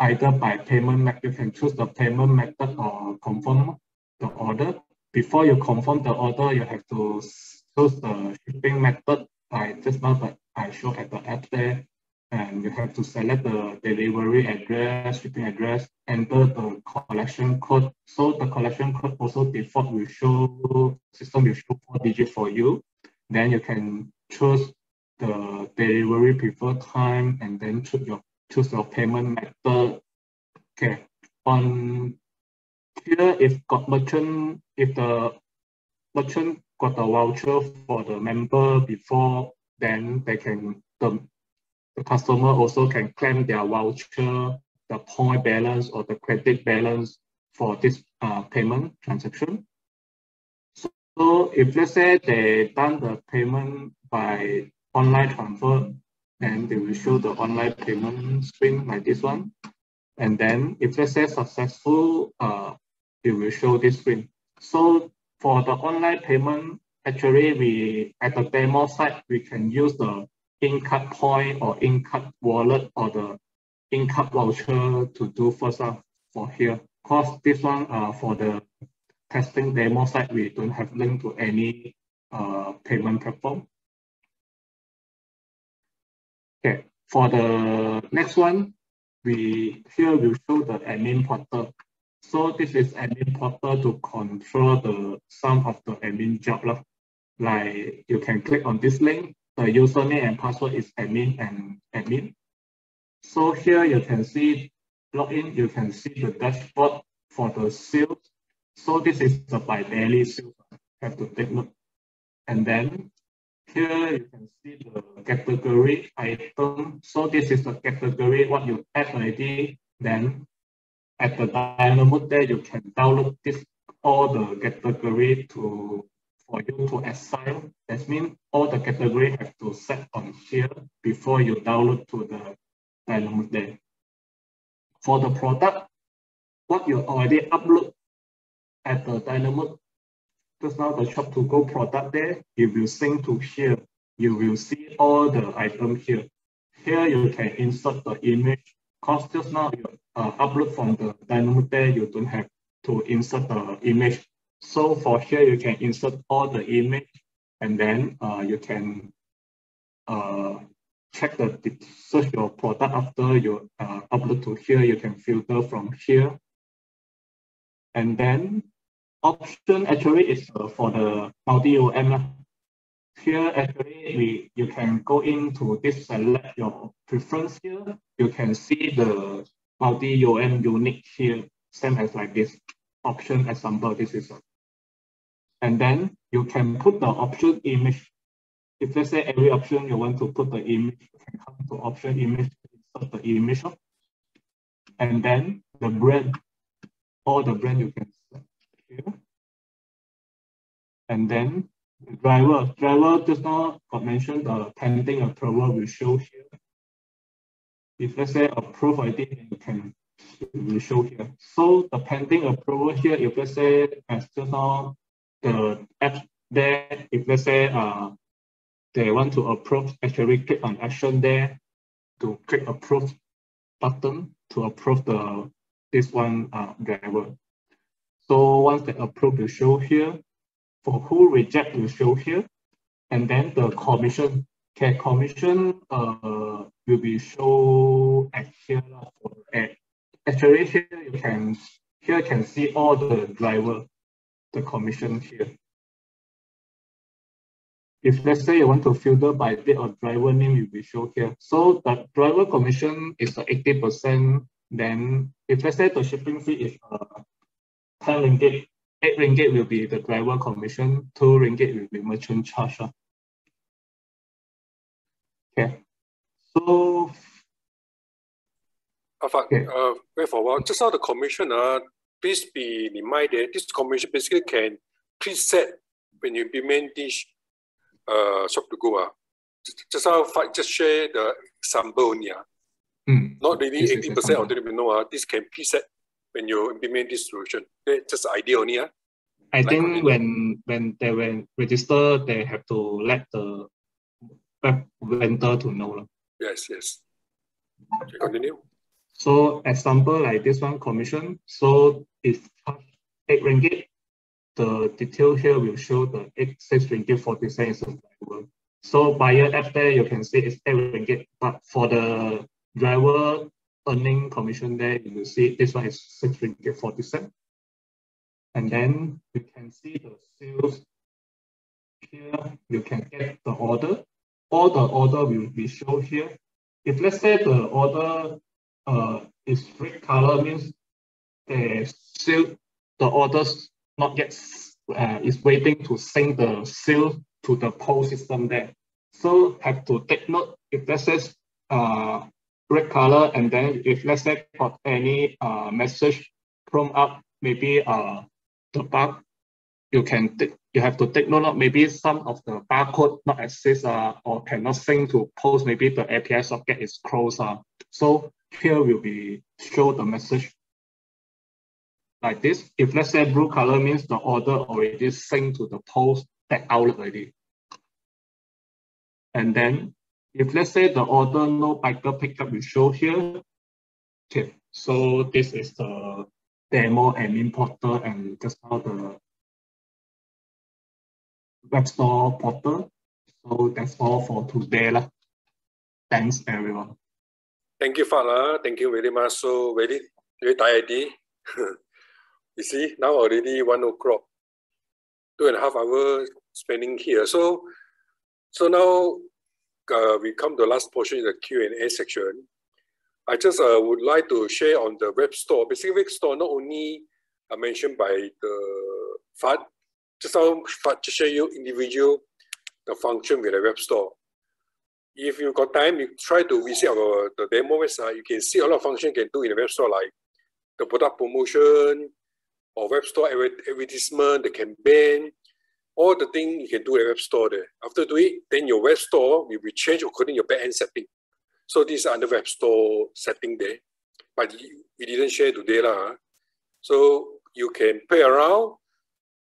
either by payment method, you can choose the payment method or confirm the order. Before you confirm the order, you have to choose the shipping method I showed at the app there, and you have to select the delivery address, shipping address, enter the collection code. So the collection code also default will show, system will show 4 digits for you. Then you can choose the delivery preferred time and then choose your payment method. Okay, on here if the merchant got a voucher for the member before, then they can, the customer also can claim their voucher, the point balance or the credit balance for this payment transaction. So if let's say they done the payment by online transfer, then they will show the online payment screen like this one. And then if let's say successful, it will show this screen. So for the online payment, actually we at the demo site, we can use the in-card point or in-card wallet or the in-card voucher to do first up for here. Because this one for the testing demo site, we don't have link to any payment platform. Okay, for the next one, here we'll show the admin portal. So this is admin portal to control the some of the admin job. Like you can click on this link, the username and password is admin and admin. So here you can see log in, you can see the dashboard for the sales. So this is the by daily sales. Have to take note. And then here you can see the category item. So this is the category what you add already. Then at the DynaMod there, you can download this all the category to for you to assign. That means all the category have to set on here before you download to the DynaMod there. For the product, what you already upload at the DynaMod, just now the Shoppe2Go product there, you will sync to here. You will see all the items here. Here you can insert the image. Because just now you upload from the DynaMod there, you don't have to insert the image. So for here, you can insert all the image, and then you can check the search your product after you upload to here. You can filter from here. And then option actually is for the multi-OM. Here actually you can go into this, select your preference here. You can see the multi-OM unique here, same as like this option example. This is a, and then you can put the option image. If let's say every option you want to put the image, you can come to option image, insert the image, and then the brand, all the brand you can select here, and then the driver. Driver just now got mentioned the pending approval will show here. If let's say approve ID, you can. It will show here. So the pending approval here, if let's say as just now the app there, if let's say they want to approve, actually click on action there to click approve button to approve the this one driver. So once they approve, will show here. For who reject, will show here, and then the commission. Okay, commission will be show at here for ad. Actually, here you can see all the driver, the commission here. If let's say you want to filter by date or driver name, you will show here. So the driver commission is 80%. Then if let's say the shipping fee is 10 ringgit, 8 ringgit will be the driver commission, 2 ringgit will be merchant charge. Okay. So okay. Wait for a while. Just now the commission, please be reminded, this commission basically can preset when you implement this Shoppe2Go. Just now, just share the example only. Not really 80% or 20%, no, this can preset when you implement this solution. Just the idea only. I like think when they register, they have to let the web vendor to know. Yes, yes. Okay, continue. So example like this one commission, so it's 8 ringgit. The detail here will show the 6 ringgit 40 cents of driver. So buyer app there you can see it's 8 ringgit, but for the driver earning commission there you will see this one is 6 ringgit 40 cents. And then you can see the sales here, you can get the order. All the order will be shown here. If let's say the order is red color means still the orders not yet is waiting to send the sale to the POS system there. So have to take note if that says red color, and then if let's say got any message prompt up, maybe the bar you have to take note of maybe some of the barcode not access or cannot sync to POS, maybe the API socket is closed. So here will be show the message like this. If let's say blue color means the order already synced to the POS that outlet already. And then if let's say the order no biker pickup will show here. Okay, so this is the demo and importer and just how the web store portal. So that's all for today. Thanks everyone. Thank you, Fala. Thank you very much. So very tired. You see, now already 1 o'clock, 2.5 hours spending here. So now we come to the last portion of the Q&A section. I just would like to share on the web store. Basically, web store not only mentioned by the Fad, just how Fad to share you individual the function with the web store. If you got time, you try to visit our the demo website. You can see a lot of functions you can do in the web store, like the product promotion or web store advertisement, the campaign, all the things you can do in the web store there. After doing it, then your web store will be changed according to your back-end setting. So this is under web store setting there, but we didn't share today. So you can play around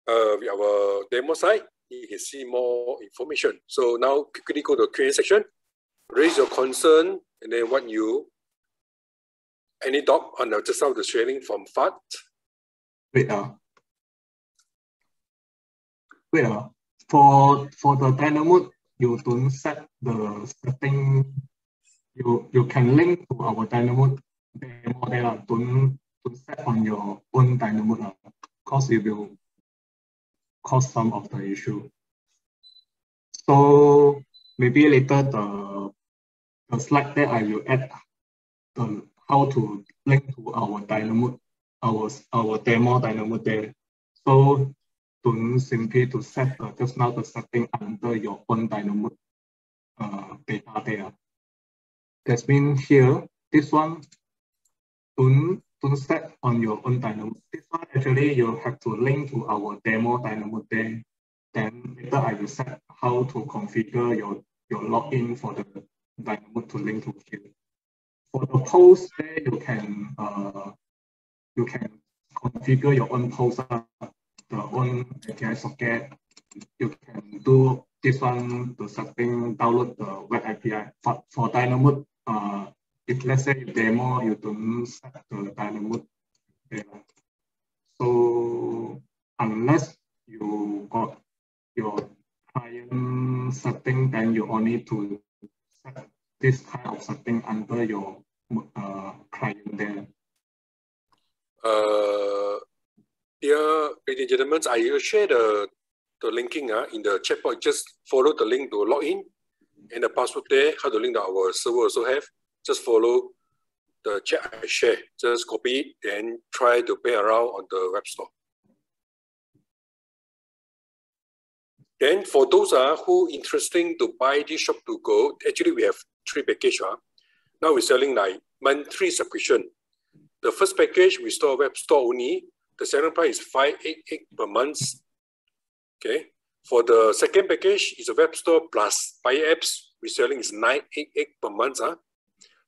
with our demo site. You can see more information. So now quickly go to the Q&A section, raise your concern, and then what you, any doubt on the, just now the sharing from Fad? Wait, for the DynaMod, you don't set the setting. You can link to our DynaMod demo there. Don't set on your own DynaMod, because it will cause some of the issue. So maybe later the slide that I will add the how to link to our DynaMod, our demo DynaMod there. So don't simply to set just now the setting under your own DynaMod data there. That means here, this one, don't set on your own DynaMod. This one actually you have to link to our demo DynaMod there. Then later I will set how to configure your login for the DynaMod to link to here. For the post there, you can configure your own post, the own API socket. You can do this one, the setting, download the web API. For DynaMod, if let's say demo, you don't set the DynaMod data. So unless you got your client setting, then you only need to set this kind of setting under your client there. Dear ladies and gentlemen, I will share the linking in the chat box. Just follow the link to log in and the password there, how to link to our server also have. Just follow the chat I share. Just copy it and try to play around on the web store. Then for those who interesting to buy this Shoppe2Go, actually we have three packages. Now we're selling like monthly subscription. The first package, we store web store only. The second price is 588 per month. Okay. For the second package, is a web store plus buy apps. We're selling is 988 per month.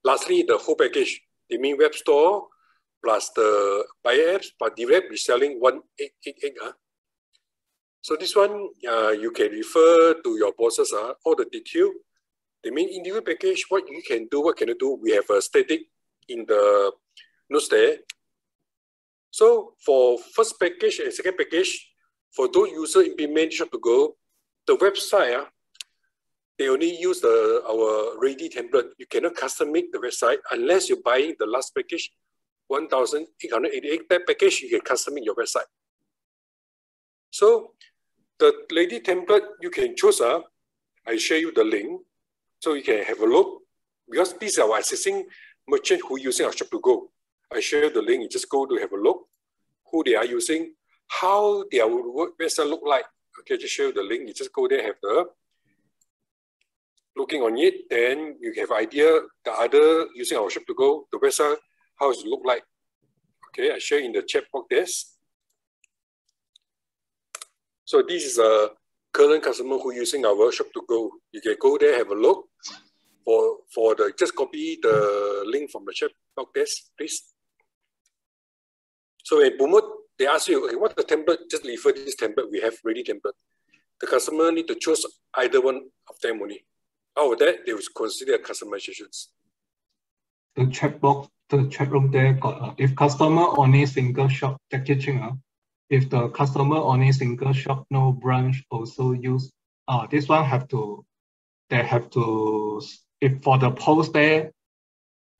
Lastly, the whole package, they mean web store plus the buy apps, but the web is selling 1888. So this one, you can refer to your bosses, all the detail. They mean individual package, what you can do, what can you do. We have a static in the notes there. So for first package and second package, for those users implement Shoppe2Go, the website, they only use our ready template. You cannot custom make the website unless you buy the last package, 1888. That package, you can custom make your website. So the ready template, you can choose. I share you the link so you can have a look. Because these are our existing merchants who are using our Shoppe2Go. I share the link. You just go to have a look who they are using, how their website look like. Okay, just share the link. You just go there, have the looking on it, then you have idea, the other using our Shoppe2Go, the website, how it look like. Okay, I share in the chat box this. So this is a current customer who using our Shoppe2Go. You can go there, have a look. For the, just copy the link from the chat box this, please. So when promote, they ask you, okay, what's the template? Just refer this template, we have ready template. The customer need to choose either one of them only. Out of that, they will consider customizations. The chat box, the chat room there got if customer only single shop, if the customer only single shop, no branch also use. This one have to, they have to, if for the POS there,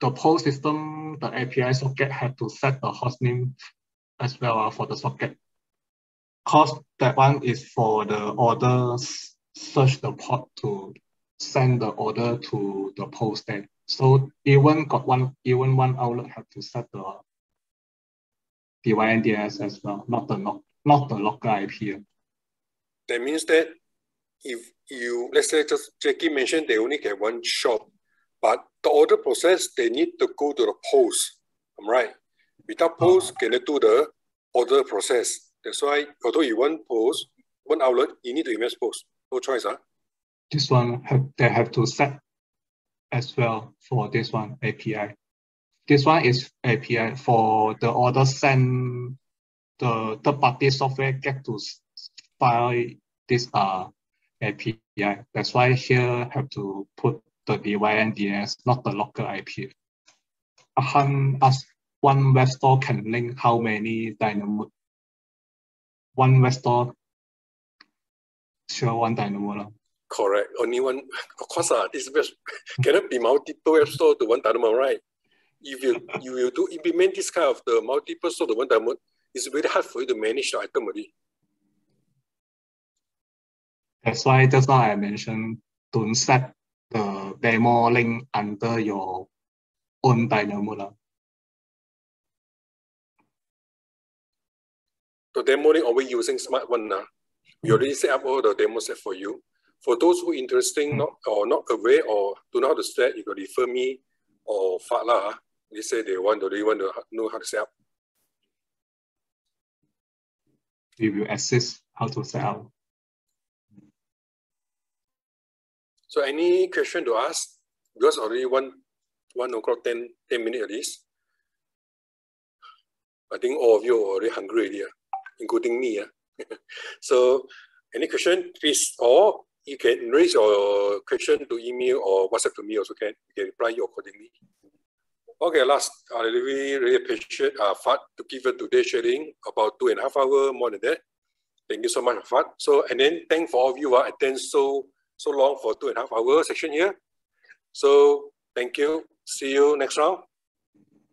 the POS system, the API socket have to set the host name as well for the socket. Cause that one is for the order, search the port to send the order to the POS there. So T1 got one outlet have to set the DYNDIS as well, not the local IP. That means that if you, let's say just Jackie mentioned they only get one shop, but the order process, they need to go to the POS, I'm right? Without POS, cannot do the order process. That's why, although you want POS, one outlet, you need to invest POS. No choice, huh? This one, they have to set as well for this one, API. This one is API for the order send, the third-party software get to file this API. That's why here have to put the DYNDIS, not the local IP. Han asked, one web store can link how many DynaMod? One web store, sure, one DynaMod. Correct, only one. Of course, this web cannot be multiple web store to one DynaMod, right? If you will do implement this kind of the multiple store to one DynaMod, it's very hard for you to manage the item already. That's why just now I mentioned, don't set the demo link under your own DynaMod. So demo link always using smart one now. We already set up all the demo set for you. For those who are interested not aware or don't know how to set, you can refer me or Fala. They say they really want to know how to set up. We will assist how to set up. So any question to ask? Because already 1 o'clock, 10 minutes at least. I think all of you are already hungry already, including me. So any question, please, or you can raise your question to email or WhatsApp to me also can. You can reply you accordingly. Okay, last, I really appreciate Fad to give a today sharing about 2.5 hours, more than that. Thank you so much, Fad. So, and then thank for all of you who attend so long for 2.5 hour section here. So thank you. See you next round.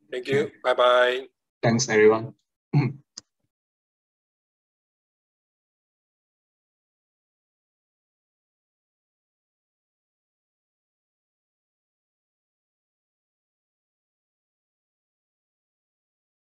Thank you. Bye-bye. Thanks, everyone.